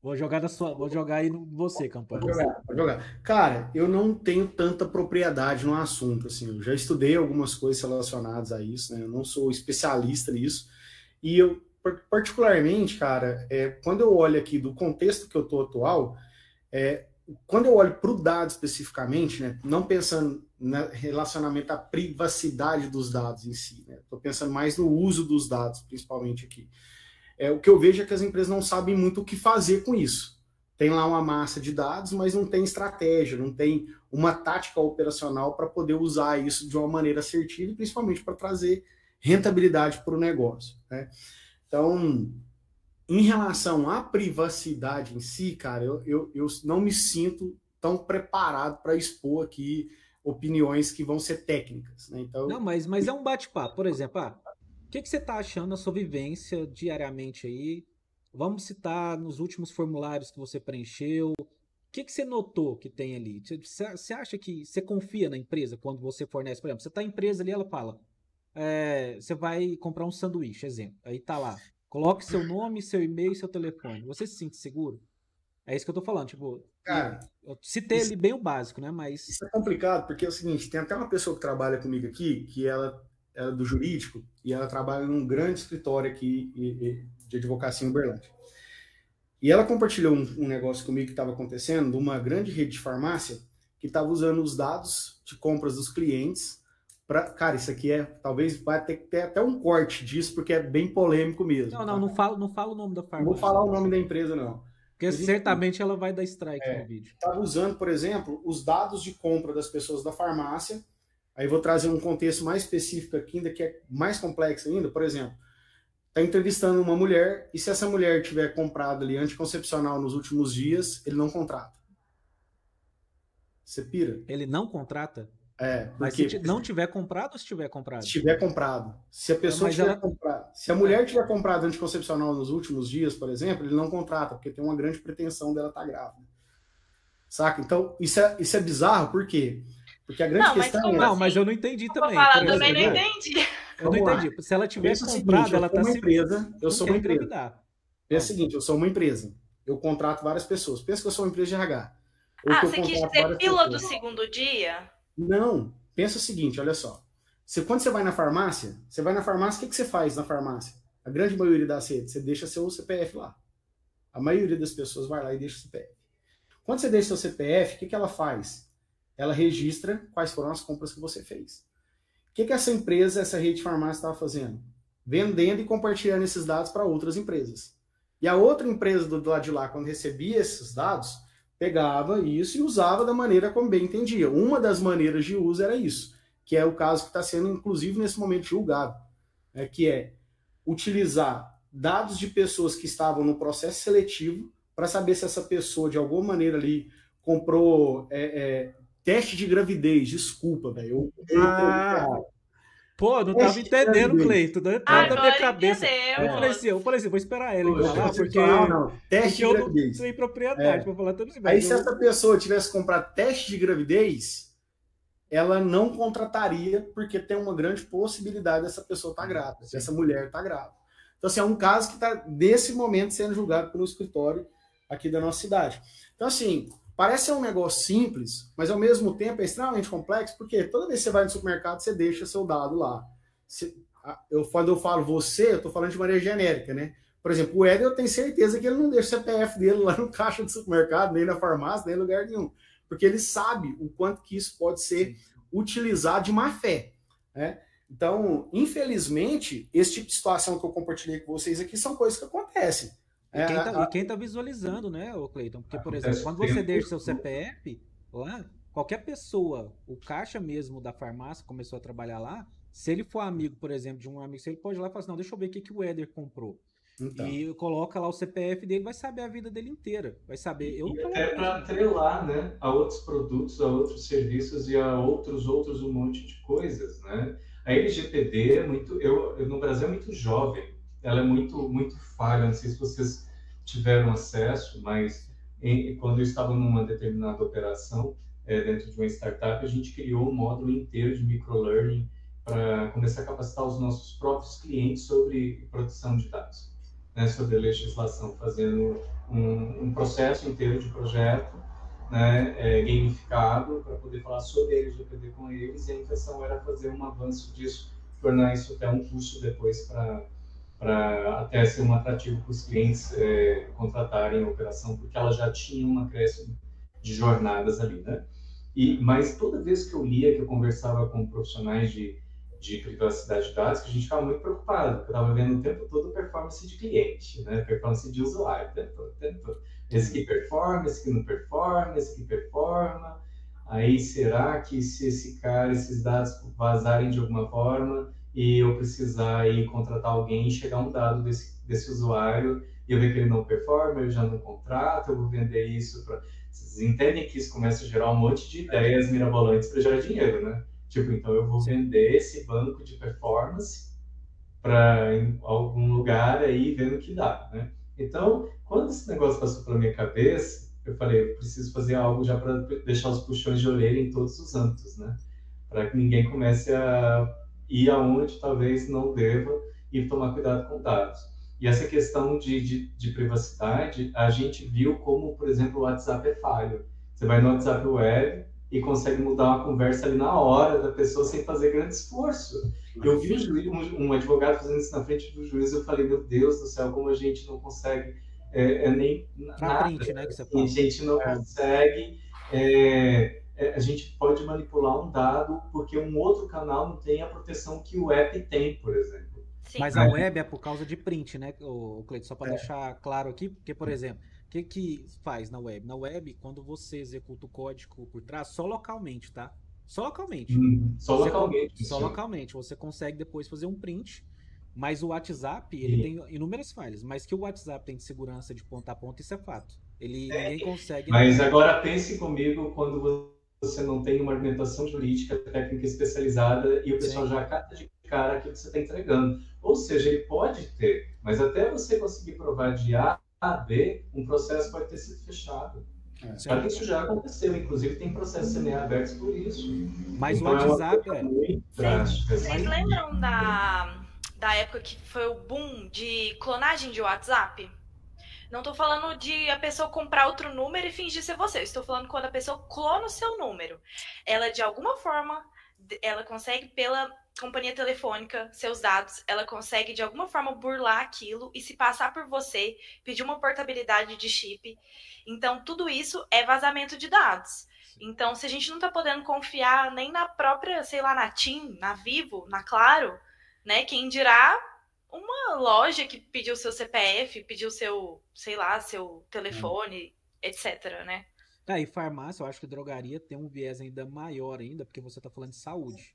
Vou jogar, da sua, vou jogar aí no você, Campano. Vou jogar, vou jogar. Cara, eu não tenho tanta propriedade no assunto. Assim, eu já estudei algumas coisas relacionadas a isso, né? Eu não sou especialista nisso. E eu, particularmente, cara, é, quando eu olho aqui do contexto que eu estou atual, é, quando eu olho para o dado especificamente, né, não pensando no relacionamento à privacidade dos dados em si, né, estou pensando mais no uso dos dados, principalmente aqui. É, o que eu vejo é que as empresas não sabem muito o que fazer com isso. Tem lá uma massa de dados, mas não tem estratégia, não tem uma tática operacional para poder usar isso de uma maneira assertiva e principalmente para trazer rentabilidade para o negócio, né? Então, em relação à privacidade em si, cara, eu, eu, eu não me sinto tão preparado para expor aqui opiniões que vão ser técnicas, né? Então, não, mas, mas é um bate-papo. Por exemplo, ah, o que, que você está achando da sua vivência diariamente aí? Vamos citar nos últimos formulários que você preencheu. O que, que você notou que tem ali? Você, você acha que você confia na empresa quando você fornece? Por exemplo, você está na empresa ali, ela fala, é, você vai comprar um sanduíche, exemplo. Aí tá lá, coloque seu nome, seu e-mail e seu telefone. Você se sente seguro? É isso que eu tô falando, tipo... Cara, eu citei isso, ele bem o básico, né? Mas... Isso é complicado, porque é o seguinte, tem até uma pessoa que trabalha comigo aqui, que ela... Ela é do jurídico e ela trabalha num grande escritório aqui de advocacia em Uberlândia. E ela compartilhou um, um negócio comigo que estava acontecendo de uma grande rede de farmácia que estava usando os dados de compras dos clientes para... Cara, isso aqui é... Talvez vai ter que ter até um corte disso, porque é bem polêmico mesmo. Não, não, tá? não, falo, não falo o nome da farmácia. Não vou falar o nome da empresa, não. Porque Mas, certamente ela vai dar strike é, no vídeo. Estava usando, por exemplo, os dados de compra das pessoas da farmácia. Aí vou trazer um contexto mais específico aqui, ainda que é mais complexo ainda. Por exemplo, está entrevistando uma mulher e se essa mulher tiver comprado ali anticoncepcional nos últimos dias, ele não contrata. Você pira? Ele não contrata? É. Porque... Mas se não tiver comprado ou se tiver comprado? Se tiver comprado. Se a pessoa Mas tiver ela... comprado. Se a mulher tiver comprado anticoncepcional nos últimos dias, por exemplo, ele não contrata, porque tem uma grande pretensão dela estar grávida. Saca? Então, isso é, isso é bizarro, por quê? Porque a grande não, questão mas é... Não, assim, mas eu não entendi também. Falar, eu também não entendi. Eu Vamos não entendi. Lá. Se ela tiver comprado, seguinte, ela está se... Empresa, eu sou uma empresa. Engravidar. É o seguinte, eu sou uma empresa. Eu contrato várias pessoas. Pensa que eu sou uma empresa de R H. Ou ah, que eu você quis dizer pílula do segundo dia? Não. Pensa o seguinte, olha só. Você, quando você vai na farmácia, você vai na farmácia, o que, que você faz na farmácia? A grande maioria das redes, você deixa seu C P F lá. A maioria das pessoas vai lá e deixa o C P F. Quando você deixa seu C P F, o que, que ela faz? Ela registra quais foram as compras que você fez. O que, que essa empresa, essa rede de farmácia estava fazendo? Vendendo e compartilhando esses dados para outras empresas. E a outra empresa do lado de lá, quando recebia esses dados, pegava isso e usava da maneira como bem entendia. Uma das maneiras de uso era isso, que é o caso que está sendo, inclusive, nesse momento julgado, né, que é utilizar dados de pessoas que estavam no processo seletivo para saber se essa pessoa, de alguma maneira ali, comprou... É, é, Teste de gravidez, desculpa, velho. Ah, pô, não tava entendendo, Cleiton. Não entrava na minha cabeça. Eu falei assim, eu falei assim, vou esperar a Ellen falar, porque não, não. Teste de eu gravidez. Não tenho propriedade para falar tudo isso. Aí se essa pessoa tivesse comprado teste de gravidez, ela não contrataria, porque tem uma grande possibilidade dessa pessoa estar grávida, dessa mulher estar grávida. Então, assim, é um caso que está, nesse momento, sendo julgado pelo escritório aqui da nossa cidade. Então, assim... Parece ser um negócio simples, mas ao mesmo tempo é extremamente complexo, porque toda vez que você vai no supermercado, você deixa seu dado lá. Você, eu, quando eu falo você, eu estou falando de maneira genérica, né? Por exemplo, o Weder, eu tenho certeza que ele não deixa o C P F dele lá no caixa do supermercado, nem na farmácia, nem em lugar nenhum, porque ele sabe o quanto que isso pode ser utilizar de má fé, né? Então, infelizmente, esse tipo de situação que eu compartilhei com vocês aqui são coisas que acontecem. E quem está é, tá visualizando, né, Cleiton? Porque, por exemplo, quando você deixa seu C P F, lá, qualquer pessoa, o caixa mesmo da farmácia começou a trabalhar lá, se ele for amigo, por exemplo, de um amigo, ele pode ir lá e falar assim, não, deixa eu ver o que, que o Weder comprou. Então. E coloca lá o C P F dele, vai saber a vida dele inteira. Vai saber. Eu e até para atrelar, né, a outros produtos, a outros serviços e a outros, outros um monte de coisas, né? A L G P D é muito, eu, eu, no Brasil é muito jovem, ela é muito, muito falha, não sei se vocês tiveram acesso, mas em, quando eu estava numa determinada operação, é, dentro de uma startup, a gente criou um módulo inteiro de microlearning para começar a capacitar os nossos próprios clientes sobre proteção de dados, né, sobre legislação, fazendo um, um processo inteiro de projeto, né, é, gamificado, para poder falar sobre L G P D com eles, e a intenção era fazer um avanço disso, tornar isso até um curso depois para até ser um atrativo para os clientes é, contratarem a operação, porque ela já tinha uma crescente de jornadas ali, né? E, mas toda vez que eu lia, que eu conversava com profissionais de, de privacidade de dados, que a gente ficava muito preocupado, porque eu estava vendo o tempo todo performance de cliente, né? Performance de usuário, o tempo todo, o tempo todo. Esse que performa, esse que não performa, esse que performa. Aí, será que se esse cara, esses dados vazarem de alguma forma e eu precisar ir contratar alguém e chegar um dado desse, desse usuário e eu ver que ele não performa, eu já não contrato, eu vou vender isso para... Vocês entendem que isso começa a gerar um monte de ideias mirabolantes para gerar dinheiro, né? Tipo, então eu vou vender esse banco de performance para algum lugar aí, vendo o que dá, né? Então, quando esse negócio passou pela minha cabeça, eu falei, eu preciso fazer algo já para deixar os puxões de orelha em todos os âmbitos, né? Para que ninguém comece a ir aonde talvez não deva e tomar cuidado com dados. E essa questão de, de, de privacidade, a gente viu como, por exemplo, o WhatsApp é falho. Você vai no WhatsApp web e consegue mudar uma conversa ali na hora da pessoa sem fazer grande esforço. Eu vi um, juiz, um, um advogado fazendo isso na frente do juiz, eu falei, meu Deus do céu, como a gente não consegue é, é nem na nada. Frente, né, que você fala. A gente não é. consegue, é, é, a gente pode manipular um dado porque um outro canal não tem a proteção que o app tem, por exemplo. Sim. Mas a web é por causa de print, né, Cleiton? Só para é. deixar claro aqui, porque, por exemplo, o que, que faz na web? Na web, quando você executa o código por trás, só localmente, tá? Só localmente. Hum, só você localmente. Con... Só localmente. Você consegue depois fazer um print, mas o WhatsApp, ele Sim. tem inúmeras falhas, mas que o WhatsApp tem de segurança de ponta a ponta, isso é fato. Ele é. ninguém consegue... Mas não... agora pense comigo quando você não tem uma argumentação jurídica, técnica especializada e o pessoal Sim. já cata de cara aquilo que você está entregando. Ou seja, ele pode ter, mas até você conseguir provar de A a B, um processo pode ter sido fechado. É, Sabe, isso já aconteceu, inclusive tem processos semi-abertos por isso. Mas o WhatsApp é... Vocês lembram da, da época que foi o boom de clonagem de WhatsApp? Não tô falando de a pessoa comprar outro número e fingir ser você. Eu estou falando quando a pessoa clona o seu número. Ela, de alguma forma, ela consegue pela... companhia telefônica, seus dados, ela consegue de alguma forma burlar aquilo e se passar por você, pedir uma portabilidade de chip. Então, tudo isso é vazamento de dados. Então, se a gente não tá podendo confiar nem na própria, sei lá, na TIM, na Vivo, na Claro, né? Quem dirá uma loja que pediu seu C P F, pediu seu, sei lá, seu telefone, é. etcétera, né? Tá, e farmácia, eu acho que drogaria tem um viés ainda maior ainda, porque você tá falando de saúde.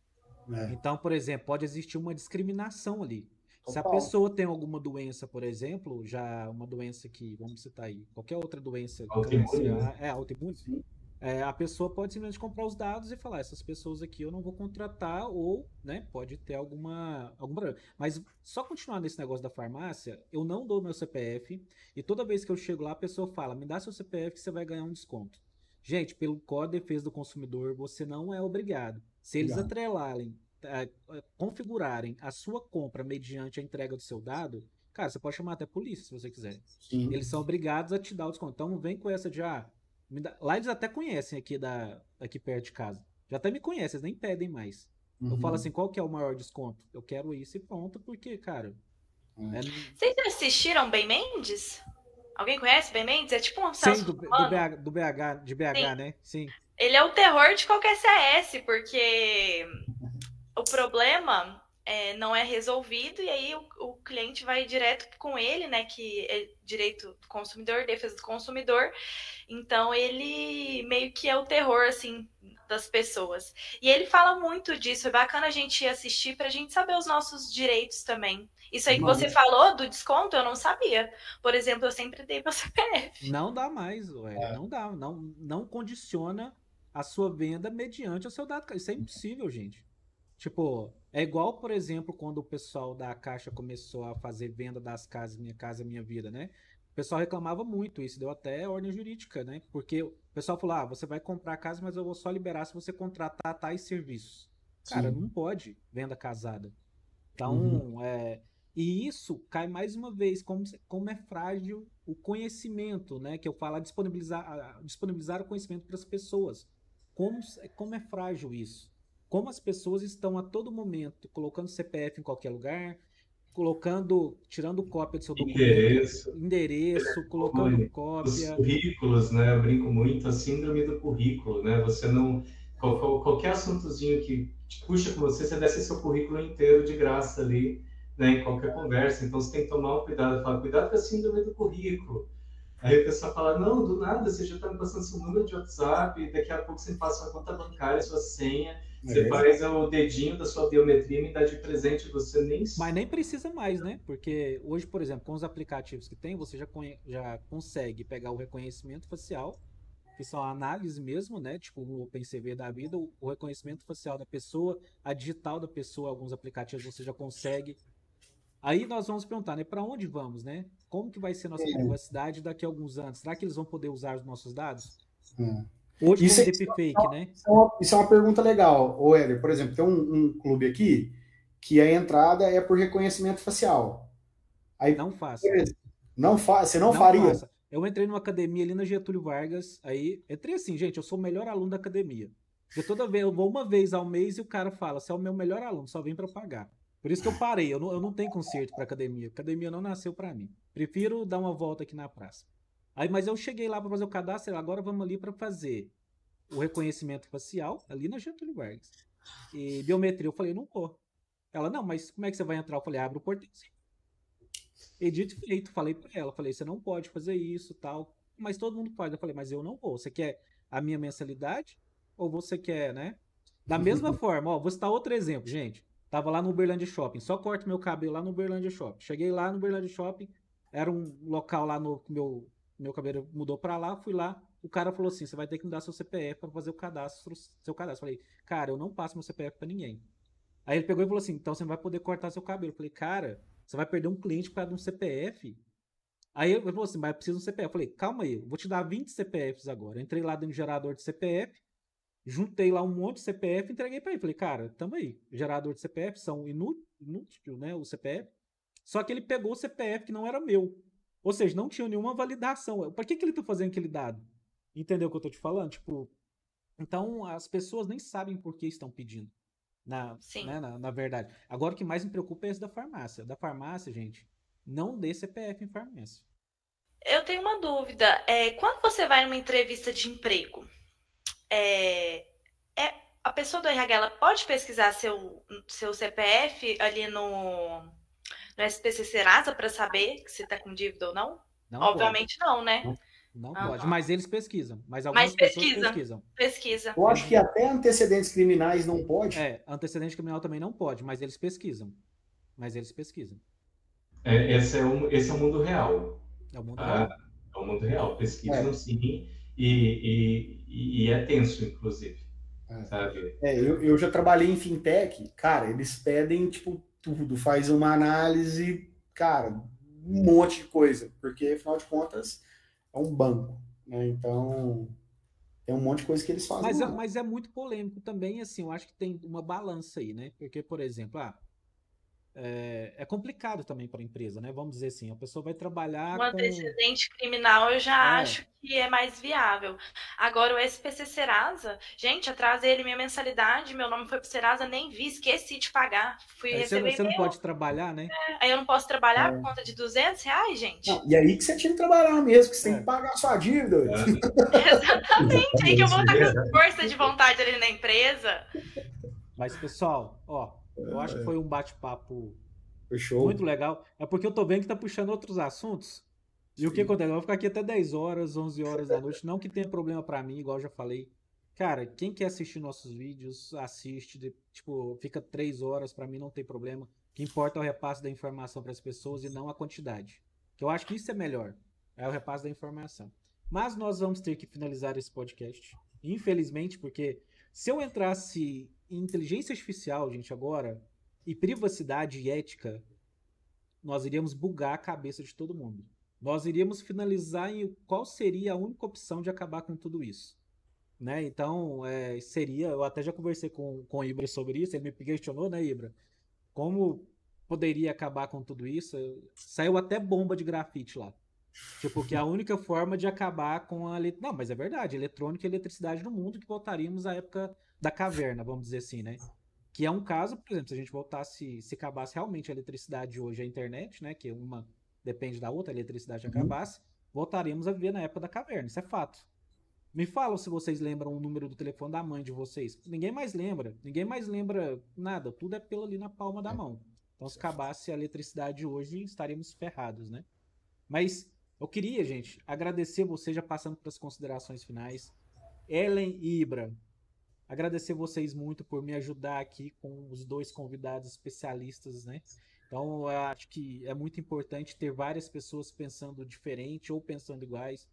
É. Então, por exemplo, pode existir uma discriminação ali. Opa. Se a pessoa tem alguma doença, por exemplo, já uma doença que, vamos citar aí, qualquer outra doença... Autoimune. É, autoimune. É, a pessoa pode simplesmente comprar os dados e falar, essas pessoas aqui eu não vou contratar ou, né, pode ter alguma, algum problema. Mas só continuar nesse negócio da farmácia, eu não dou meu C P F e toda vez que eu chego lá, a pessoa fala, me dá seu C P F que você vai ganhar um desconto. Gente, pelo Código de Defesa do Consumidor, você não é obrigado. Se eles atrelarem, configurarem a sua compra mediante a entrega do seu dado, cara, você pode chamar até a polícia, se você quiser. Sim. Eles são obrigados a te dar o desconto. Então, não vem com essa de, ah, me dá... lá eles até conhecem aqui, da... aqui perto de casa. Já até me conhecem, eles nem pedem mais. Uhum. Eu falo assim, qual que é o maior desconto? Eu quero isso e pronto, porque, cara... Uhum. É... Vocês assistiram Ben Mendes? Alguém conhece Ben Mendes? É tipo um... Sim, do, do B H, do B H, de B H, Sim. né? Sim. Ele é o terror de qualquer C S, porque o problema é, não é resolvido e aí o, o cliente vai direto com ele, né, que é direito do consumidor, defesa do consumidor. Então, ele meio que é o terror, assim, das pessoas. E ele fala muito disso, é bacana a gente assistir para a gente saber os nossos direitos também. Isso aí que você falou do desconto, eu não sabia. Por exemplo, eu sempre dei meu C P F. Não dá mais, ué. É. Não dá, não, não condiciona a sua venda mediante o seu dado. Isso é impossível, gente. Tipo, é igual, por exemplo, quando o pessoal da Caixa começou a fazer venda das casas Minha Casa Minha Vida, né? O pessoal reclamava muito, isso deu até ordem jurídica, né? Porque o pessoal falou, ah, você vai comprar a casa, mas eu vou só liberar se você contratar tais serviços. Sim. Cara, não pode venda casada. Então, uhum. é... E isso cai mais uma vez, como, como é frágil o conhecimento, né? Que eu falo, disponibilizar, disponibilizar o conhecimento para as pessoas. Como, como é frágil isso? Como as pessoas estão a todo momento colocando C P F em qualquer lugar, colocando, tirando cópia do seu documento, endereço, endereço colocando é, cópia. Os currículos, né? Eu brinco muito, a síndrome do currículo, né? Você não... Qualquer assuntozinho que te puxa com você, você desce seu currículo inteiro de graça ali, né, em qualquer conversa. Então, você tem que tomar um cuidado. Fala, cuidado com a síndrome do currículo. Aí o pessoal fala, não, do nada, você já está me passando seu número de WhatsApp, daqui a pouco você me passa sua conta bancária, sua senha, é. Você faz o dedinho da sua biometria e me dá de presente, você nem... Mas nem precisa mais, né? Porque hoje, por exemplo, com os aplicativos que tem, você já, conhe... já consegue pegar o reconhecimento facial, que são a análise mesmo, né? Tipo o OpenCV da vida, o reconhecimento facial da pessoa, a digital da pessoa, alguns aplicativos você já consegue... Aí nós vamos perguntar, né? Para onde vamos, né? Como que vai ser nossa é. privacidade daqui a alguns anos? Será que eles vão poder usar os nossos dados? É. Hoje isso é deepfake, é, né? Isso é, uma, isso é uma pergunta legal, ô Weder. Por exemplo, tem um, um clube aqui que a entrada é por reconhecimento facial. Aí, não faça. Não faça, você não, não faria. Faça. Eu entrei numa academia ali na Getúlio Vargas, aí entrei assim, gente, eu sou o melhor aluno da academia. Porque toda vez, eu vou uma vez ao mês e o cara fala, você é o meu melhor aluno, só vem para pagar. Por isso que eu parei, eu não, eu não tenho conserto para academia. Academia não nasceu para mim. Prefiro dar uma volta aqui na praça. Aí, mas eu cheguei lá para fazer o cadastro, agora vamos ali para fazer o reconhecimento facial, ali na Gentry Works. E biometria, eu falei, não vou. Ela, não, mas como é que você vai entrar? Eu falei, abre o portãozinho. E dito feito, falei para ela, falei, você não pode fazer isso, tal. Mas todo mundo pode. Eu falei, mas eu não vou. Você quer a minha mensalidade? Ou você quer, né? Da mesma forma, ó, vou citar outro exemplo, gente. Tava lá no Uberlândia Shopping, só corto meu cabelo lá no Uberlândia Shopping. Cheguei lá no Uberlândia Shopping, era um local lá no meu meu cabelo mudou para lá, fui lá, o cara falou assim, você vai ter que mudar seu C P F para fazer o cadastro, seu cadastro. Falei, cara, eu não passo meu C P F para ninguém. Aí ele pegou e falou assim, então você não vai poder cortar seu cabelo. Eu falei, cara, você vai perder um cliente por causa de um C P F? Aí ele falou assim, mas precisa de um C P F. Eu falei, calma aí, vou te dar vinte C P Fs agora. Eu entrei lá dentro do gerador de C P F, juntei lá um monte de C P F, entreguei para ele. Falei, cara, tamo aí. Gerador de C P F são inútil, inútil, né? O C P F. Só que ele pegou o C P F que não era meu. Ou seja, não tinha nenhuma validação. Para que, que ele tá fazendo aquele dado? Entendeu o que eu tô te falando? Tipo, então, as pessoas nem sabem por que estão pedindo. Na, né, na, na verdade. Agora, o que mais me preocupa é esse da farmácia. Da farmácia, gente, não dê C P F em farmácia. Eu tenho uma dúvida. É, quando você vai numa entrevista de emprego, É, é, a pessoa do R H, ela pode pesquisar seu, seu C P F ali no, no S P C Serasa para saber se está com dívida ou não? Não Obviamente pode. não, né? Não, não ah, pode, não. Mas eles pesquisam. Mas algumas mas pesquisa, pessoas pesquisam. Pesquisa. Eu acho que até antecedentes criminais não pode. É, antecedente criminal também não pode, mas eles pesquisam. Mas eles pesquisam. É, esse, é um, esse é o mundo real. É o mundo ah, real. É o mundo real. Pesquisam é. sim. E, e, e é tenso, inclusive, ah, sabe? É, eu, eu já trabalhei em fintech, cara, eles pedem, tipo, tudo, faz uma análise, cara, um monte de coisa, porque, afinal de contas, é um banco, né? Então, tem um monte de coisa que eles fazem. Mas é, mas é muito polêmico também, assim, eu acho que tem uma balança aí, né? Porque, por exemplo, ah, é, é complicado também para a empresa, né? Vamos dizer assim, a pessoa vai trabalhar um com... antecedente criminal, eu já é. acho que é mais viável. Agora, o S P C Serasa, gente, atrasei ele minha mensalidade, meu nome foi pro Serasa, nem vi, esqueci de pagar. Fui aí receber Você, você não pode trabalhar, né? É, aí eu não posso trabalhar é. por conta de duzentos reais, gente? Não, e aí que você tinha que trabalhar mesmo, que você é. tem que pagar a sua dívida. É. Exatamente. Exatamente, aí que eu vou estar com força de vontade ali na empresa. Mas, pessoal, ó, eu acho que foi um bate-papo muito legal. É porque eu tô vendo que tá puxando outros assuntos. E Sim. o que acontece? Eu vou ficar aqui até dez horas, onze horas da noite. Não que tenha problema pra mim, igual eu já falei. Cara, quem quer assistir nossos vídeos, assiste. Tipo, fica três horas, pra mim não tem problema. O que importa é o repasse da informação para as pessoas e não a quantidade. Que eu acho que isso é melhor. É o repasse da informação. Mas nós vamos ter que finalizar esse podcast. Infelizmente, porque se eu entrasse... inteligência artificial, gente, agora, e privacidade e ética, nós iríamos bugar a cabeça de todo mundo. Nós iríamos finalizar em qual seria a única opção de acabar com tudo isso. Né? Então, é, seria... Eu até já conversei com, com o Ibra sobre isso, ele me questionou, né, Ibra? Como poderia acabar com tudo isso? Saiu até bomba de grafite lá. Tipo, que a única forma de acabar com a... Não, mas é verdade, eletrônica e eletricidade no mundo, que voltaríamos à época... da caverna, vamos dizer assim, né? Que é um caso, por exemplo, se a gente voltasse, se acabasse realmente a eletricidade hoje, a internet, né? Que uma depende da outra, a eletricidade uhum. acabasse, voltaríamos a viver na época da caverna, isso é fato. Me falam se vocês lembram o número do telefone da mãe de vocês. Ninguém mais lembra, ninguém mais lembra nada, tudo é pelo ali na palma da mão. Então, se acabasse a eletricidade hoje, estaríamos ferrados, né? Mas eu queria, gente, agradecer vocês, já passando pelas considerações finais. Ellen e Ibra, agradecer vocês muito por me ajudar aqui com os dois convidados especialistas, né? Então, eu acho que é muito importante ter várias pessoas pensando diferente ou pensando iguais,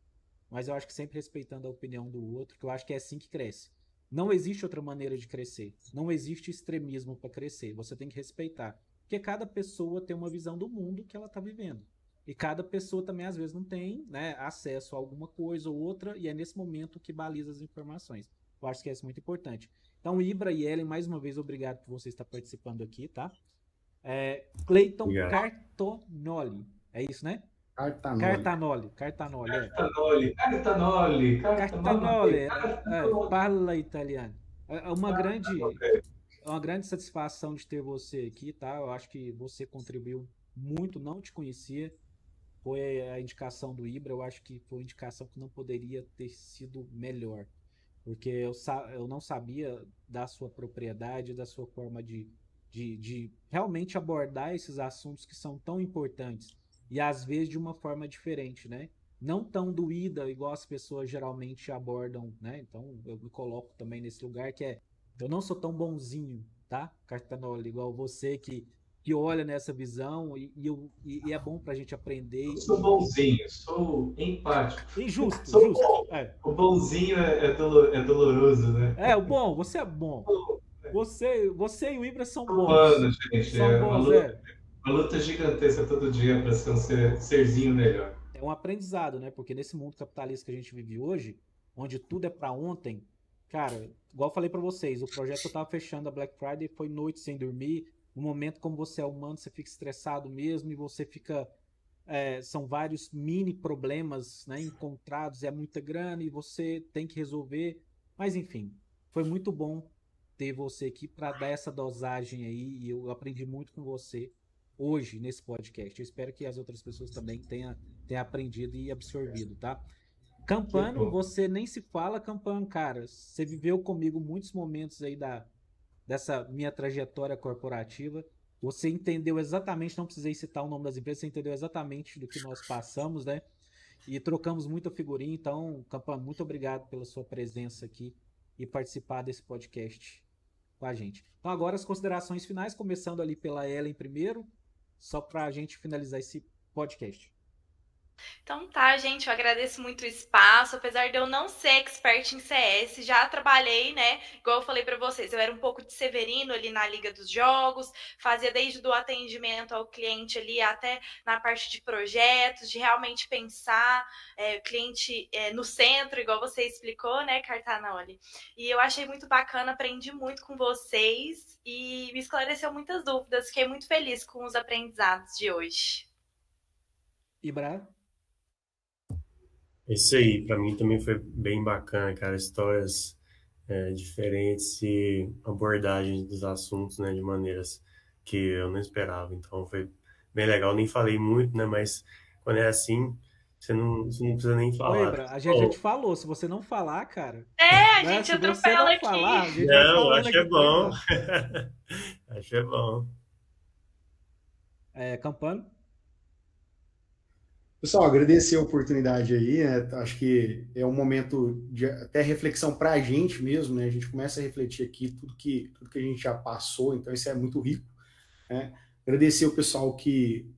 mas eu acho que sempre respeitando a opinião do outro, que eu acho que é assim que cresce. Não existe outra maneira de crescer. Não existe extremismo para crescer. Você tem que respeitar. Porque cada pessoa tem uma visão do mundo que ela está vivendo. E cada pessoa também, às vezes, não tem, né, acesso a alguma coisa ou outra, e é nesse momento que baliza as informações. Eu acho que é muito importante. Então, Ibra e Ellen, mais uma vez, obrigado por você estar participando aqui, tá? É, Cleiton Cartanoly. É isso, né? Cartanoly. Cartanoly. Cartanoly. Cartanoly. Cartanoly. Cartanoly. Cartanoly. Cartanoly. Cartanoly. É, fala italiano. É uma grande, uma grande satisfação de ter você aqui, tá? Eu acho que você contribuiu muito, não te conhecia. Foi a indicação do Ibra. Eu acho que foi uma indicação que não poderia ter sido melhor. Porque eu, eu não sabia da sua propriedade, da sua forma de, de, de realmente abordar esses assuntos que são tão importantes. E às vezes de uma forma diferente, né? Não tão doída, igual as pessoas geralmente abordam, né? Então eu me coloco também nesse lugar que é... Eu não sou tão bonzinho, tá? Cartanoly, igual você que, que olha nessa visão e, e, eu, e, e é bom pra gente aprender. Eu sou bonzinho, sou empático. Injusto, sou justo. Bom. É. O bonzinho é, é, dolo, é doloroso, né? É, o bom, você é bom. Você, você e o Ibra são bons. Humano, gente. São é, bons, uma, luta, é. uma luta gigantesca todo dia para ser um ser, serzinho melhor. É um aprendizado, né? Porque nesse mundo capitalista que a gente vive hoje, onde tudo é para ontem, cara, igual eu falei para vocês, o projeto que eu tava fechando a Black Friday foi noite sem dormir. No momento, como você é humano, você fica estressado mesmo e você fica... É, são vários mini problemas, né, encontrados, é muita grana e você tem que resolver, mas enfim, foi muito bom ter você aqui para dar essa dosagem aí, e eu aprendi muito com você hoje nesse podcast. Eu espero que as outras pessoas também tenham, tenham aprendido e absorvido, tá? Campano, você nem se fala, Campano, cara, você viveu comigo muitos momentos aí da, dessa minha trajetória corporativa. Você entendeu exatamente, não precisei citar o nome das empresas, você entendeu exatamente do que nós passamos, né? E trocamos muita figurinha, então, Campano, muito obrigado pela sua presença aqui e participar desse podcast com a gente. Então, agora as considerações finais, começando ali pela Ellen primeiro, só para a gente finalizar esse podcast. Então tá, gente, eu agradeço muito o espaço, apesar de eu não ser expert em C S, já trabalhei, né, igual eu falei pra vocês, eu era um pouco de severino ali na Liga dos Jogos, fazia desde o atendimento ao cliente ali até na parte de projetos, de realmente pensar é, o cliente é, no centro, igual você explicou, né, Cartanoly? E eu achei muito bacana, aprendi muito com vocês e me esclareceu muitas dúvidas, fiquei muito feliz com os aprendizados de hoje. Ibra? Isso aí, para mim também foi bem bacana, cara, histórias é, diferentes e abordagens dos assuntos, né, de maneiras que eu não esperava, então foi bem legal, nem falei muito, né, mas quando é assim, você não, você não precisa nem falar. Lembra, a gente, oh. a gente falou, se você não falar, cara... É, a gente né, atropela aqui. Falar, a gente não, acho que é bom, acho que é bom. É, Campano? Pessoal, agradecer a oportunidade aí, né? Acho que é um momento de até reflexão para a gente mesmo, né? A gente começa a refletir aqui tudo que, tudo que a gente já passou, então isso é muito rico, né? Agradecer o pessoal que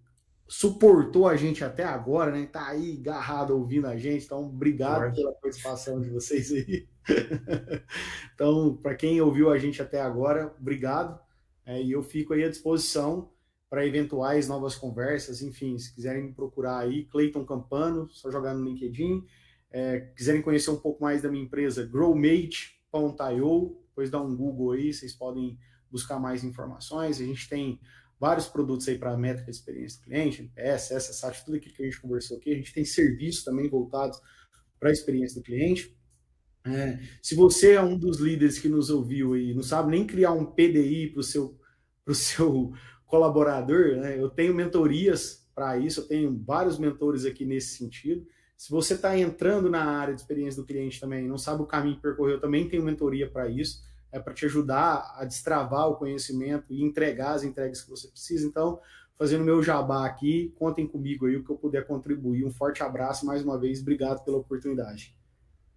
suportou a gente até agora, né? Tá aí agarrado ouvindo a gente, então obrigado pela participação de vocês aí. Então, para quem ouviu a gente até agora, obrigado, é, e eu fico aí à disposição para eventuais novas conversas, enfim, se quiserem me procurar aí, Cleiton Campano, só jogar no LinkedIn, é, quiserem conhecer um pouco mais da minha empresa, GrowMate ponto i o, depois dá um Google aí, vocês podem buscar mais informações, a gente tem vários produtos aí para a métrica de experiência do cliente, N P S, essa, S A T, tudo aquilo que a gente conversou aqui, a gente tem serviços também voltados para a experiência do cliente. É, se você é um dos líderes que nos ouviu e não sabe nem criar um P D I para o seu, pro seu colaborador, né? Eu tenho mentorias para isso, eu tenho vários mentores aqui nesse sentido. Se você está entrando na área de experiência do cliente também, não sabe o caminho que percorreu, eu também tenho mentoria para isso, é para te ajudar a destravar o conhecimento e entregar as entregas que você precisa. Então, fazendo meu jabá aqui, contem comigo aí o que eu puder contribuir. Um forte abraço, mais uma vez, obrigado pela oportunidade.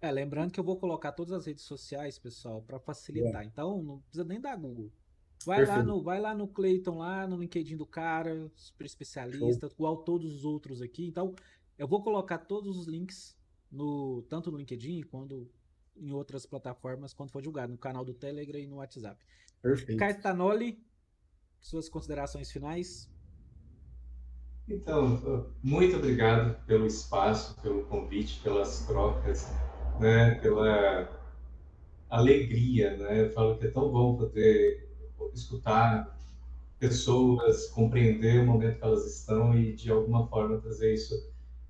É, lembrando que eu vou colocar todas as redes sociais, pessoal, para facilitar. É. Então, não precisa nem dar Google. Vai lá, no, vai lá no Cleiton, lá no LinkedIn do cara, super especialista, show, igual todos os outros aqui. Então, eu vou colocar todos os links, no, tanto no LinkedIn, quanto em outras plataformas, quanto for divulgado, no canal do Telegram e no WhatsApp. Perfeito. Cartanoly, suas considerações finais? Então, muito obrigado pelo espaço, pelo convite, pelas trocas, né, pela alegria, né? Eu falo que é tão bom poder escutar pessoas, compreender o momento que elas estão e, de alguma forma, trazer isso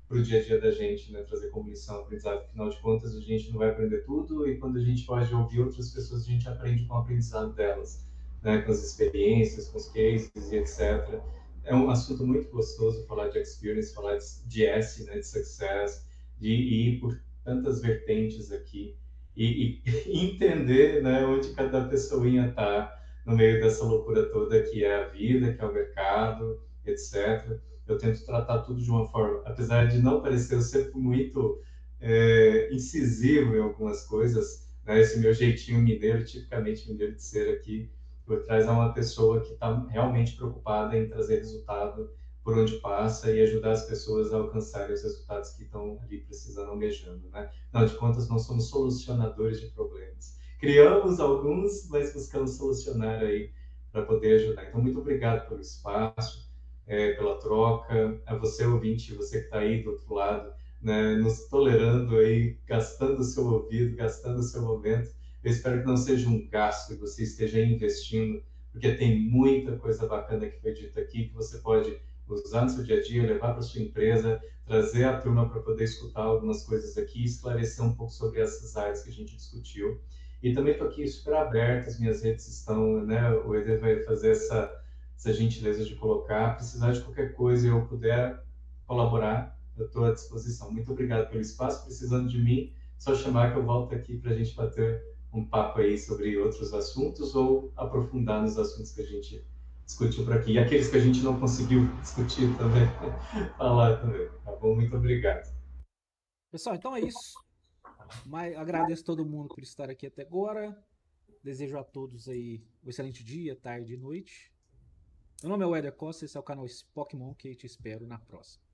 para o dia a dia da gente, né? Trazer como lição, aprendizado. Afinal de contas, a gente não vai aprender tudo e, quando a gente pode ouvir outras pessoas, a gente aprende com o aprendizado delas, né? Com as experiências, com os cases e etcétera. É um assunto muito gostoso falar de experience, falar de, de S, né? De success, de ir por tantas vertentes aqui e, e entender, né? Onde cada pessoinha está no meio dessa loucura toda que é a vida, que é o mercado, etcétera. Eu tento tratar tudo de uma forma, apesar de não parecer, eu sempre fui muito é, incisivo em algumas coisas, né? Esse meu jeitinho mineiro, tipicamente mineiro de ser aqui, por trás é uma pessoa que está realmente preocupada em trazer resultado por onde passa e ajudar as pessoas a alcançarem os resultados que estão ali precisando, almejando, né? Afinal de contas, nós somos solucionadores de problemas. Criamos alguns, mas buscamos solucionar aí para poder ajudar. Então, muito obrigado pelo espaço, é, pela troca, a você ouvinte, você que está aí do outro lado, né, nos tolerando aí, gastando o seu ouvido, gastando o seu momento. Eu espero que não seja um gasto, que você esteja investindo, porque tem muita coisa bacana que foi dita aqui, que você pode usar no seu dia a dia, levar para sua empresa, trazer a turma para poder escutar algumas coisas aqui, esclarecer um pouco sobre essas áreas que a gente discutiu. E também estou aqui super aberto, as minhas redes estão, né, o Weder vai fazer essa, essa gentileza de colocar, precisar de qualquer coisa e eu puder colaborar, eu estou à disposição. Muito obrigado pelo espaço, precisando de mim, só chamar que eu volto aqui para a gente bater um papo aí sobre outros assuntos ou aprofundar nos assuntos que a gente discutiu por aqui, e aqueles que a gente não conseguiu discutir também, falar também, tá bom? Muito obrigado. Pessoal, então é isso. Mas agradeço a todo mundo por estar aqui até agora. Desejo a todos aí um excelente dia, tarde e noite. Meu nome é Weder Costa, esse é o canal SpockMonkey e te espero na próxima.